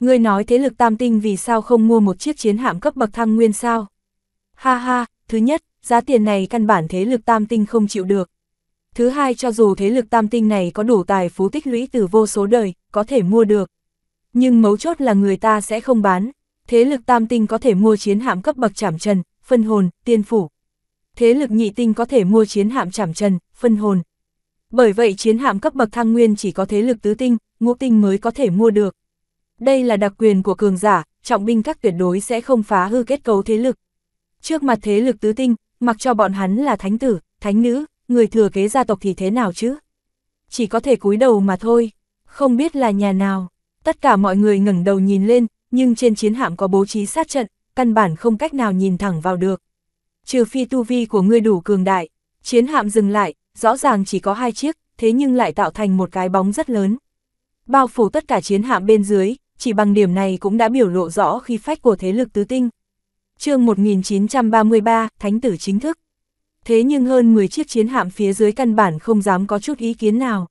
Ngươi nói thế lực tam tinh vì sao không mua một chiếc chiến hạm cấp bậc thăng nguyên sao? Ha ha, thứ nhất, giá tiền này căn bản thế lực tam tinh không chịu được. Thứ hai, cho dù thế lực tam tinh này có đủ tài phú tích lũy từ vô số đời, có thể mua được. Nhưng mấu chốt là người ta sẽ không bán. Thế lực tam tinh có thể mua chiến hạm cấp bậc Trảm Trần, Phân Hồn, Tiên Phủ. Thế lực nhị tinh có thể mua chiến hạm Trảm Trần, Phân Hồn. Bởi vậy chiến hạm cấp bậc thăng nguyên chỉ có thế lực tứ tinh, ngũ tinh mới có thể mua được. Đây là đặc quyền của cường giả, trọng binh các tuyệt đối sẽ không phá hư kết cấu thế lực. Trước mặt thế lực tứ tinh, mặc cho bọn hắn là thánh tử, thánh nữ, người thừa kế gia tộc thì thế nào chứ? Chỉ có thể cúi đầu mà thôi, không biết là nhà nào. Tất cả mọi người ngẩng đầu nhìn lên, nhưng trên chiến hạm có bố trí sát trận, căn bản không cách nào nhìn thẳng vào được. Trừ phi tu vi của ngươi đủ cường đại. Chiến hạm dừng lại, rõ ràng chỉ có hai chiếc, thế nhưng lại tạo thành một cái bóng rất lớn, bao phủ tất cả chiến hạm bên dưới. Chỉ bằng điểm này cũng đã biểu lộ rõ khí phách của thế lực tứ tinh. Chương một nghìn chín trăm ba mươi ba, Thánh tử chính thức. Thế nhưng hơn mười chiếc chiến hạm phía dưới căn bản không dám có chút ý kiến nào.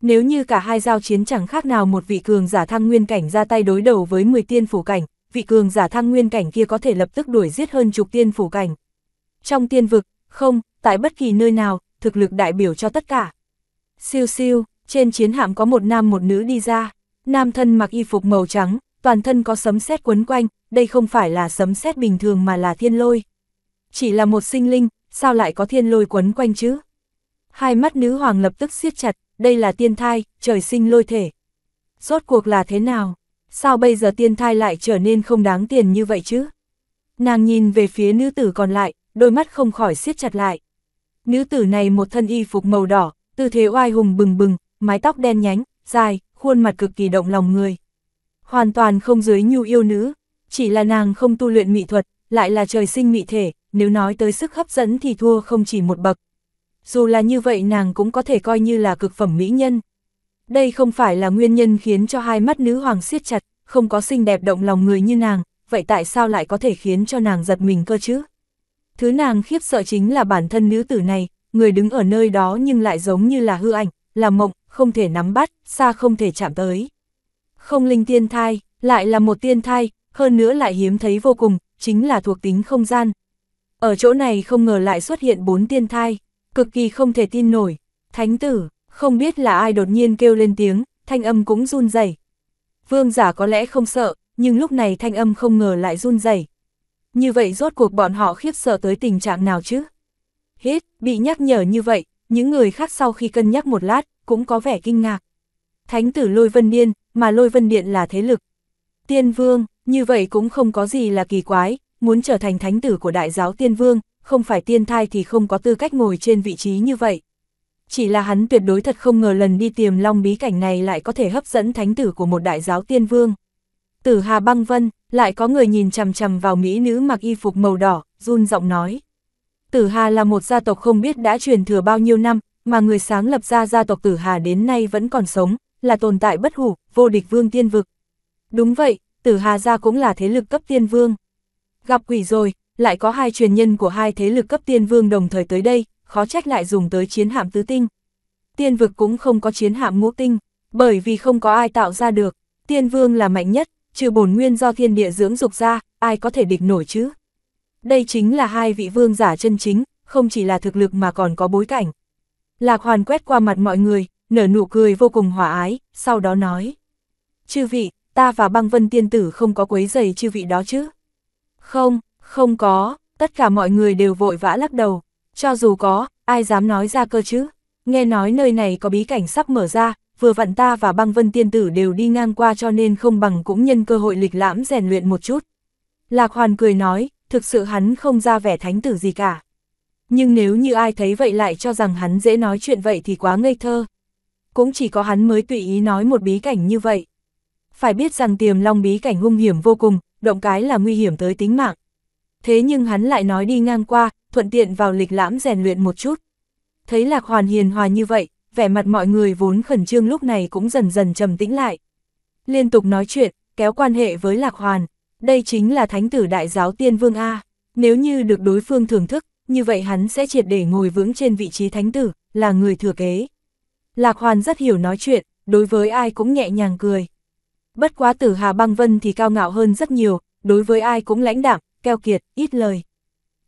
Nếu như cả hai giao chiến chẳng khác nào một vị cường giả thăng nguyên cảnh ra tay đối đầu với mười tiên phủ cảnh, vị cường giả thăng nguyên cảnh kia có thể lập tức đuổi giết hơn chục tiên phủ cảnh. Trong tiên vực, không, tại bất kỳ nơi nào, thực lực đại biểu cho tất cả. Siêu siêu, trên chiến hạm có một nam một nữ đi ra. Nam thân mặc y phục màu trắng, toàn thân có sấm sét quấn quanh, đây không phải là sấm sét bình thường mà là thiên lôi. Chỉ là một sinh linh, sao lại có thiên lôi quấn quanh chứ? Hai mắt nữ hoàng lập tức siết chặt, đây là tiên thai, trời sinh lôi thể. Rốt cuộc là thế nào? Sao bây giờ tiên thai lại trở nên không đáng tiền như vậy chứ? Nàng nhìn về phía nữ tử còn lại, đôi mắt không khỏi siết chặt lại. Nữ tử này một thân y phục màu đỏ, tư thế oai hùng bừng bừng, mái tóc đen nhánh, dài. Khuôn mặt cực kỳ động lòng người. Hoàn toàn không dưới nhu yêu nữ, chỉ là nàng không tu luyện mỹ thuật, lại là trời sinh mỹ thể, nếu nói tới sức hấp dẫn thì thua không chỉ một bậc. Dù là như vậy nàng cũng có thể coi như là cực phẩm mỹ nhân. Đây không phải là nguyên nhân khiến cho hai mắt nữ hoàng siết chặt, không có xinh đẹp động lòng người như nàng, vậy tại sao lại có thể khiến cho nàng giật mình cơ chứ? Thứ nàng khiếp sợ chính là bản thân nữ tử này, người đứng ở nơi đó nhưng lại giống như là hư ảnh, là mộng. Không thể nắm bắt, xa không thể chạm tới. Không linh tiên thai, lại là một tiên thai, hơn nữa lại hiếm thấy vô cùng, chính là thuộc tính không gian. Ở chỗ này không ngờ lại xuất hiện bốn tiên thai, cực kỳ không thể tin nổi. Thánh tử, không biết là ai đột nhiên kêu lên tiếng, thanh âm cũng run rẩy. Vương giả có lẽ không sợ, nhưng lúc này thanh âm không ngờ lại run rẩy. Như vậy rốt cuộc bọn họ khiếp sợ tới tình trạng nào chứ? Hết, bị nhắc nhở như vậy, những người khác sau khi cân nhắc một lát, cũng có vẻ kinh ngạc. Thánh tử Lôi Vân Điện, mà Lôi Vân Điện là thế lực Tiên Vương, như vậy cũng không có gì là kỳ quái, muốn trở thành thánh tử của đại giáo Tiên Vương, không phải tiên thai thì không có tư cách ngồi trên vị trí như vậy. Chỉ là hắn tuyệt đối thật không ngờ lần đi Tiềm Long bí cảnh này lại có thể hấp dẫn thánh tử của một đại giáo Tiên Vương. Tử Hà Băng Vân, lại có người nhìn chằm chằm vào mỹ nữ mặc y phục màu đỏ, run giọng nói. Tử Hà là một gia tộc không biết đã truyền thừa bao nhiêu năm, mà người sáng lập ra gia tộc Tử Hà đến nay vẫn còn sống, là tồn tại bất hủ, vô địch vương tiên vực. Đúng vậy, Tử Hà gia cũng là thế lực cấp tiên vương. Gặp quỷ rồi, lại có hai truyền nhân của hai thế lực cấp tiên vương đồng thời tới đây, khó trách lại dùng tới chiến hạm tứ tinh. Tiên vực cũng không có chiến hạm ngũ tinh, bởi vì không có ai tạo ra được, tiên vương là mạnh nhất, trừ bổn nguyên do thiên địa dưỡng dục ra, ai có thể địch nổi chứ. Đây chính là hai vị vương giả chân chính, không chỉ là thực lực mà còn có bối cảnh. Lạc Hoàn quét qua mặt mọi người, nở nụ cười vô cùng hòa ái, sau đó nói. Chư vị, ta và Băng Vân tiên tử không có quấy rầy chư vị đó chứ? Không, không có, tất cả mọi người đều vội vã lắc đầu, cho dù có, ai dám nói ra cơ chứ? Nghe nói nơi này có bí cảnh sắp mở ra, vừa vặn ta và Băng Vân tiên tử đều đi ngang qua cho nên không bằng cũng nhân cơ hội lịch lãm rèn luyện một chút. Lạc Hoàn cười nói, thực sự hắn không ra vẻ thánh tử gì cả. Nhưng nếu như ai thấy vậy lại cho rằng hắn dễ nói chuyện vậy thì quá ngây thơ. Cũng chỉ có hắn mới tùy ý nói một bí cảnh như vậy. Phải biết rằng Tiềm Long bí cảnh hung hiểm vô cùng, động cái là nguy hiểm tới tính mạng. Thế nhưng hắn lại nói đi ngang qua, thuận tiện vào lịch lãm rèn luyện một chút. Thấy Lạc Hoàn hiền hòa như vậy, vẻ mặt mọi người vốn khẩn trương lúc này cũng dần dần trầm tĩnh lại. Liên tục nói chuyện, kéo quan hệ với Lạc Hoàn. Đây chính là thánh tử đại giáo tiên vương a, nếu như được đối phương thưởng thức, như vậy hắn sẽ triệt để ngồi vững trên vị trí thánh tử, là người thừa kế. Lạc Hoàn rất hiểu nói chuyện, đối với ai cũng nhẹ nhàng cười. Bất quá Tử Hà Băng Vân thì cao ngạo hơn rất nhiều, đối với ai cũng lãnh đạm, keo kiệt, ít lời.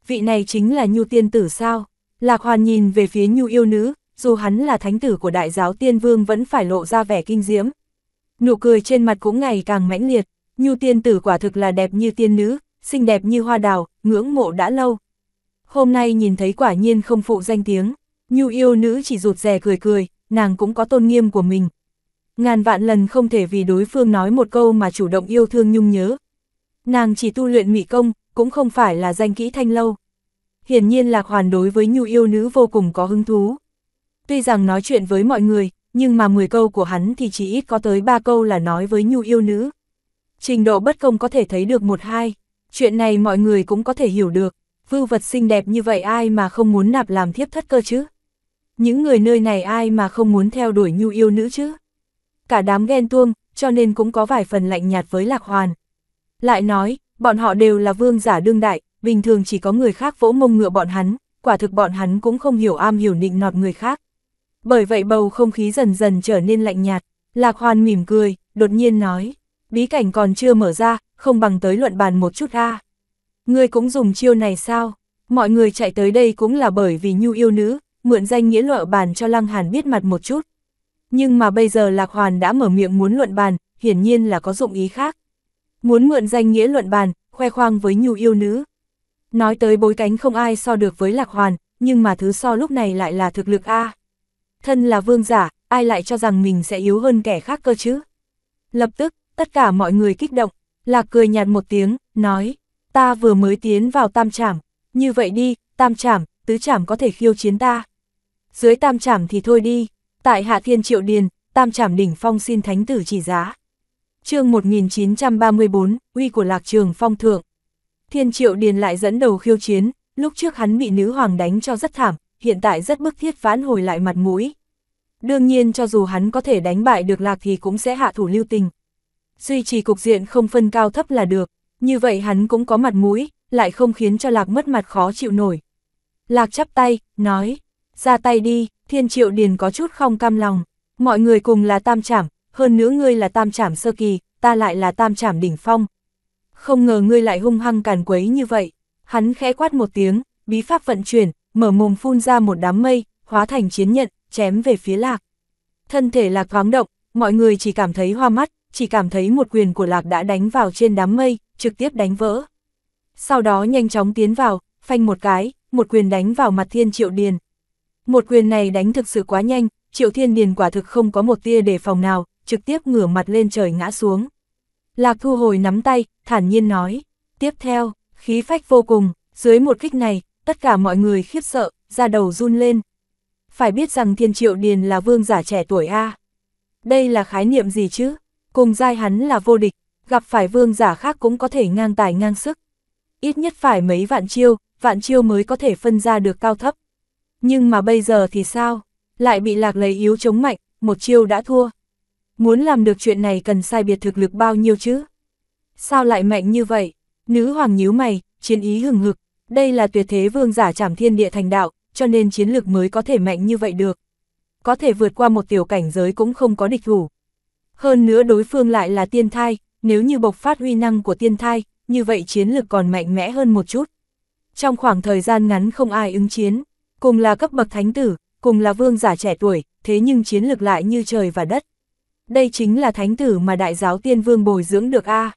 Vị này chính là Nhu tiên tử sao? Lạc Hoàn nhìn về phía Nhu yêu nữ, dù hắn là thánh tử của đại giáo tiên vương vẫn phải lộ ra vẻ kinh diễm. Nụ cười trên mặt cũng ngày càng mãnh liệt. Nhu tiên tử quả thực là đẹp như tiên nữ, xinh đẹp như hoa đào, ngưỡng mộ đã lâu. Hôm nay nhìn thấy quả nhiên không phụ danh tiếng, Nhu yêu nữ chỉ rụt rè cười cười, nàng cũng có tôn nghiêm của mình. Ngàn vạn lần không thể vì đối phương nói một câu mà chủ động yêu thương nhung nhớ. Nàng chỉ tu luyện mị công, cũng không phải là danh kỹ thanh lâu. Hiển nhiên Lạc Hoàn đối với Nhu yêu nữ vô cùng có hứng thú. Tuy rằng nói chuyện với mọi người, nhưng mà mười câu của hắn thì chỉ ít có tới ba câu là nói với Nhu yêu nữ. Trình độ bất công có thể thấy được một hai, chuyện này mọi người cũng có thể hiểu được, vưu vật xinh đẹp như vậy ai mà không muốn nạp làm thiếp thất cơ chứ. Những người nơi này ai mà không muốn theo đuổi Nhu yêu nữ chứ. Cả đám ghen tuông, cho nên cũng có vài phần lạnh nhạt với Lạc Hoàn. Lại nói, bọn họ đều là vương giả đương đại, bình thường chỉ có người khác vỗ mông ngựa bọn hắn, quả thực bọn hắn cũng không hiểu am hiểu nịnh nọt người khác. Bởi vậy bầu không khí dần dần trở nên lạnh nhạt, Lạc Hoàn mỉm cười, đột nhiên nói. Bí cảnh còn chưa mở ra, không bằng tới luận bàn một chút a. Ngươi cũng dùng chiêu này sao? Mọi người chạy tới đây cũng là bởi vì Nhu yêu nữ, mượn danh nghĩa luận bàn cho Lăng Hàn biết mặt một chút. Nhưng mà bây giờ Lạc Hoàn đã mở miệng muốn luận bàn, hiển nhiên là có dụng ý khác. Muốn mượn danh nghĩa luận bàn, khoe khoang với Nhu yêu nữ. Nói tới bối cảnh không ai so được với Lạc Hoàn, nhưng mà thứ so lúc này lại là thực lực a. Thân là vương giả, ai lại cho rằng mình sẽ yếu hơn kẻ khác cơ chứ? Lập tức tất cả mọi người kích động, Lạc cười nhạt một tiếng, nói, ta vừa mới tiến vào tam trảm, như vậy đi, tam trảm, tứ trảm có thể khiêu chiến ta. Dưới tam trảm thì thôi đi, tại Hạ Thiên Triệu Điền, tam trảm đỉnh phong xin thánh tử chỉ giá. Chương một nghìn chín trăm ba mươi tư, uy của Lạc Trường Phong thượng. Thiên Triệu Điền lại dẫn đầu khiêu chiến, lúc trước hắn bị nữ hoàng đánh cho rất thảm, hiện tại rất bức thiết vãn hồi lại mặt mũi. Đương nhiên cho dù hắn có thể đánh bại được Lạc thì cũng sẽ hạ thủ lưu tình. Duy trì cục diện không phân cao thấp là được, như vậy hắn cũng có mặt mũi, lại không khiến cho Lạc mất mặt khó chịu nổi. Lạc chắp tay, nói, ra tay đi. Thiên Triệu Điền có chút không cam lòng, mọi người cùng là tam trảm, hơn nữa ngươi là tam trảm sơ kỳ, ta lại là tam trảm đỉnh phong. Không ngờ ngươi lại hung hăng càn quấy như vậy, hắn khẽ quát một tiếng, bí pháp vận chuyển, mở mồm phun ra một đám mây, hóa thành chiến nhận, chém về phía Lạc. Thân thể Lạc thoáng động, mọi người chỉ cảm thấy hoa mắt. Chỉ cảm thấy một quyền của Lạc đã đánh vào trên đám mây, trực tiếp đánh vỡ. Sau đó nhanh chóng tiến vào, phanh một cái, một quyền đánh vào mặt Thiên Triệu Điền. Một quyền này đánh thực sự quá nhanh, Triệu Thiên Điền quả thực không có một tia đề phòng nào, trực tiếp ngửa mặt lên trời ngã xuống. Lạc thu hồi nắm tay, thản nhiên nói. Tiếp theo, khí phách vô cùng, dưới một kích này, tất cả mọi người khiếp sợ, da đầu run lên. Phải biết rằng Thiên Triệu Điền là vương giả trẻ tuổi a. Đây là khái niệm gì chứ? Cùng giai hắn là vô địch, gặp phải vương giả khác cũng có thể ngang tài ngang sức. Ít nhất phải mấy vạn chiêu, vạn chiêu mới có thể phân ra được cao thấp. Nhưng mà bây giờ thì sao? lại bị Lạc lấy yếu chống mạnh, một chiêu đã thua. Muốn làm được chuyện này cần sai biệt thực lực bao nhiêu chứ? Sao lại mạnh như vậy? Nữ hoàng nhíu mày, chiến ý hừng hực. Đây là tuyệt thế vương giả Trảm Thiên Địa thành đạo, cho nên chiến lực mới có thể mạnh như vậy được. Có thể vượt qua một tiểu cảnh giới cũng không có địch thủ. Hơn nữa đối phương lại là tiên thai, nếu như bộc phát huy năng của tiên thai, như vậy chiến lực còn mạnh mẽ hơn một chút. Trong khoảng thời gian ngắn không ai ứng chiến, cùng là cấp bậc thánh tử, cùng là vương giả trẻ tuổi, thế nhưng chiến lực lại như trời và đất. Đây chính là thánh tử mà Đại Giáo Tiên Vương bồi dưỡng được a.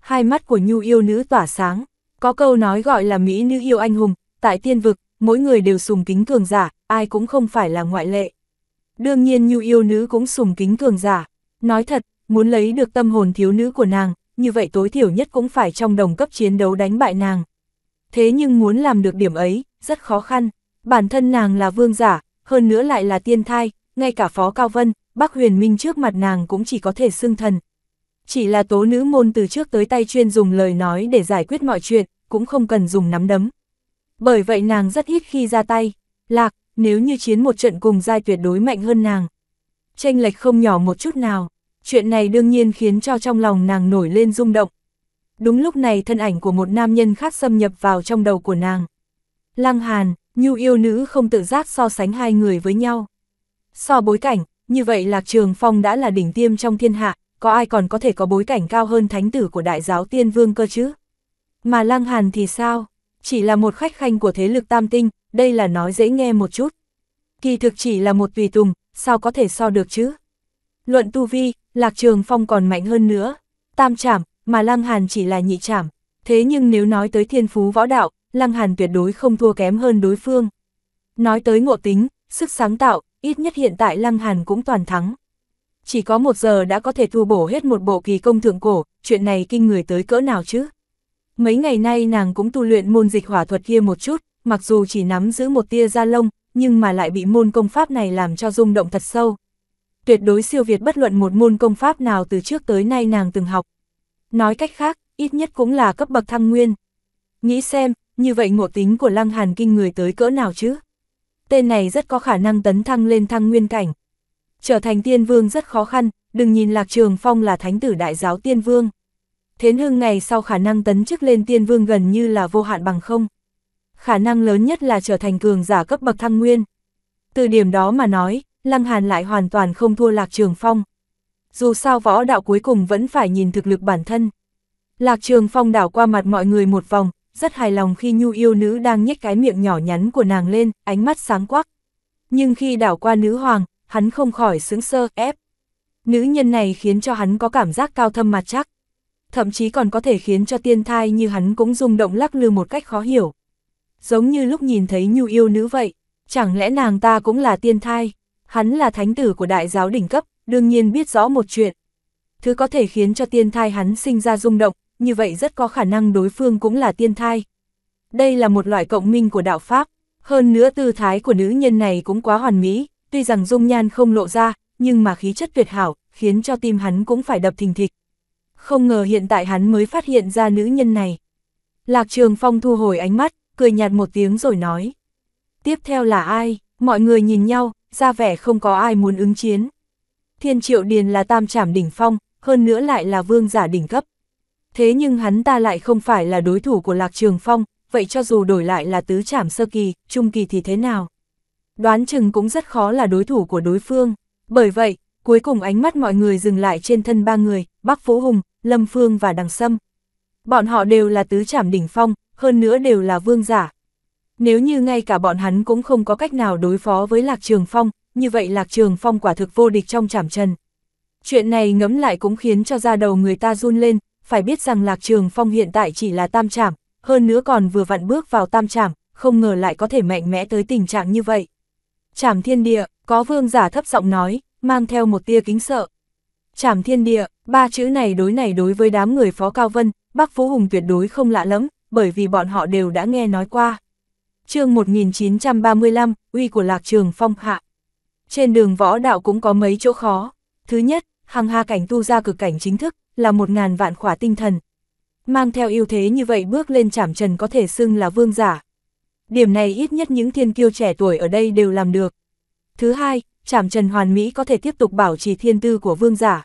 Hai mắt của Nhu Yêu Nữ tỏa sáng, có câu nói gọi là mỹ nữ yêu anh hùng, tại tiên vực, mỗi người đều sùng kính cường giả, ai cũng không phải là ngoại lệ. Đương nhiên Nhu Yêu Nữ cũng sùng kính cường giả, nói thật, muốn lấy được tâm hồn thiếu nữ của nàng, như vậy tối thiểu nhất cũng phải trong đồng cấp chiến đấu đánh bại nàng. Thế nhưng muốn làm được điểm ấy, rất khó khăn, bản thân nàng là vương giả, hơn nữa lại là tiên thai, ngay cả Phó Cao Vân, Bắc Huyền Minh trước mặt nàng cũng chỉ có thể xưng thần. Chỉ là Tố Nữ môn từ trước tới tay chuyên dùng lời nói để giải quyết mọi chuyện, cũng không cần dùng nắm đấm. Bởi vậy nàng rất ít khi ra tay, Lạc, nếu như chiến một trận cùng giai tuyệt đối mạnh hơn nàng. Chênh lệch không nhỏ một chút nào, chuyện này đương nhiên khiến cho trong lòng nàng nổi lên rung động. Đúng lúc này thân ảnh của một nam nhân khác xâm nhập vào trong đầu của nàng. Lăng Hàn, Nhu Yêu Nữ không tự giác so sánh hai người với nhau. So bối cảnh, như vậy Lạc Trường Phong đã là đỉnh tiêm trong thiên hạ. Có ai còn có thể có bối cảnh cao hơn thánh tử của Đại Giáo Tiên Vương cơ chứ? Mà Lăng Hàn thì sao? Chỉ là một khách khanh của thế lực tam tinh, đây là nói dễ nghe một chút. Kỳ thực chỉ là một tùy tùng, sao có thể so được chứ? Luận tu vi, Lạc Trường Phong còn mạnh hơn nữa. Tam trảm, mà Lăng Hàn chỉ là nhị trảm. Thế nhưng nếu nói tới thiên phú võ đạo, Lăng Hàn tuyệt đối không thua kém hơn đối phương. Nói tới ngộ tính, sức sáng tạo, ít nhất hiện tại Lăng Hàn cũng toàn thắng. Chỉ có một giờ đã có thể thu bổ hết một bộ kỳ công thượng cổ, chuyện này kinh người tới cỡ nào chứ? Mấy ngày nay nàng cũng tu luyện môn dịch hỏa thuật kia một chút, mặc dù chỉ nắm giữ một tia da lông, nhưng mà lại bị môn công pháp này làm cho rung động thật sâu. Tuyệt đối siêu việt bất luận một môn công pháp nào từ trước tới nay nàng từng học. Nói cách khác, ít nhất cũng là cấp bậc thăng nguyên. Nghĩ xem, như vậy ngộ tính của Lăng Hàn kinh người tới cỡ nào chứ? Tên này rất có khả năng tấn thăng lên thăng nguyên cảnh. Trở thành tiên vương rất khó khăn, đừng nhìn Lạc Trường Phong là thánh tử Đại Giáo Tiên Vương. Thế nhưng ngày sau khả năng tấn chức lên tiên vương gần như là vô hạn bằng không. Khả năng lớn nhất là trở thành cường giả cấp bậc thăng nguyên. Từ điểm đó mà nói, Lăng Hàn lại hoàn toàn không thua Lạc Trường Phong. Dù sao võ đạo cuối cùng vẫn phải nhìn thực lực bản thân. Lạc Trường Phong đảo qua mặt mọi người một vòng, rất hài lòng khi Nhu Yêu Nữ đang nhếch cái miệng nhỏ nhắn của nàng lên, ánh mắt sáng quắc. Nhưng khi đảo qua nữ hoàng, hắn không khỏi sững sờ, ép. Nữ nhân này khiến cho hắn có cảm giác cao thâm mặt chắc. Thậm chí còn có thể khiến cho tiên thai như hắn cũng rung động lắc lư một cách khó hiểu. Giống như lúc nhìn thấy Nhu Yêu Nữ vậy, chẳng lẽ nàng ta cũng là tiên thai? Hắn là thánh tử của Đại Giáo đỉnh cấp, đương nhiên biết rõ một chuyện. Thứ có thể khiến cho tiên thai hắn sinh ra rung động, như vậy rất có khả năng đối phương cũng là tiên thai. Đây là một loại cộng minh của đạo pháp, hơn nữa tư thái của nữ nhân này cũng quá hoàn mỹ. Tuy rằng dung nhan không lộ ra, nhưng mà khí chất tuyệt hảo, khiến cho tim hắn cũng phải đập thình thịch. Không ngờ hiện tại hắn mới phát hiện ra nữ nhân này. Lạc Trường Phong thu hồi ánh mắt, cười nhạt một tiếng rồi nói. Tiếp theo là ai? Mọi người nhìn nhau, ra vẻ không có ai muốn ứng chiến. Thiên Triệu Điền là tam trảm đỉnh phong, hơn nữa lại là vương giả đỉnh cấp. Thế nhưng hắn ta lại không phải là đối thủ của Lạc Trường Phong, vậy cho dù đổi lại là tứ trảm sơ kỳ, trung kỳ thì thế nào? Đoán chừng cũng rất khó là đối thủ của đối phương. Bởi vậy, cuối cùng ánh mắt mọi người dừng lại trên thân ba người, Bắc Phú Hùng, Lâm Phương và Đằng Sâm. Bọn họ đều là tứ trảm đỉnh phong, hơn nữa đều là vương giả. Nếu như ngay cả bọn hắn cũng không có cách nào đối phó với Lạc Trường Phong, như vậy Lạc Trường Phong quả thực vô địch trong trảm trần. Chuyện này ngẫm lại cũng khiến cho da đầu người ta run lên, phải biết rằng Lạc Trường Phong hiện tại chỉ là tam trảm, hơn nữa còn vừa vặn bước vào tam trảm, không ngờ lại có thể mạnh mẽ tới tình trạng như vậy. Trảm Thiên Địa, có vương giả thấp giọng nói, mang theo một tia kính sợ. Trảm Thiên Địa, ba chữ này đối này đối với đám người Phó Cao Vân, Bắc Phú Hùng tuyệt đối không lạ lắm, bởi vì bọn họ đều đã nghe nói qua. Chương một nghìn chín trăm ba mươi lăm, uy của Lạc Trường Phong hạ. Trên đường võ đạo cũng có mấy chỗ khó. Thứ nhất, hằng hà cảnh tu ra cực cảnh chính thức, là một ngàn vạn khỏa tinh thần. Mang theo ưu thế như vậy bước lên trảm trần có thể xưng là vương giả. Điểm này ít nhất những thiên kiêu trẻ tuổi ở đây đều làm được. Thứ hai, Trảm Trần hoàn mỹ có thể tiếp tục bảo trì thiên tư của vương giả.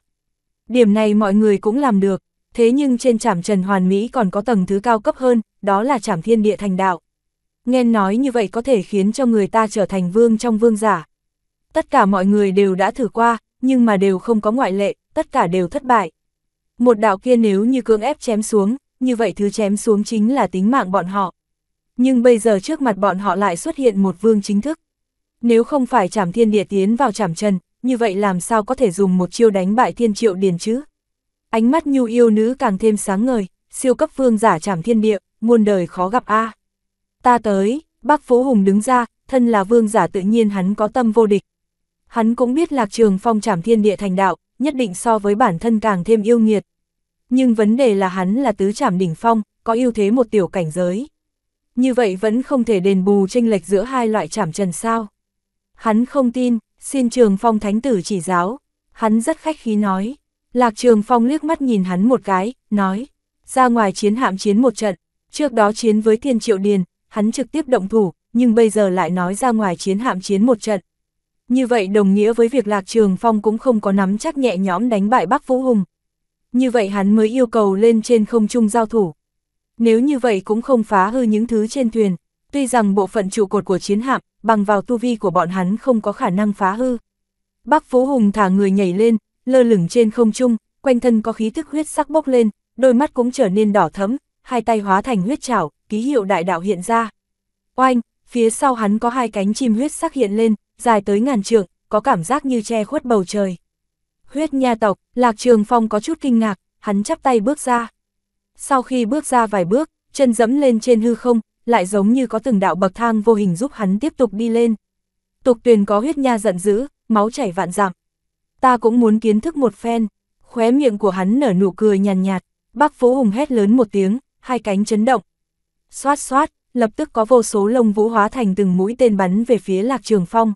Điểm này mọi người cũng làm được, thế nhưng trên Trảm Trần hoàn mỹ còn có tầng thứ cao cấp hơn, đó là Trảm Thiên Địa thành đạo. Nghe nói như vậy có thể khiến cho người ta trở thành vương trong vương giả. Tất cả mọi người đều đã thử qua, nhưng mà đều không có ngoại lệ, tất cả đều thất bại. Một đạo kia nếu như cưỡng ép chém xuống, như vậy thứ chém xuống chính là tính mạng bọn họ. Nhưng bây giờ trước mặt bọn họ lại xuất hiện một vương chính thức. Nếu không phải Trảm Thiên Địa tiến vào Trảm Trần, như vậy làm sao có thể dùng một chiêu đánh bại Thiên Triệu Điền chứ? Ánh mắt Nhu Yêu Nữ càng thêm sáng ngời, siêu cấp vương giả Trảm Thiên Địa, muôn đời khó gặp a. Ta tới, Bác Phú Hùng đứng ra, thân là vương giả tự nhiên hắn có tâm vô địch. Hắn cũng biết Lạc Trường Phong Trảm Thiên Địa thành đạo, nhất định so với bản thân càng thêm yêu nghiệt. Nhưng vấn đề là hắn là tứ trảm đỉnh phong, có ưu thế một tiểu cảnh giới. Như vậy vẫn không thể đền bù chênh lệch giữa hai loại Trảm Trần sao? Hắn không tin, xin Trường Phong Thánh Tử chỉ giáo. Hắn rất khách khí nói. Lạc Trường Phong liếc mắt nhìn hắn một cái, nói. Ra ngoài chiến hạm chiến một trận, trước đó chiến với Thiên Triệu Điền, hắn trực tiếp động thủ, nhưng bây giờ lại nói ra ngoài chiến hạm chiến một trận. Như vậy đồng nghĩa với việc Lạc Trường Phong cũng không có nắm chắc nhẹ nhõm đánh bại Bắc Vũ Hùng. Như vậy hắn mới yêu cầu lên trên không trung giao thủ. Nếu như vậy cũng không phá hư những thứ trên thuyền. Tuy rằng bộ phận trụ cột của chiến hạm, bằng vào tu vi của bọn hắn không có khả năng phá hư. Bắc Vũ Hùng thả người nhảy lên, lơ lửng trên không trung, quanh thân có khí thức huyết sắc bốc lên, đôi mắt cũng trở nên đỏ thẫm, hai tay hóa thành huyết chảo, ký hiệu đại đạo hiện ra. Oanh, phía sau hắn có hai cánh chim huyết sắc hiện lên, dài tới ngàn trượng, có cảm giác như che khuất bầu trời. Huyết Nha tộc, Lạc Trường Phong có chút kinh ngạc, hắn chắp tay bước ra. Sau khi bước ra vài bước, chân dẫm lên trên hư không, lại giống như có từng đạo bậc thang vô hình giúp hắn tiếp tục đi lên. Tục tuyền có Huyết Nha giận dữ, máu chảy vạn dặm. Ta cũng muốn kiến thức một phen. Khóe miệng của hắn nở nụ cười nhàn nhạt, nhạt. Bác Phú Hùng hét lớn một tiếng, hai cánh chấn động. Xoát xoát, lập tức có vô số lông vũ hóa thành từng mũi tên bắn về phía Lạc Trường Phong.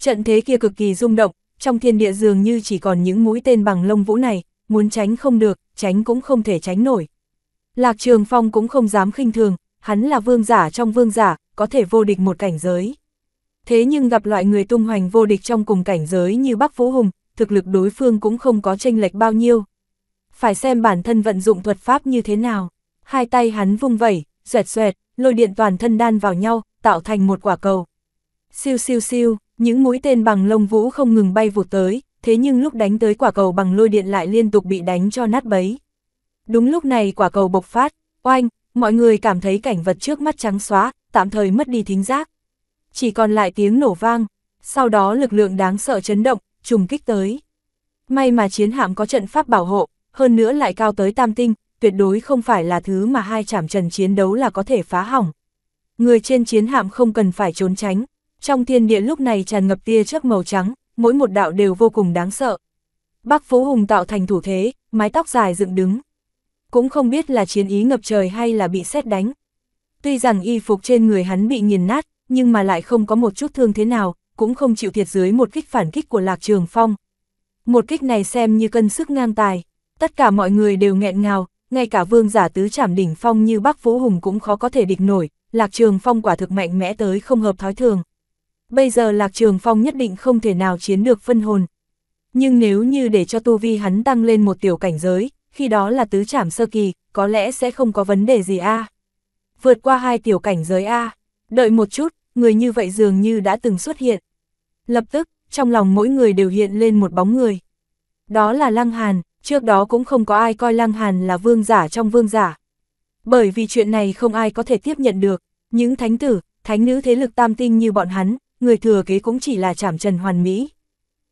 Trận thế kia cực kỳ rung động, trong thiên địa dường như chỉ còn những mũi tên bằng lông vũ này, muốn tránh không được, tránh cũng không thể tránh nổi. Lạc Trường Phong cũng không dám khinh thường, hắn là vương giả trong vương giả, có thể vô địch một cảnh giới. Thế nhưng gặp loại người tung hoành vô địch trong cùng cảnh giới như Bắc Vũ Hùng, thực lực đối phương cũng không có chênh lệch bao nhiêu. Phải xem bản thân vận dụng thuật pháp như thế nào. Hai tay hắn vung vẩy, xoẹt xoẹt, lôi điện toàn thân đan vào nhau, tạo thành một quả cầu. Siêu siêu siêu, những mũi tên bằng lông vũ không ngừng bay vụt tới, thế nhưng lúc đánh tới quả cầu bằng lôi điện lại liên tục bị đánh cho nát bấy. Đúng lúc này quả cầu bộc phát, oanh, mọi người cảm thấy cảnh vật trước mắt trắng xóa, tạm thời mất đi thính giác. Chỉ còn lại tiếng nổ vang, sau đó lực lượng đáng sợ chấn động, trùng kích tới. May mà chiến hạm có trận pháp bảo hộ, hơn nữa lại cao tới tam tinh, tuyệt đối không phải là thứ mà hai Trảm Trần chiến đấu là có thể phá hỏng. Người trên chiến hạm không cần phải trốn tránh. Trong thiên địa lúc này tràn ngập tia chớp màu trắng, mỗi một đạo đều vô cùng đáng sợ. Bác Phú Hùng tạo thành thủ thế, mái tóc dài dựng đứng. Cũng không biết là chiến ý ngập trời hay là bị sét đánh. Tuy rằng y phục trên người hắn bị nghiền nát, nhưng mà lại không có một chút thương thế nào, cũng không chịu thiệt dưới một kích phản kích của Lạc Trường Phong. Một kích này xem như cân sức ngang tài, tất cả mọi người đều nghẹn ngào, ngay cả vương giả tứ trảm đỉnh phong như Bắc Phú Hùng cũng khó có thể địch nổi, Lạc Trường Phong quả thực mạnh mẽ tới không hợp thói thường. Bây giờ Lạc Trường Phong nhất định không thể nào chiến được phân hồn. Nhưng nếu như để cho tu vi hắn tăng lên một tiểu cảnh giới, khi đó là tứ trảm sơ kỳ, có lẽ sẽ không có vấn đề gì a. À. Vượt qua hai tiểu cảnh giới a. À. Đợi một chút, người như vậy dường như đã từng xuất hiện. Lập tức, trong lòng mỗi người đều hiện lên một bóng người. Đó là Lăng Hàn, trước đó cũng không có ai coi Lăng Hàn là vương giả trong vương giả. Bởi vì chuyện này không ai có thể tiếp nhận được, những thánh tử, thánh nữ thế lực tam tinh như bọn hắn, người thừa kế cũng chỉ là Trảm Trần hoàn mỹ.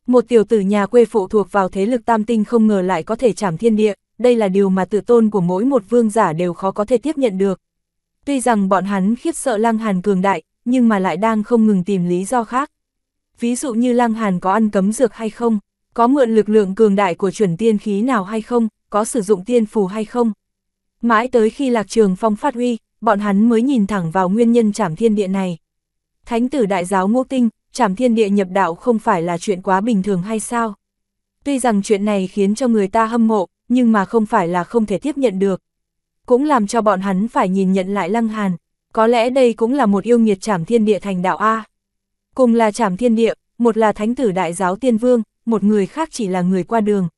Một tiểu tử nhà quê phụ thuộc vào thế lực tam tinh không ngờ lại có thể trảm thiên địa, đây là điều mà tự tôn của mỗi một vương giả đều khó có thể tiếp nhận được. Tuy rằng bọn hắn khiếp sợ Lăng Hàn cường đại, nhưng mà lại đang không ngừng tìm lý do khác. Ví dụ như Lăng Hàn có ăn cấm dược hay không, có mượn lực lượng cường đại của chuẩn tiên khí nào hay không, có sử dụng tiên phù hay không. Mãi tới khi Lạc Trường Phong phát huy, bọn hắn mới nhìn thẳng vào nguyên nhân trảm thiên địa này. Thánh tử đại giáo ngũ tinh, trảm thiên địa nhập đạo không phải là chuyện quá bình thường hay sao? Tuy rằng chuyện này khiến cho người ta hâm mộ, nhưng mà không phải là không thể tiếp nhận được. Cũng làm cho bọn hắn phải nhìn nhận lại Lăng Hàn. Có lẽ đây cũng là một yêu nghiệt trảm thiên địa thành đạo a. Cùng là trảm thiên địa, một là thánh tử đại giáo tiên vương, một người khác chỉ là người qua đường.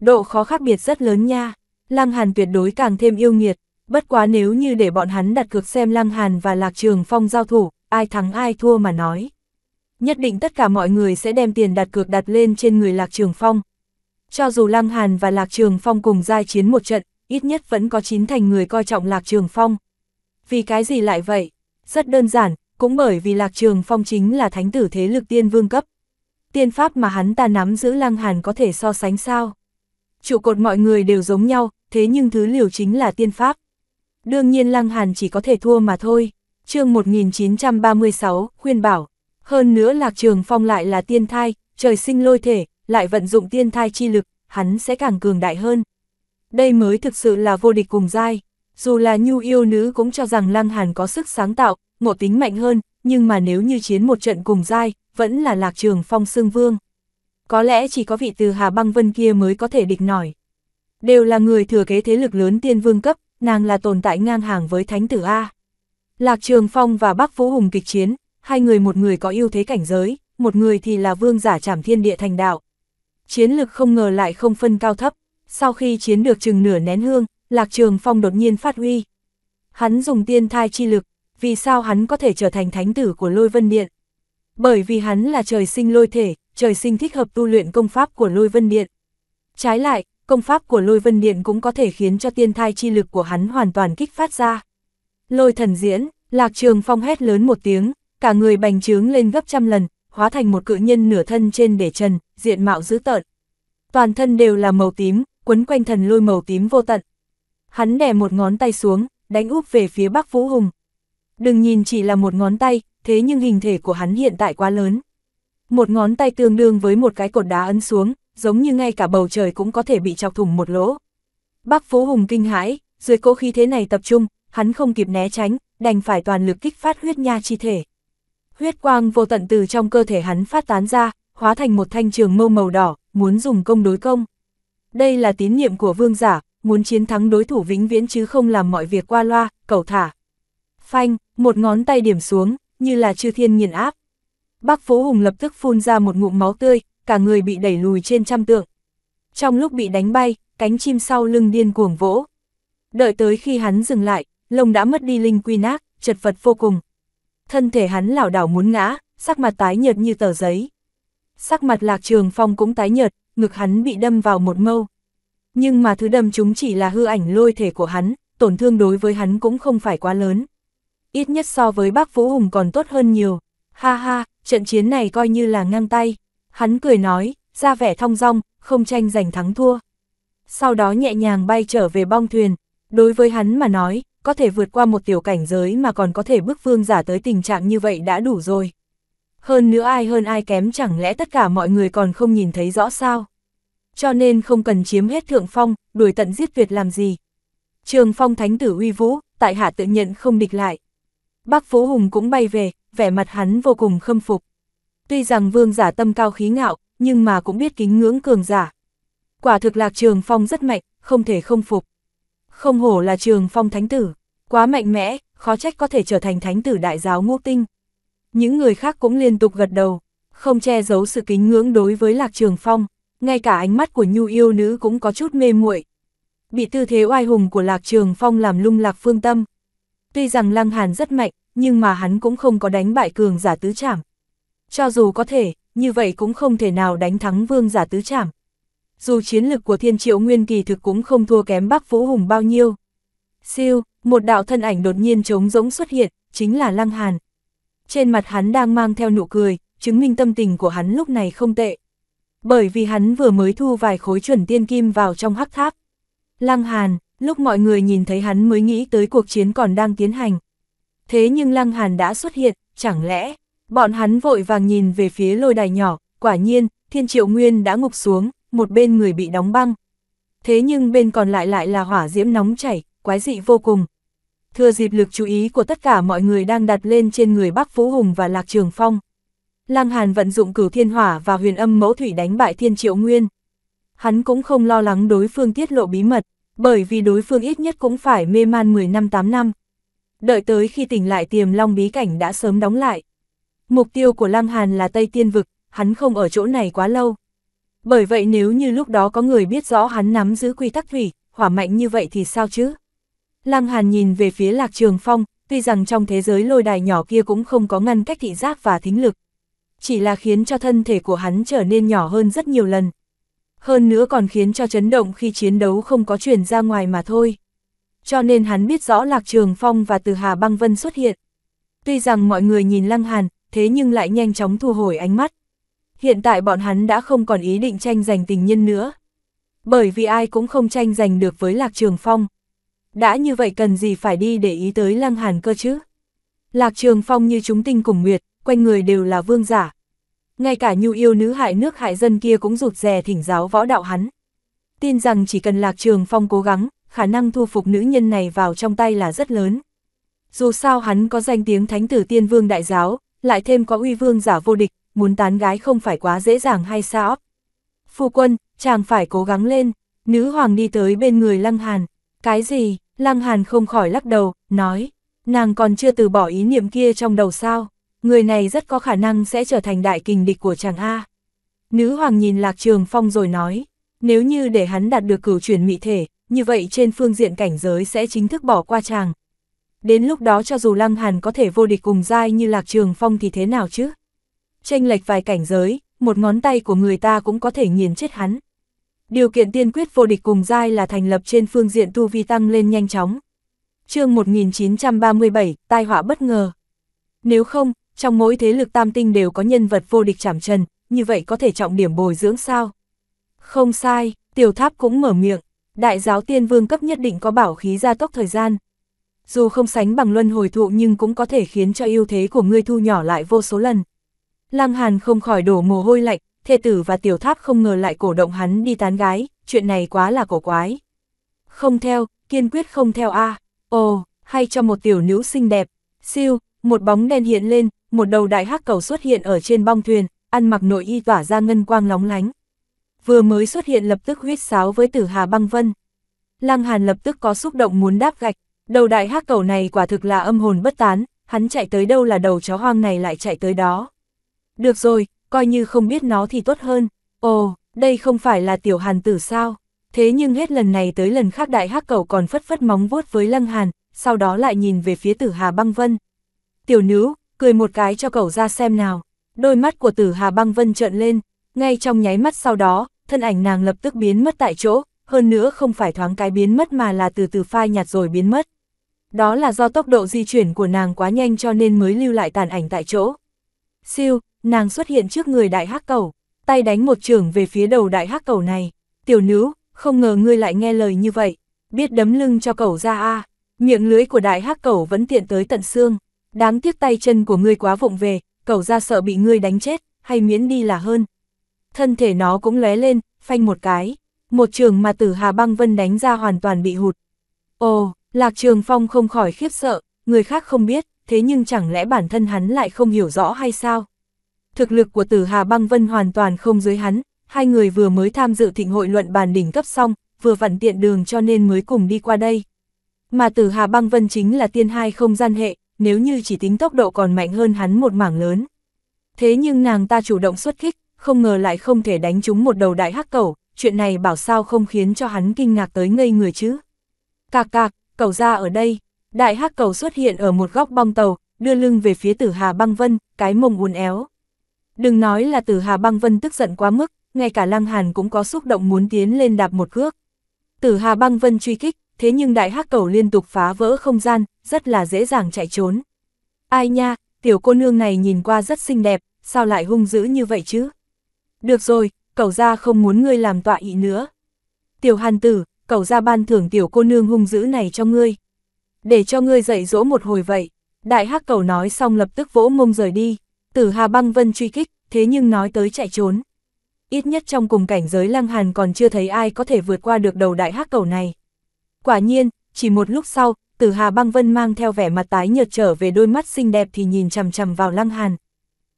Độ khó khác biệt rất lớn nha, Lăng Hàn tuyệt đối càng thêm yêu nghiệt, bất quá nếu như để bọn hắn đặt cược xem Lăng Hàn và Lạc Trường Phong giao thủ, ai thắng ai thua mà nói. Nhất định tất cả mọi người sẽ đem tiền đặt cược đặt lên trên người Lạc Trường Phong. Cho dù Lăng Hàn và Lạc Trường Phong cùng giai chiến một trận, ít nhất vẫn có chín thành người coi trọng Lạc Trường Phong. Vì cái gì lại vậy? Rất đơn giản, cũng bởi vì Lạc Trường Phong chính là thánh tử thế lực tiên vương cấp. Tiên pháp mà hắn ta nắm giữ Lăng Hàn có thể so sánh sao? Trụ cột mọi người đều giống nhau, thế nhưng thứ liều chính là tiên pháp. Đương nhiên Lăng Hàn chỉ có thể thua mà thôi. Chương một nghìn chín trăm ba mươi sáu, khuyên bảo. Hơn nữa Lạc Trường Phong lại là tiên thai, trời sinh lôi thể, lại vận dụng tiên thai chi lực, hắn sẽ càng cường đại hơn. Đây mới thực sự là vô địch cùng giai. Dù là Nhu Yêu Nữ cũng cho rằng Lăng Hàn có sức sáng tạo, ngộ tính mạnh hơn, nhưng mà nếu như chiến một trận cùng giai, vẫn là Lạc Trường Phong xưng vương. Có lẽ chỉ có vị Từ Hà Băng Vân kia mới có thể địch nổi. Đều là người thừa kế thế lực lớn tiên vương cấp, nàng là tồn tại ngang hàng với thánh tử a. Lạc Trường Phong và Bắc Vũ Hùng kịch chiến, hai người một người có ưu thế cảnh giới, một người thì là vương giả Trảm Thiên Địa thành đạo. Chiến lực không ngờ lại không phân cao thấp. Sau khi chiến được chừng nửa nén hương, Lạc Trường Phong đột nhiên phát huy. Hắn dùng tiên thai chi lực, vì sao hắn có thể trở thành thánh tử của Lôi Vân Điện? Bởi vì hắn là trời sinh lôi thể, trời sinh thích hợp tu luyện công pháp của Lôi Vân Điện. Trái lại, công pháp của Lôi Vân Điện cũng có thể khiến cho tiên thai chi lực của hắn hoàn toàn kích phát ra. Lôi thần diễn, Lạc Trường Phong hét lớn một tiếng, cả người bành trướng lên gấp trăm lần, hóa thành một cự nhân nửa thân trên để trần, diện mạo dữ tợn. Toàn thân đều là màu tím, quấn quanh thần lôi màu tím vô tận. Hắn đè một ngón tay xuống, đánh úp về phía Bắc Vũ Hùng. Đừng nhìn chỉ là một ngón tay, thế nhưng hình thể của hắn hiện tại quá lớn. Một ngón tay tương đương với một cái cột đá ấn xuống, giống như ngay cả bầu trời cũng có thể bị chọc thủng một lỗ. Bắc Vũ Hùng kinh hãi, dưới cỗ khí thế này tập trung, hắn không kịp né tránh, đành phải toàn lực kích phát huyết nha chi thể. Huyết quang vô tận từ trong cơ thể hắn phát tán ra, hóa thành một thanh trường mâu màu đỏ, muốn dùng công đối công. Đây là tín niệm của vương giả, muốn chiến thắng đối thủ vĩnh viễn chứ không làm mọi việc qua loa, cẩu thả. Phanh, một ngón tay điểm xuống, như là chư thiên nghiền áp. Bắc Vũ Hùng lập tức phun ra một ngụm máu tươi, cả người bị đẩy lùi trên trăm trượng. Trong lúc bị đánh bay, cánh chim sau lưng điên cuồng vỗ. Đợi tới khi hắn dừng lại, lông đã mất đi linh quy nát, chật vật vô cùng. Thân thể hắn lảo đảo muốn ngã, sắc mặt tái nhợt như tờ giấy. Sắc mặt Lạc Trường Phong cũng tái nhợt, ngực hắn bị đâm vào một mâu. Nhưng mà thứ đâm chúng chỉ là hư ảnh lôi thể của hắn, tổn thương đối với hắn cũng không phải quá lớn. Ít nhất so với Bắc Vũ Hùng còn tốt hơn nhiều. Ha ha, trận chiến này coi như là ngang tay. Hắn cười nói, ra vẻ thong dong, không tranh giành thắng thua. Sau đó nhẹ nhàng bay trở về bong thuyền. Đối với hắn mà nói, có thể vượt qua một tiểu cảnh giới mà còn có thể bức vương giả tới tình trạng như vậy đã đủ rồi. Hơn nữa ai hơn ai kém chẳng lẽ tất cả mọi người còn không nhìn thấy rõ sao? Cho nên không cần chiếm hết thượng phong, đuổi tận giết tuyệt làm gì. Trường Phong thánh tử uy vũ, tại hạ tự nhận không địch lại. Bắc Vũ Hùng cũng bay về, vẻ mặt hắn vô cùng khâm phục. Tuy rằng vương giả tâm cao khí ngạo, nhưng mà cũng biết kính ngưỡng cường giả. Quả thực Lạc Trường Phong rất mạnh, không thể không phục. Không hổ là Trường Phong thánh tử, quá mạnh mẽ, khó trách có thể trở thành thánh tử đại giáo ngũ tinh. Những người khác cũng liên tục gật đầu, không che giấu sự kính ngưỡng đối với Lạc Trường Phong, ngay cả ánh mắt của Nhu Yêu Nữ cũng có chút mê muội. Bị tư thế oai hùng của Lạc Trường Phong làm lung lạc phương tâm. Tuy rằng Lăng Hàn rất mạnh, nhưng mà hắn cũng không có đánh bại cường giả tứ trảm. Cho dù có thể, như vậy cũng không thể nào đánh thắng vương giả tứ trảm. Dù chiến lực của Thiên Triệu Nguyên kỳ thực cũng không thua kém Bắc Vũ Hùng bao nhiêu. Siêu, một đạo thân ảnh đột nhiên trống rỗng xuất hiện, chính là Lăng Hàn. Trên mặt hắn đang mang theo nụ cười, chứng minh tâm tình của hắn lúc này không tệ. Bởi vì hắn vừa mới thu vài khối chuẩn tiên kim vào trong hắc tháp. Lăng Hàn, lúc mọi người nhìn thấy hắn mới nghĩ tới cuộc chiến còn đang tiến hành. Thế nhưng Lăng Hàn đã xuất hiện, chẳng lẽ... Bọn hắn vội vàng nhìn về phía lôi đài nhỏ, quả nhiên, Thiên Triệu Nguyên đã ngục xuống, một bên người bị đóng băng. Thế nhưng bên còn lại lại là hỏa diễm nóng chảy, quái dị vô cùng. Thừa dịp lực chú ý của tất cả mọi người đang đặt lên trên người Bắc Vũ Hùng và Lạc Trường Phong. Lăng Hàn vận dụng Cửu Thiên Hỏa và Huyền Âm Mẫu Thủy đánh bại Thiên Triệu Nguyên. Hắn cũng không lo lắng đối phương tiết lộ bí mật, bởi vì đối phương ít nhất cũng phải mê man mười năm tám năm. Đợi tới khi tỉnh lại Tiềm Long bí cảnh đã sớm đóng lại. Mục tiêu của Lăng Hàn là Tây Tiên Vực, hắn không ở chỗ này quá lâu. Bởi vậy nếu như lúc đó có người biết rõ hắn nắm giữ quy tắc thủy, hỏa mạnh như vậy thì sao chứ? Lăng Hàn nhìn về phía Lạc Trường Phong, tuy rằng trong thế giới lôi đài nhỏ kia cũng không có ngăn cách thị giác và thính lực. Chỉ là khiến cho thân thể của hắn trở nên nhỏ hơn rất nhiều lần. Hơn nữa còn khiến cho chấn động khi chiến đấu không có truyền ra ngoài mà thôi. Cho nên hắn biết rõ Lạc Trường Phong và Từ Hà Băng Vân xuất hiện. Tuy rằng mọi người nhìn Lăng Hàn, thế nhưng lại nhanh chóng thu hồi ánh mắt. Hiện tại bọn hắn đã không còn ý định tranh giành tình nhân nữa. Bởi vì ai cũng không tranh giành được với Lạc Trường Phong. Đã như vậy cần gì phải đi để ý tới Lăng Hàn cơ chứ? Lạc Trường Phong như chúng tinh cùng nguyệt, quanh người đều là vương giả. Ngay cả nhu yêu nữ hại nước hại dân kia cũng rụt rè thỉnh giáo võ đạo hắn. Tin rằng chỉ cần Lạc Trường Phong cố gắng, khả năng thu phục nữ nhân này vào trong tay là rất lớn. Dù sao hắn có danh tiếng thánh tử tiên vương đại giáo, lại thêm có uy vương giả vô địch, muốn tán gái không phải quá dễ dàng hay sao? Phu quân, chàng phải cố gắng lên. Nữ hoàng đi tới bên người Lăng Hàn. Cái gì? Lăng Hàn không khỏi lắc đầu, nói. Nàng còn chưa từ bỏ ý niệm kia trong đầu sao? Người này rất có khả năng sẽ trở thành đại kình địch của chàng a. Nữ hoàng nhìn Lạc Trường Phong rồi nói. Nếu như để hắn đạt được cửu chuyển mị thể, như vậy trên phương diện cảnh giới sẽ chính thức bỏ qua chàng. Đến lúc đó cho dù Lăng Hàn có thể vô địch cùng giai như Lạc Trường Phong thì thế nào chứ? Chênh lệch vài cảnh giới, một ngón tay của người ta cũng có thể nghiền chết hắn. Điều kiện tiên quyết vô địch cùng giai là thành lập trên phương diện tu vi tăng lên nhanh chóng. Chương một nghìn chín trăm ba mươi bảy, tai họa bất ngờ. Nếu không, trong mỗi thế lực tam tinh đều có nhân vật vô địch chạm trần, như vậy có thể trọng điểm bồi dưỡng sao? Không sai, Tiểu Tháp cũng mở miệng. Đại giáo tiên vương cấp nhất định có bảo khí gia tốc thời gian. Dù không sánh bằng luân hồi thụ nhưng cũng có thể khiến cho ưu thế của ngươi thu nhỏ lại vô số lần. Lăng Hàn không khỏi đổ mồ hôi lạnh, thê tử và Tiểu Tháp không ngờ lại cổ động hắn đi tán gái, chuyện này quá là cổ quái. Không theo, kiên quyết không theo a. À. Ồ, hay cho một tiểu nữ xinh đẹp. Siêu, một bóng đen hiện lên, một đầu đại hắc cầu xuất hiện ở trên bong thuyền, ăn mặc nội y tỏa ra ngân quang lóng lánh. Vừa mới xuất hiện lập tức huýt sáo với Tử Hà Băng Vân. Lăng Hàn lập tức có xúc động muốn đáp gạch, đầu đại hắc cầu này quả thực là âm hồn bất tán, hắn chạy tới đâu là đầu chó hoang này lại chạy tới đó. Được rồi, coi như không biết nó thì tốt hơn. Ồ, đây không phải là tiểu Hàn tử sao? Thế nhưng hết lần này tới lần khác đại hắc cầu còn phất phất móng vuốt với Lăng Hàn, sau đó lại nhìn về phía Tử Hà Băng Vân. Tiểu nữ, cười một cái cho cậu ra xem nào. Đôi mắt của Tử Hà Băng Vân trợn lên, ngay trong nháy mắt sau đó, thân ảnh nàng lập tức biến mất tại chỗ, hơn nữa không phải thoáng cái biến mất mà là từ từ phai nhạt rồi biến mất. Đó là do tốc độ di chuyển của nàng quá nhanh cho nên mới lưu lại tàn ảnh tại chỗ. Siêu, nàng xuất hiện trước người đại hắc cầu, tay đánh một chưởng về phía đầu đại hắc cầu này. Tiểu nữ, không ngờ ngươi lại nghe lời như vậy, biết đấm lưng cho cẩu ra a. À. Miệng lưỡi của đại hắc cầu vẫn tiện tới tận xương, đáng tiếc tay chân của ngươi quá vụng về, cẩu ra sợ bị ngươi đánh chết, hay miễn đi là hơn. Thân thể nó cũng lóe lên, phanh một cái, một chưởng mà Tử Hà Băng Vân đánh ra hoàn toàn bị hụt. Ồ, Lạc Trường Phong không khỏi khiếp sợ, người khác không biết, thế nhưng chẳng lẽ bản thân hắn lại không hiểu rõ hay sao? Thực lực của Tử Hà Băng Vân hoàn toàn không dưới hắn, hai người vừa mới tham dự thịnh hội luận bàn đỉnh cấp xong, vừa vặn tiện đường cho nên mới cùng đi qua đây. Mà Tử Hà Băng Vân chính là tiên hai không gian hệ, nếu như chỉ tính tốc độ còn mạnh hơn hắn một mảng lớn. Thế nhưng nàng ta chủ động xuất kích, không ngờ lại không thể đánh trúng một đầu đại hắc cẩu, chuyện này bảo sao không khiến cho hắn kinh ngạc tới ngây người chứ. Cạc cạc, cẩu ra ở đây, đại hắc cẩu xuất hiện ở một góc bong tàu, đưa lưng về phía Tử Hà Băng Vân, cái mông uốn éo. Đừng nói là Tử Hà Băng Vân tức giận quá mức, ngay cả Lăng Hàn cũng có xúc động muốn tiến lên đạp một cước. Tử Hà Băng Vân truy kích, thế nhưng đại hắc cẩu liên tục phá vỡ không gian, rất là dễ dàng chạy trốn. Ai nha, tiểu cô nương này nhìn qua rất xinh đẹp, sao lại hung dữ như vậy chứ? Được rồi, cẩu gia không muốn ngươi làm tọa ỷ nữa. Tiểu Hàn tử, cẩu gia ban thưởng tiểu cô nương hung dữ này cho ngươi. Để cho ngươi dạy dỗ một hồi vậy. Đại hắc cẩu nói xong lập tức vỗ mông rời đi. Tử Hà Băng Vân truy kích, thế nhưng nói tới chạy trốn. Ít nhất trong cùng cảnh giới Lăng Hàn còn chưa thấy ai có thể vượt qua được đầu đại hắc cẩu này. Quả nhiên, chỉ một lúc sau, Tử Hà Băng Vân mang theo vẻ mặt tái nhợt trở về đôi mắt xinh đẹp thì nhìn chằm chằm vào Lăng Hàn.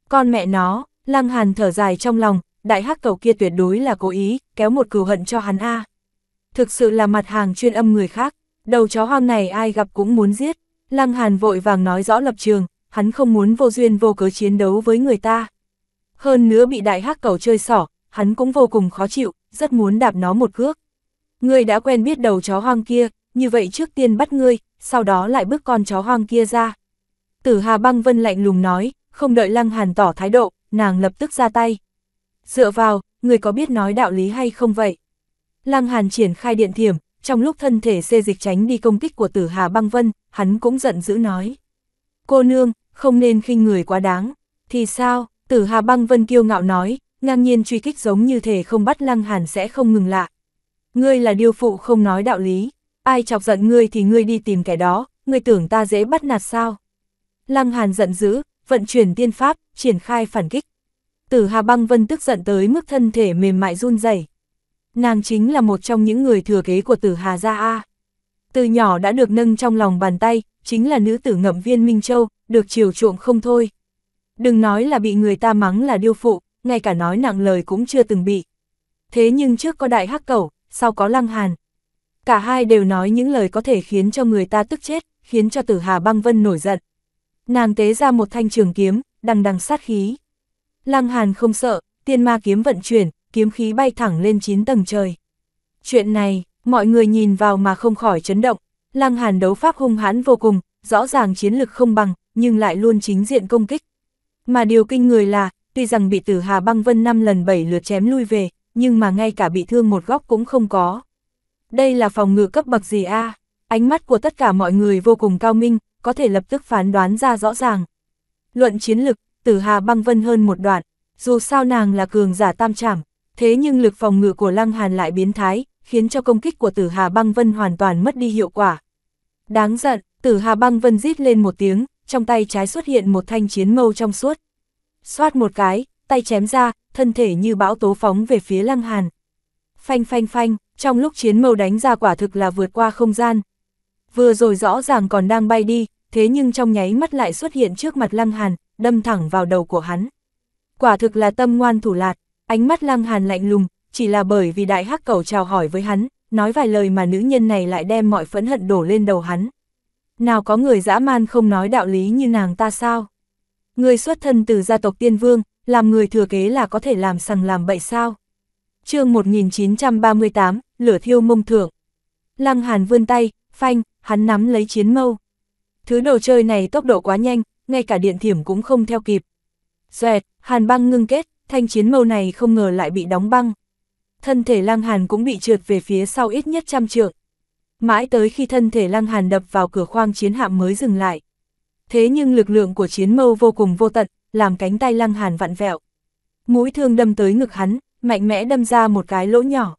Con mẹ nó, Lăng Hàn thở dài trong lòng, đại hắc cẩu kia tuyệt đối là cố ý, kéo một cừu hận cho hắn a. Thực sự là mặt hàng chuyên âm người khác, đầu chó hoang này ai gặp cũng muốn giết. Lăng Hàn vội vàng nói rõ lập trường. Hắn không muốn vô duyên vô cớ chiến đấu với người ta. hơn nữa bị đại hắc cầu chơi xỏ, hắn cũng vô cùng khó chịu, rất muốn đạp nó một cước. Ngươi đã quen biết đầu chó hoang kia, như vậy trước tiên bắt ngươi, sau đó lại bước con chó hoang kia ra. Tử Hà Băng Vân lạnh lùng nói, không đợi Lăng Hàn tỏ thái độ, nàng lập tức ra tay. Dựa vào, ngươi có biết nói đạo lý hay không vậy? Lăng Hàn triển khai điện thiểm, trong lúc thân thể xê dịch tránh đi công kích của Tử Hà Băng Vân, hắn cũng giận dữ nói. Cô nương, không nên khinh người quá đáng. Thì sao? Tử Hà Băng Vân kiêu ngạo nói, ngang nhiên truy kích giống như thể không bắt Lăng Hàn sẽ không ngừng lạ. Ngươi là điêu phụ không nói đạo lý, ai chọc giận ngươi thì ngươi đi tìm kẻ đó, ngươi tưởng ta dễ bắt nạt sao? Lăng Hàn giận dữ, vận chuyển tiên pháp, triển khai phản kích. Tử Hà Băng Vân tức giận tới mức thân thể mềm mại run rẩy. Nàng chính là một trong những người thừa kế của Tử Hà gia a. Từ nhỏ đã được nâng trong lòng bàn tay, chính là nữ tử ngậm viên Minh Châu, được chiều chuộng không thôi. Đừng nói là bị người ta mắng là điêu phụ, ngay cả nói nặng lời cũng chưa từng bị. Thế nhưng trước có đại hắc cẩu, sau có Lăng Hàn. Cả hai đều nói những lời có thể khiến cho người ta tức chết, khiến cho Tử Hà Băng Vân nổi giận. Nàng tế ra một thanh trường kiếm, đằng đằng sát khí. Lăng Hàn không sợ, tiên ma kiếm vận chuyển, kiếm khí bay thẳng lên chín tầng trời. Chuyện này, mọi người nhìn vào mà không khỏi chấn động. Lăng Hàn đấu pháp hung hãn vô cùng, rõ ràng chiến lực không bằng, nhưng lại luôn chính diện công kích. Mà điều kinh người là, tuy rằng bị Tử Hà Băng Vân năm lần bảy lượt chém lui về, nhưng mà ngay cả bị thương một góc cũng không có. Đây là phòng ngự cấp bậc gì a? À? Ánh mắt của tất cả mọi người vô cùng cao minh, có thể lập tức phán đoán ra rõ ràng. Luận chiến lực, Tử Hà Băng Vân hơn một đoạn, dù sao nàng là cường giả tam trảm, thế nhưng lực phòng ngự của Lăng Hàn lại biến thái, khiến cho công kích của Tử Hà Băng Vân hoàn toàn mất đi hiệu quả. Đáng giận, Tử Hà Băng Vân rít lên một tiếng, trong tay trái xuất hiện một thanh chiến mâu trong suốt. Xoát một cái, tay chém ra, thân thể như bão tố phóng về phía Lăng Hàn. Phanh phanh phanh, trong lúc chiến mâu đánh ra quả thực là vượt qua không gian. Vừa rồi rõ ràng còn đang bay đi, thế nhưng trong nháy mắt lại xuất hiện trước mặt Lăng Hàn, đâm thẳng vào đầu của hắn. Quả thực là tâm ngoan thủ lạt, ánh mắt Lăng Hàn lạnh lùng, chỉ là bởi vì đại hắc cẩu chào hỏi với hắn, nói vài lời mà nữ nhân này lại đem mọi phẫn hận đổ lên đầu hắn. Nào có người dã man không nói đạo lý như nàng ta sao? Người xuất thân từ gia tộc Tiên Vương, làm người thừa kế là có thể làm sằng làm bậy sao? Chương một nghìn chín trăm ba mươi tám, lửa thiêu mông thượng. Lăng Hàn vươn tay, phanh, hắn nắm lấy chiến mâu. Thứ đồ chơi này tốc độ quá nhanh, ngay cả điện thiểm cũng không theo kịp. Xoẹt, hàn băng ngưng kết, thanh chiến mâu này không ngờ lại bị đóng băng. Thân thể Lăng Hàn cũng bị trượt về phía sau ít nhất trăm trượng. Mãi tới khi thân thể Lăng Hàn đập vào cửa khoang chiến hạm mới dừng lại. Thế nhưng lực lượng của chiến mâu vô cùng vô tận, làm cánh tay Lăng Hàn vặn vẹo. Mũi thương đâm tới ngực hắn, mạnh mẽ đâm ra một cái lỗ nhỏ.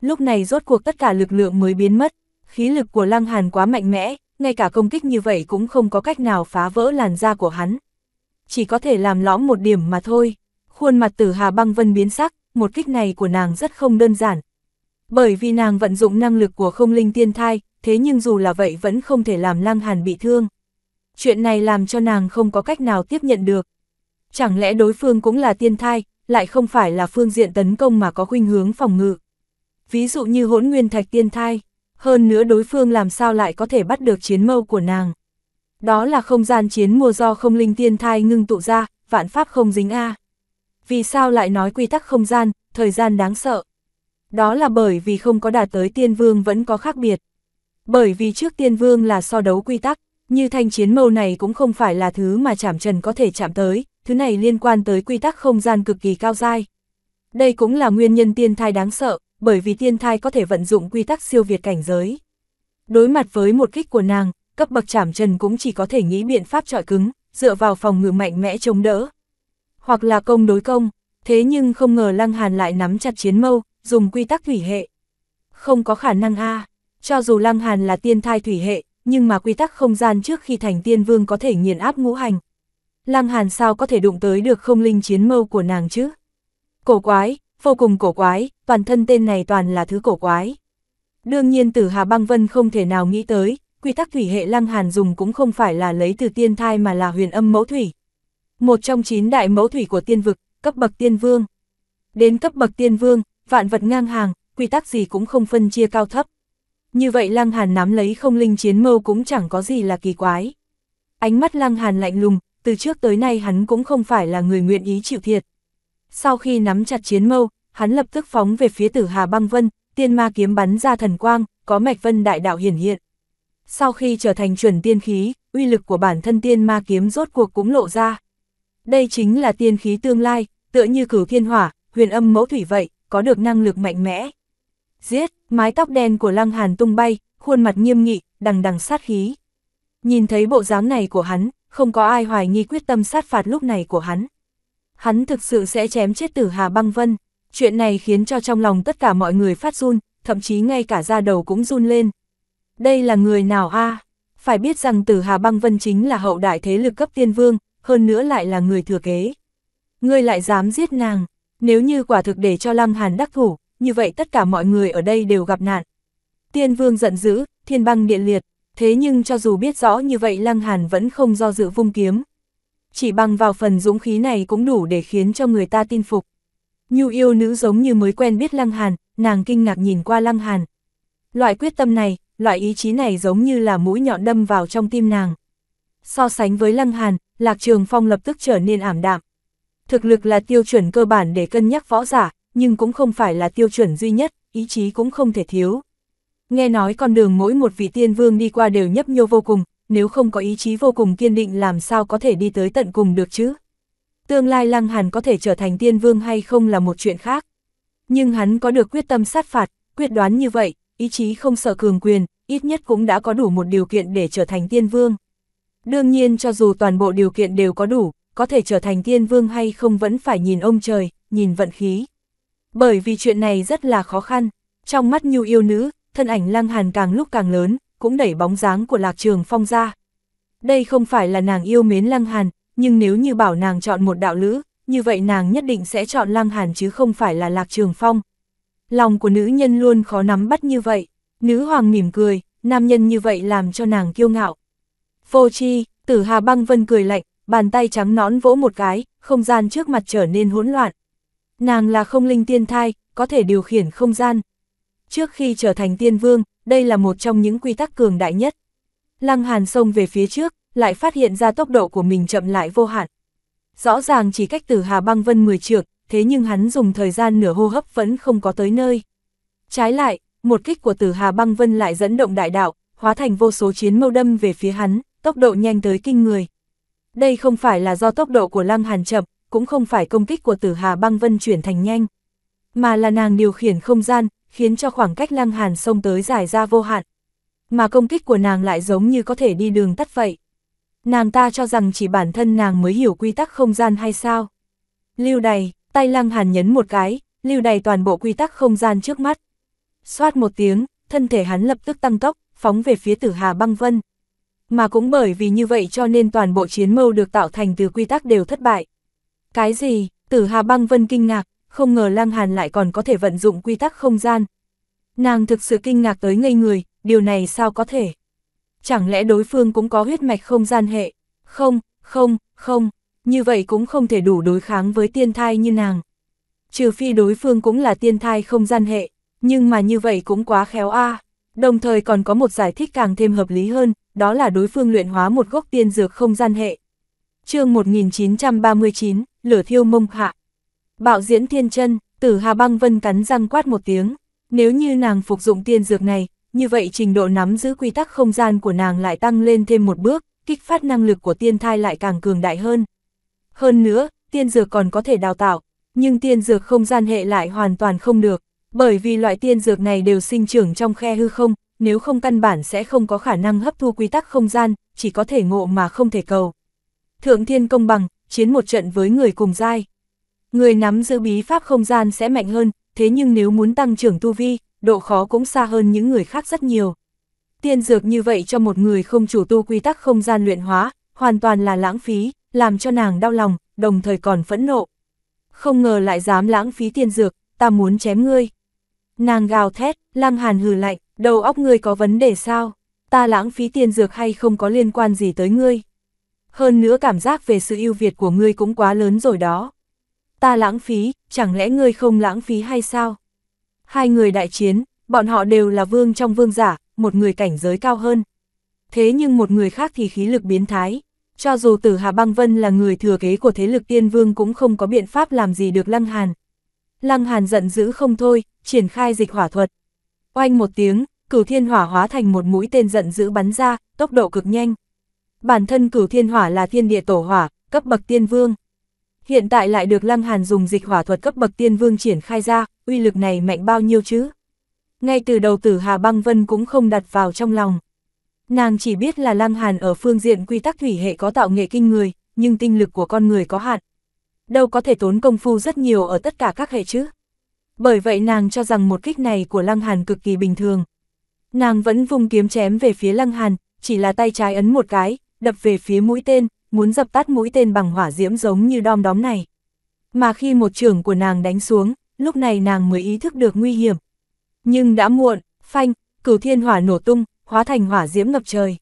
Lúc này rốt cuộc tất cả lực lượng mới biến mất, khí lực của Lăng Hàn quá mạnh mẽ, ngay cả công kích như vậy cũng không có cách nào phá vỡ làn da của hắn. Chỉ có thể làm lõm một điểm mà thôi. Khuôn mặt Tử Hà Băng Vân biến sắc, một kích này của nàng rất không đơn giản. Bởi vì nàng vận dụng năng lực của Không Linh Tiên Thai, thế nhưng dù là vậy vẫn không thể làm Lăng Hàn bị thương. Chuyện này làm cho nàng không có cách nào tiếp nhận được. Chẳng lẽ đối phương cũng là tiên thai, lại không phải là phương diện tấn công mà có khuynh hướng phòng ngự. Ví dụ như Hỗn Nguyên Thạch tiên thai, hơn nữa đối phương làm sao lại có thể bắt được chiến mâu của nàng. Đó là không gian chiến mùa do Không Linh Tiên Thai ngưng tụ ra, vạn pháp không dính a. À. Vì sao lại nói quy tắc không gian, thời gian đáng sợ? Đó là bởi vì không có đạt tới Tiên Vương vẫn có khác biệt. Bởi vì trước Tiên Vương là so đấu quy tắc, như thanh chiến mâu này cũng không phải là thứ mà chạm trần có thể chạm tới, thứ này liên quan tới quy tắc không gian cực kỳ cao dai. Đây cũng là nguyên nhân tiên thai đáng sợ, bởi vì tiên thai có thể vận dụng quy tắc siêu việt cảnh giới. Đối mặt với một kích của nàng, cấp bậc chạm trần cũng chỉ có thể nghĩ biện pháp chọi cứng, dựa vào phòng ngự mạnh mẽ chống đỡ. Hoặc là công đối công, thế nhưng không ngờ Lăng Hàn lại nắm chặt chiến mâu, dùng quy tắc thủy hệ. Không có khả năng a, à. Cho dù Lăng Hàn là tiên thai thủy hệ, nhưng mà quy tắc không gian trước khi thành tiên vương có thể nghiền áp ngũ hành. Lăng Hàn sao có thể đụng tới được không linh chiến mâu của nàng chứ? Cổ quái, vô cùng cổ quái, toàn thân tên này toàn là thứ cổ quái. Đương nhiên Tử Hà Băng Vân không thể nào nghĩ tới, quy tắc thủy hệ Lăng Hàn dùng cũng không phải là lấy từ tiên thai mà là huyền âm mẫu thủy. Một trong chín đại mẫu thủy của tiên vực, cấp bậc tiên vương. Đến cấp bậc tiên vương, vạn vật ngang hàng, quy tắc gì cũng không phân chia cao thấp. Như vậy Lăng Hàn nắm lấy không linh chiến mâu cũng chẳng có gì là kỳ quái. Ánh mắt Lăng Hàn lạnh lùng, từ trước tới nay hắn cũng không phải là người nguyện ý chịu thiệt, Sau khi nắm chặt chiến mâu, hắn lập tức phóng về phía Tử Hà Băng Vân, tiên ma kiếm bắn ra thần quang, có mạch vân đại đạo hiển hiện. Sau khi trở thành chuẩn tiên khí, uy lực của bản thân tiên ma kiếm rốt cuộc cũng lộ ra. Đây chính là tiên khí tương lai, tựa như Cửu Thiên Hỏa, Huyền Âm Mẫu Thủy vậy, có được năng lực mạnh mẽ. Giết, mái tóc đen của Lăng Hàn tung bay, khuôn mặt nghiêm nghị, đằng đằng sát khí. Nhìn thấy bộ dáng này của hắn, không có ai hoài nghi quyết tâm sát phạt lúc này của hắn. Hắn thực sự sẽ chém chết Tử Hà Băng Vân. Chuyện này khiến cho trong lòng tất cả mọi người phát run, thậm chí ngay cả da đầu cũng run lên. Đây là người nào a? À? Phải biết rằng Tử Hà Băng Vân chính là hậu đại thế lực cấp tiên vương, hơn nữa lại là người thừa kế. Ngươi lại dám giết nàng, nếu như quả thực để cho Lăng Hàn đắc thủ, như vậy tất cả mọi người ở đây đều gặp nạn. Tiên vương giận dữ, thiên băng điện liệt, thế nhưng cho dù biết rõ như vậy Lăng Hàn vẫn không do dự vung kiếm. Chỉ bằng vào phần dũng khí này cũng đủ để khiến cho người ta tin phục. Nhu yêu nữ giống như mới quen biết Lăng Hàn, nàng kinh ngạc nhìn qua Lăng Hàn. Loại quyết tâm này, loại ý chí này giống như là mũi nhọn đâm vào trong tim nàng. So sánh với Lăng Hàn, Lạc Trường Phong lập tức trở nên ảm đạm. Thực lực là tiêu chuẩn cơ bản để cân nhắc võ giả, nhưng cũng không phải là tiêu chuẩn duy nhất, ý chí cũng không thể thiếu. Nghe nói con đường mỗi một vị tiên vương đi qua đều nhấp nhô vô cùng, nếu không có ý chí vô cùng kiên định làm sao có thể đi tới tận cùng được chứ. Tương lai Lăng Hàn có thể trở thành tiên vương hay không là một chuyện khác. Nhưng hắn có được quyết tâm sát phạt, quyết đoán như vậy, ý chí không sợ cường quyền, ít nhất cũng đã có đủ một điều kiện để trở thành tiên vương. Đương nhiên cho dù toàn bộ điều kiện đều có đủ, có thể trở thành tiên vương hay không vẫn phải nhìn ông trời, nhìn vận khí. Bởi vì chuyện này rất là khó khăn, trong mắt nhu yêu nữ, thân ảnh Lăng Hàn càng lúc càng lớn, cũng đẩy bóng dáng của Lạc Trường Phong ra. Đây không phải là nàng yêu mến Lăng Hàn, nhưng nếu như bảo nàng chọn một đạo lữ, như vậy nàng nhất định sẽ chọn Lăng Hàn chứ không phải là Lạc Trường Phong. Lòng của nữ nhân luôn khó nắm bắt như vậy, nữ hoàng mỉm cười, nam nhân như vậy làm cho nàng kiêu ngạo. Vô tri, Tử Hà Băng Vân cười lạnh, bàn tay trắng nõn vỗ một cái, không gian trước mặt trở nên hỗn loạn. Nàng là không linh tiên thai, có thể điều khiển không gian. Trước khi trở thành tiên vương, đây là một trong những quy tắc cường đại nhất. Lăng Hàn xông về phía trước, lại phát hiện ra tốc độ của mình chậm lại vô hạn. Rõ ràng chỉ cách Tử Hà Băng Vân mười trượng, thế nhưng hắn dùng thời gian nửa hô hấp vẫn không có tới nơi. Trái lại, một kích của Tử Hà Băng Vân lại dẫn động đại đạo, hóa thành vô số chiến mâu đâm về phía hắn, tốc độ nhanh tới kinh người. Đây không phải là do tốc độ của Lăng Hàn chậm, cũng không phải công kích của Tử Hà Băng Vân chuyển thành nhanh, mà là nàng điều khiển không gian, khiến cho khoảng cách Lăng Hàn xông tới dài ra vô hạn. Mà công kích của nàng lại giống như có thể đi đường tắt vậy. Nàng ta cho rằng chỉ bản thân nàng mới hiểu quy tắc không gian hay sao? Lưu đày, tay Lăng Hàn nhấn một cái, lưu đày toàn bộ quy tắc không gian trước mắt. Xoát một tiếng, thân thể hắn lập tức tăng tốc, phóng về phía Tử Hà Băng Vân. Mà cũng bởi vì như vậy cho nên toàn bộ chiến mâu được tạo thành từ quy tắc đều thất bại. Cái gì? Tử Hà Băng Vân kinh ngạc, không ngờ Lăng Hàn lại còn có thể vận dụng quy tắc không gian. Nàng thực sự kinh ngạc tới ngây người, điều này sao có thể? Chẳng lẽ đối phương cũng có huyết mạch không gian hệ? Không, không, không, như vậy cũng không thể đủ đối kháng với tiên thai như nàng. Trừ phi đối phương cũng là tiên thai không gian hệ, nhưng mà như vậy cũng quá khéo a. À. Đồng thời còn có một giải thích càng thêm hợp lý hơn, đó là đối phương luyện hóa một gốc tiên dược không gian hệ. Chương một nghìn chín trăm ba mươi chín, Lửa Thiêu Mông Hạ. Bạo diễn thiên chân, Tử Hà Băng Vân cắn răng quát một tiếng, nếu như nàng phục dụng tiên dược này, như vậy trình độ nắm giữ quy tắc không gian của nàng lại tăng lên thêm một bước, kích phát năng lực của tiên thai lại càng cường đại hơn. Hơn nữa, tiên dược còn có thể đào tạo, nhưng tiên dược không gian hệ lại hoàn toàn không được, bởi vì loại tiên dược này đều sinh trưởng trong khe hư không, nếu không căn bản sẽ không có khả năng hấp thu quy tắc không gian, chỉ có thể ngộ mà không thể cầu. Thượng thiên công bằng, chiến một trận với người cùng giai. Người nắm giữ bí pháp không gian sẽ mạnh hơn, thế nhưng nếu muốn tăng trưởng tu vi, độ khó cũng xa hơn những người khác rất nhiều. Tiên dược như vậy cho một người không chủ tu quy tắc không gian luyện hóa, hoàn toàn là lãng phí, làm cho nàng đau lòng, đồng thời còn phẫn nộ. Không ngờ lại dám lãng phí tiên dược, ta muốn chém ngươi. Nàng gào thét, Lăng Hàn hừ lạnh, đầu óc ngươi có vấn đề sao? Ta lãng phí tiên dược hay không có liên quan gì tới ngươi? Hơn nữa cảm giác về sự ưu việt của ngươi cũng quá lớn rồi đó. Ta lãng phí, chẳng lẽ ngươi không lãng phí hay sao? Hai người đại chiến, bọn họ đều là vương trong vương giả, một người cảnh giới cao hơn. Thế nhưng một người khác thì khí lực biến thái. Cho dù Tử Hà Băng Vân là người thừa kế của thế lực Tiên Vương cũng không có biện pháp làm gì được Lăng Hàn. Lăng Hàn giận dữ không thôi, triển khai dịch hỏa thuật. Oanh một tiếng, Cửu Thiên Hỏa hóa thành một mũi tên giận dữ bắn ra, tốc độ cực nhanh. Bản thân Cửu Thiên Hỏa là thiên địa tổ hỏa, cấp bậc Tiên Vương. Hiện tại lại được Lăng Hàn dùng dịch hỏa thuật cấp bậc Tiên Vương triển khai ra, uy lực này mạnh bao nhiêu chứ? Ngay từ đầu Tử Hà Băng Vân cũng không đặt vào trong lòng. Nàng chỉ biết là Lăng Hàn ở phương diện quy tắc thủy hệ có tạo nghệ kinh người, nhưng tinh lực của con người có hạn. Đâu có thể tốn công phu rất nhiều ở tất cả các hệ chứ? Bởi vậy nàng cho rằng một kích này của Lăng Hàn cực kỳ bình thường. Nàng vẫn vung kiếm chém về phía Lăng Hàn, chỉ là tay trái ấn một cái, đập về phía mũi tên, muốn dập tắt mũi tên bằng hỏa diễm giống như đom đóm này. Mà khi một chưởng của nàng đánh xuống, lúc này nàng mới ý thức được nguy hiểm. Nhưng đã muộn, phanh, Cửu Thiên Hỏa nổ tung, hóa thành hỏa diễm ngập trời.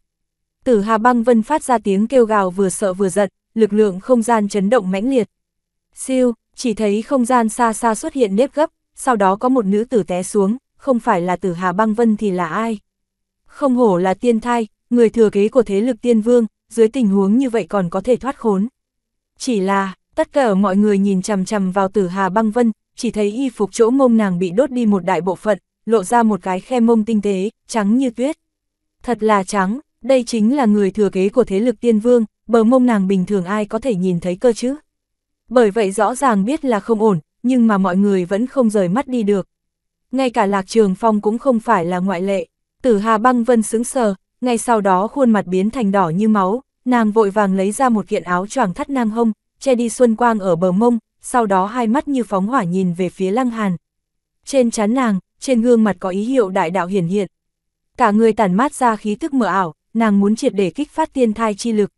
Tử Hà Băng Vân phát ra tiếng kêu gào vừa sợ vừa giận, lực lượng không gian chấn động mãnh liệt. Siêu, chỉ thấy không gian xa xa xuất hiện nếp gấp, sau đó có một nữ tử té xuống, không phải là Tử Hà Băng Vân thì là ai? Không hổ là tiên thai, người thừa kế của thế lực Tiên Vương, dưới tình huống như vậy còn có thể thoát khốn. Chỉ là, tất cả mọi người nhìn chằm chằm vào Tử Hà Băng Vân, chỉ thấy y phục chỗ mông nàng bị đốt đi một đại bộ phận, lộ ra một cái khe mông tinh tế, trắng như tuyết. Thật là trắng, đây chính là người thừa kế của thế lực Tiên Vương, bờ mông nàng bình thường ai có thể nhìn thấy cơ chứ? Bởi vậy rõ ràng biết là không ổn, nhưng mà mọi người vẫn không rời mắt đi được. Ngay cả Lạc Trường Phong cũng không phải là ngoại lệ. Tử Hà Băng Vân sững sờ, ngay sau đó khuôn mặt biến thành đỏ như máu, nàng vội vàng lấy ra một kiện áo choàng thắt ngang hông, che đi xuân quang ở bờ mông, sau đó hai mắt như phóng hỏa nhìn về phía Lăng Hàn. Trên trán nàng, trên gương mặt có ký hiệu đại đạo hiển hiện. Cả người tản mát ra khí tức mờ ảo, nàng muốn triệt để kích phát tiên thai chi lực.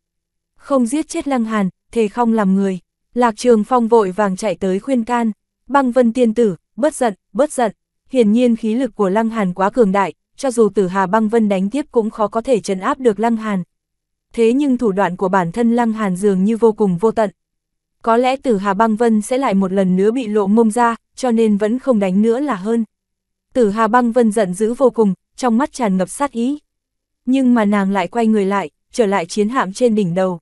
Không giết chết Lăng Hàn, thề không làm người. Lạc Trường Phong vội vàng chạy tới khuyên can, Băng Vân tiên tử, bớt giận, bớt giận. Hiển nhiên khí lực của Lăng Hàn quá cường đại, cho dù Tử Hà Băng Vân đánh tiếp cũng khó có thể trấn áp được Lăng Hàn. Thế nhưng thủ đoạn của bản thân Lăng Hàn dường như vô cùng vô tận. Có lẽ Tử Hà Băng Vân sẽ lại một lần nữa bị lộ mông ra, cho nên vẫn không đánh nữa là hơn. Tử Hà Băng Vân giận dữ vô cùng, trong mắt tràn ngập sát ý. Nhưng mà nàng lại quay người lại, trở lại chiến hạm trên đỉnh đầu.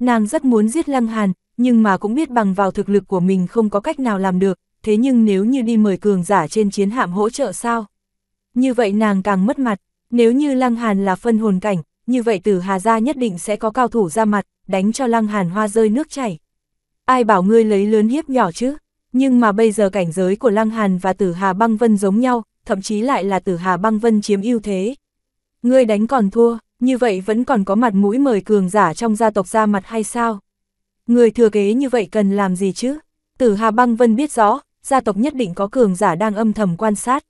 Nàng rất muốn giết Lăng Hàn, nhưng mà cũng biết bằng vào thực lực của mình không có cách nào làm được. Thế nhưng nếu như đi mời cường giả trên chiến hạm hỗ trợ sao? Như vậy nàng càng mất mặt. Nếu như Lăng Hàn là phân hồn cảnh, như vậy Tử Hà gia nhất định sẽ có cao thủ ra mặt, đánh cho Lăng Hàn hoa rơi nước chảy. Ai bảo ngươi lấy lớn hiếp nhỏ chứ? Nhưng mà bây giờ cảnh giới của Lăng Hàn và Tử Hà Băng Vân giống nhau, thậm chí lại là Tử Hà Băng Vân chiếm ưu thế. Ngươi đánh còn thua, như vậy vẫn còn có mặt mũi mời cường giả trong gia tộc ra mặt hay sao? Người thừa kế như vậy cần làm gì chứ? Tử Hà Băng Vân biết rõ, gia tộc nhất định có cường giả đang âm thầm quan sát.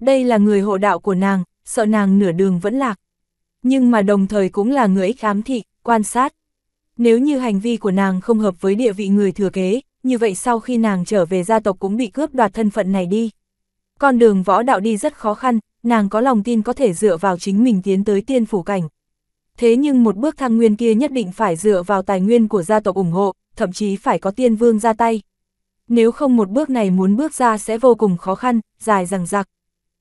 Đây là người hộ đạo của nàng, sợ nàng nửa đường vẫn lạc. Nhưng mà đồng thời cũng là người ích ám thị, quan sát. Nếu như hành vi của nàng không hợp với địa vị người thừa kế, như vậy sau khi nàng trở về gia tộc cũng bị cướp đoạt thân phận này đi. Con đường võ đạo đi rất khó khăn, nàng có lòng tin có thể dựa vào chính mình tiến tới tiên phủ cảnh. Thế nhưng một bước thăng nguyên kia nhất định phải dựa vào tài nguyên của gia tộc ủng hộ, thậm chí phải có tiên vương ra tay. Nếu không một bước này muốn bước ra sẽ vô cùng khó khăn, dài dằng dặc.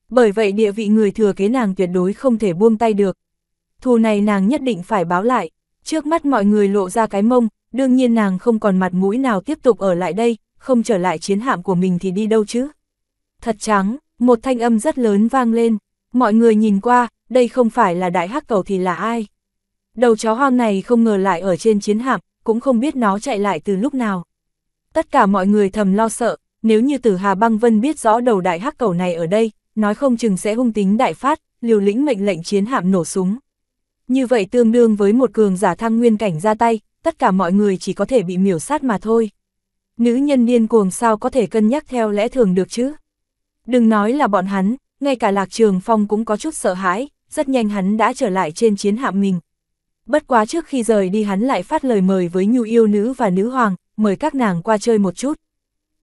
Bởi vậy địa vị người thừa kế nàng tuyệt đối không thể buông tay được. Thù này nàng nhất định phải báo lại. Trước mắt mọi người lộ ra cái mông, đương nhiên nàng không còn mặt mũi nào tiếp tục ở lại đây, không trở lại chiến hạm của mình thì đi đâu chứ. Thật trắng, một thanh âm rất lớn vang lên. Mọi người nhìn qua, đây không phải là Đại Hắc Cầu thì là ai? Đầu chó hoang này không ngờ lại ở trên chiến hạm, cũng không biết nó chạy lại từ lúc nào. Tất cả mọi người thầm lo sợ, nếu như Tử Hà Băng Vân biết rõ đầu Đại Hắc Cầu này ở đây, nói không chừng sẽ hung tính đại phát, liều lĩnh mệnh lệnh chiến hạm nổ súng. Như vậy tương đương với một cường giả thăng nguyên cảnh ra tay, tất cả mọi người chỉ có thể bị miểu sát mà thôi. Nữ nhân điên cuồng sao có thể cân nhắc theo lẽ thường được chứ? Đừng nói là bọn hắn, ngay cả Lạc Trường Phong cũng có chút sợ hãi, rất nhanh hắn đã trở lại trên chiến hạm mình. Bất quá trước khi rời đi hắn lại phát lời mời với Nhu Yêu Nữ và Nữ Hoàng, mời các nàng qua chơi một chút.